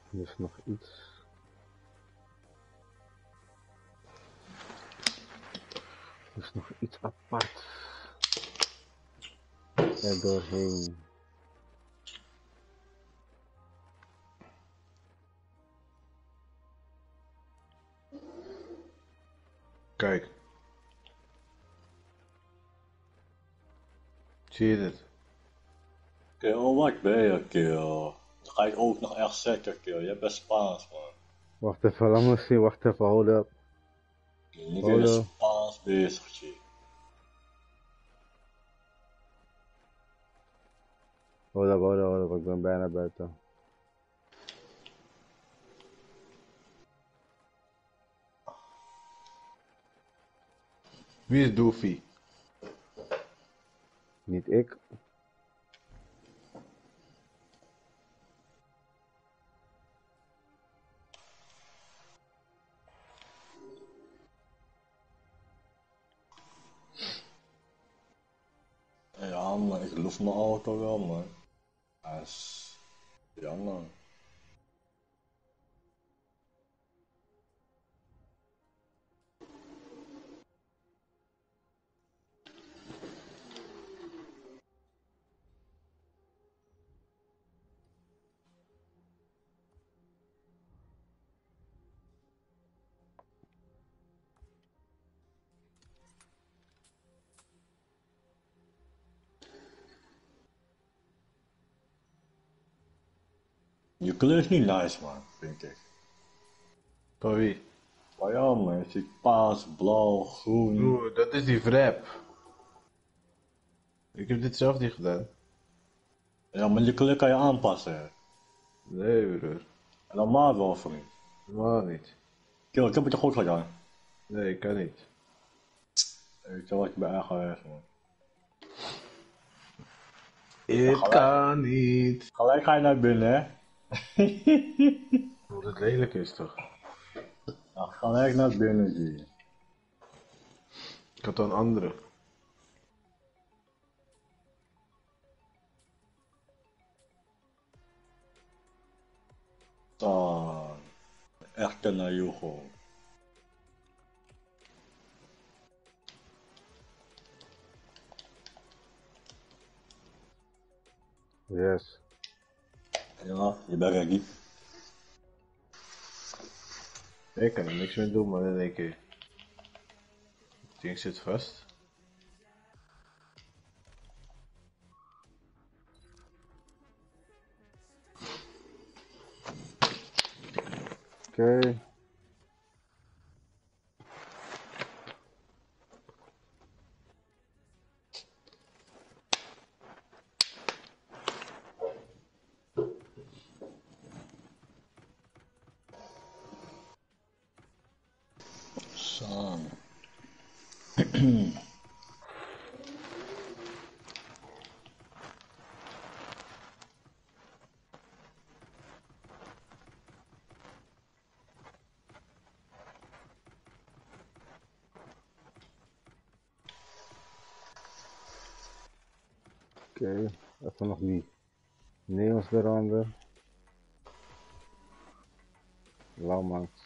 Hier is nog iets. Er is nog iets apart. Er doorheen. Kijk. Zie je dit? Kerel, wat ben je, kerel? Dat ga ik ook nog echt zetten, kerel. Jij bent Spaans, man. Wacht even, laat me zien. Wacht even, hold up. Niet in Spaans bezig, je. Hold up. Ik ben bijna buiten. Wie is Doofy? Niet ik. Ja, maar ik loof mijn auto wel, man. Ja, man. Je kleur is niet nice, man, vind ik. Bij wie? Bij jou, man. Je ziet paars, blauw, groen. Oeh, dat is die wrap. Ik heb dit zelf niet gedaan. Ja, maar je kleur kan je aanpassen, hè? Nee, broer. Normaal wel, vriend. Normaal niet. Kill, ik heb het toch goed gedaan? Nee, ik kan niet. Ik zal wat je bij aangewezen, man. Het kan niet. Gelijk ga je naar binnen, hè? Omdat het lelijk is, toch? Nou, gelijk naar binnen, zie je. Ik had al een andere. Ah, echte najugo. Yes. Ja, je bent ready. Ik kan er niks meer doen, maar in één keer. Het ding zit vast. Oké. Oké, even nog die neons eronder. Lauwmans.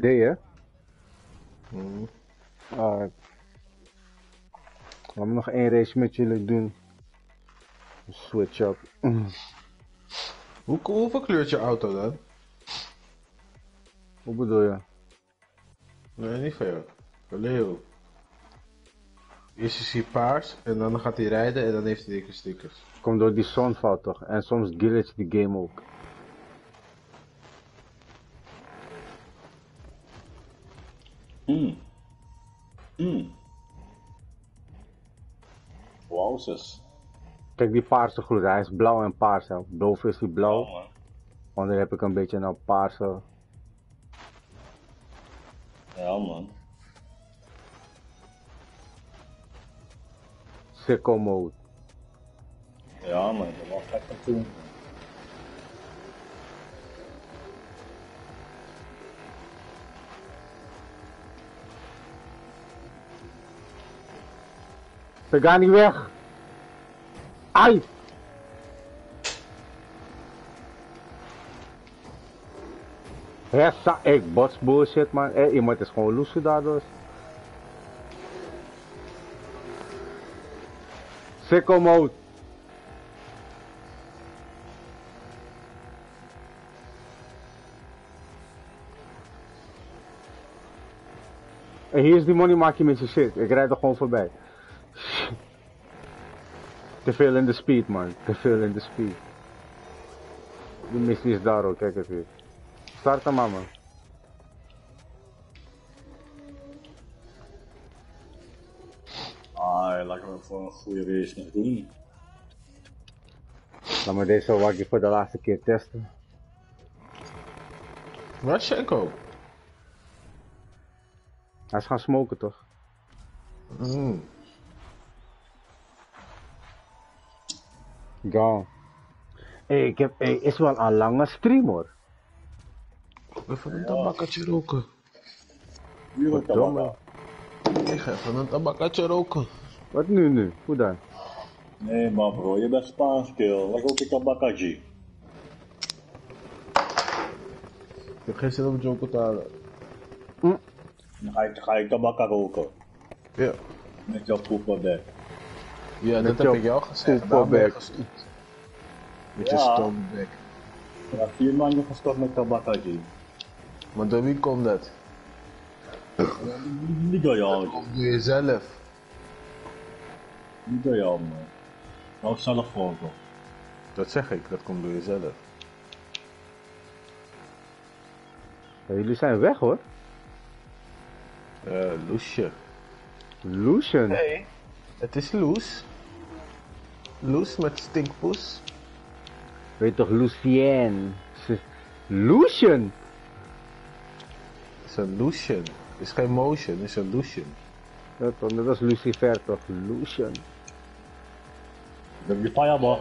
D, hè? Mm. Alright. Laten we nog één race met jullie doen. Switch up. Hoeveel kleurt je auto dan? Hoe bedoel je? Nee, niet veel. Leeuw. Eerst is hij paars en dan gaat hij rijden en dan heeft hij dikke stickers. Komt door die zonfout toch? En soms glitch die game ook. Kijk die paarse gloed, hij is blauw en paars. Hè. Boven is hij blauw. Onder heb ik een beetje een paarse. Ja, man. Sicko mode. Ja, man, dat was echt een toen. Ze gaan niet weg. Ai! Hessa, ik bots bullshit, man. Iemand is gewoon loose daardoor. Sicko mode. En hier is die money maak je met je shit. Ik rijd er gewoon voorbij. Te veel in de speed, man, te veel in de speed. Die missie is daar ook, kijk het weer. Start hem aan, man. Ah, laten we voor een goede race nog doen. Laten we deze waggie voor de laatste keer testen. Wat Shenko? Hij is gaan smoken, toch? Mm. Go. Hey, ik heb, is wel een lange stream hoor. Even een tabakketje roken. Verdomme. Ik ga even een tabakketje roken. Wat nu? Hoe dan? Nee man bro, je bent spaanskil. Leg ook ik op Bakaji. Ik heb geen zin om Jonko te halen. Hm? Dan ga ik tabakka roken. Ja. Met jouw poepelbek. Ja, met dat heb ik jou gezegd. Poepelbek. Met je stompbek. Ja, 4 maanden gestopt met tabakka, G. Maar door wie komt dat? Niet door jou. Door jezelf. Niet door jou, man. Nou, zelf roken. Dat zeg ik, dat komt door jezelf. Ja, jullie zijn weg hoor. Loesje. Loesje? Nee, het is Loes. Loes met stinkpoes. Weet toch Lucien? Loesjen? Het is een Loesje. Het is geen motion, het is een Loesje. Ja, dat was Lucifer toch? Loesje. Dat is payaba. Ik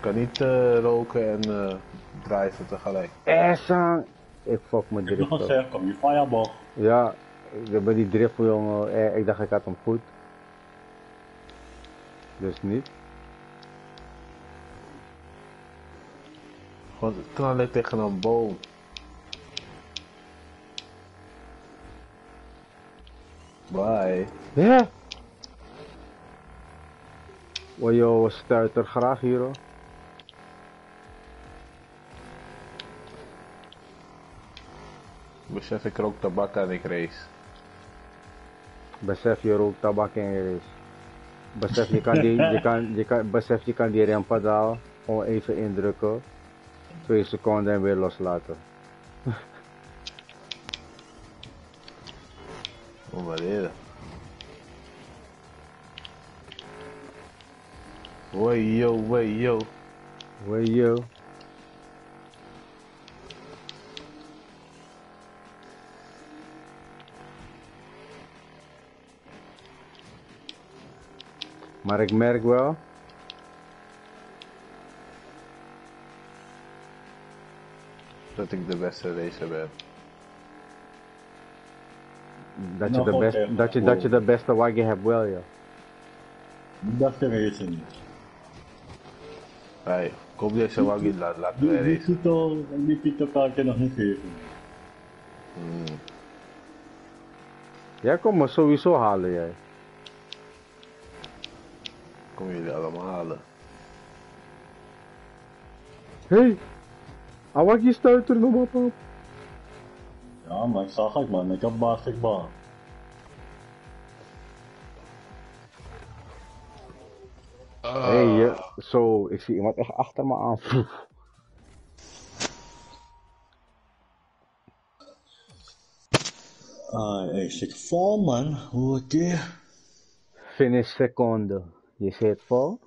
kan niet roken en drijven tegelijk. Essa! Ik fuck mijn drift. Ik wil gewoon zeggen, kom je fireball. Ja, ik ben die drift jongen, ik dacht ik had hem goed. Dus niet. Gewoon knallen tegen een boom. Bye. Ja! Yeah. Oh joh, stuiter graag hier hoor. Besef, ik rook tabak en ik race. Besef, je rookt tabak en je race. Besef, je kan die rempedaal gewoon even indrukken. 2 seconden en weer loslaten. Oh, wat is dat? Way yo. Maar ik merk wel dat ik de beste racer ben. Dat je de beste wagen hebt wel, ja. Dat kan je niet. Hey, koop deze wagen, laten we racen. Die pieterkaartje nog niet geven. Jij komt me sowieso halen, jij. Kom jullie allemaal halen. Hey, Awaki stuiter, noem op op. Ja, maar ik zag het man, ik heb basketbal. Hey, zo, ik zie iemand echt achter me aan. Ik zit vol man, hoe het hier? Finish seconde. Je zit vol?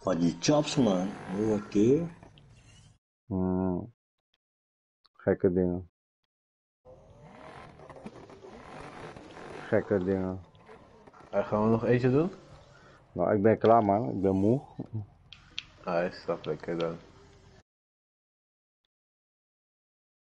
Van die chops man, oké. Gekke dingen. Gaan we nog eentje doen? Nou, ik ben klaar man, ik ben moe. Hij is straf lekker dan.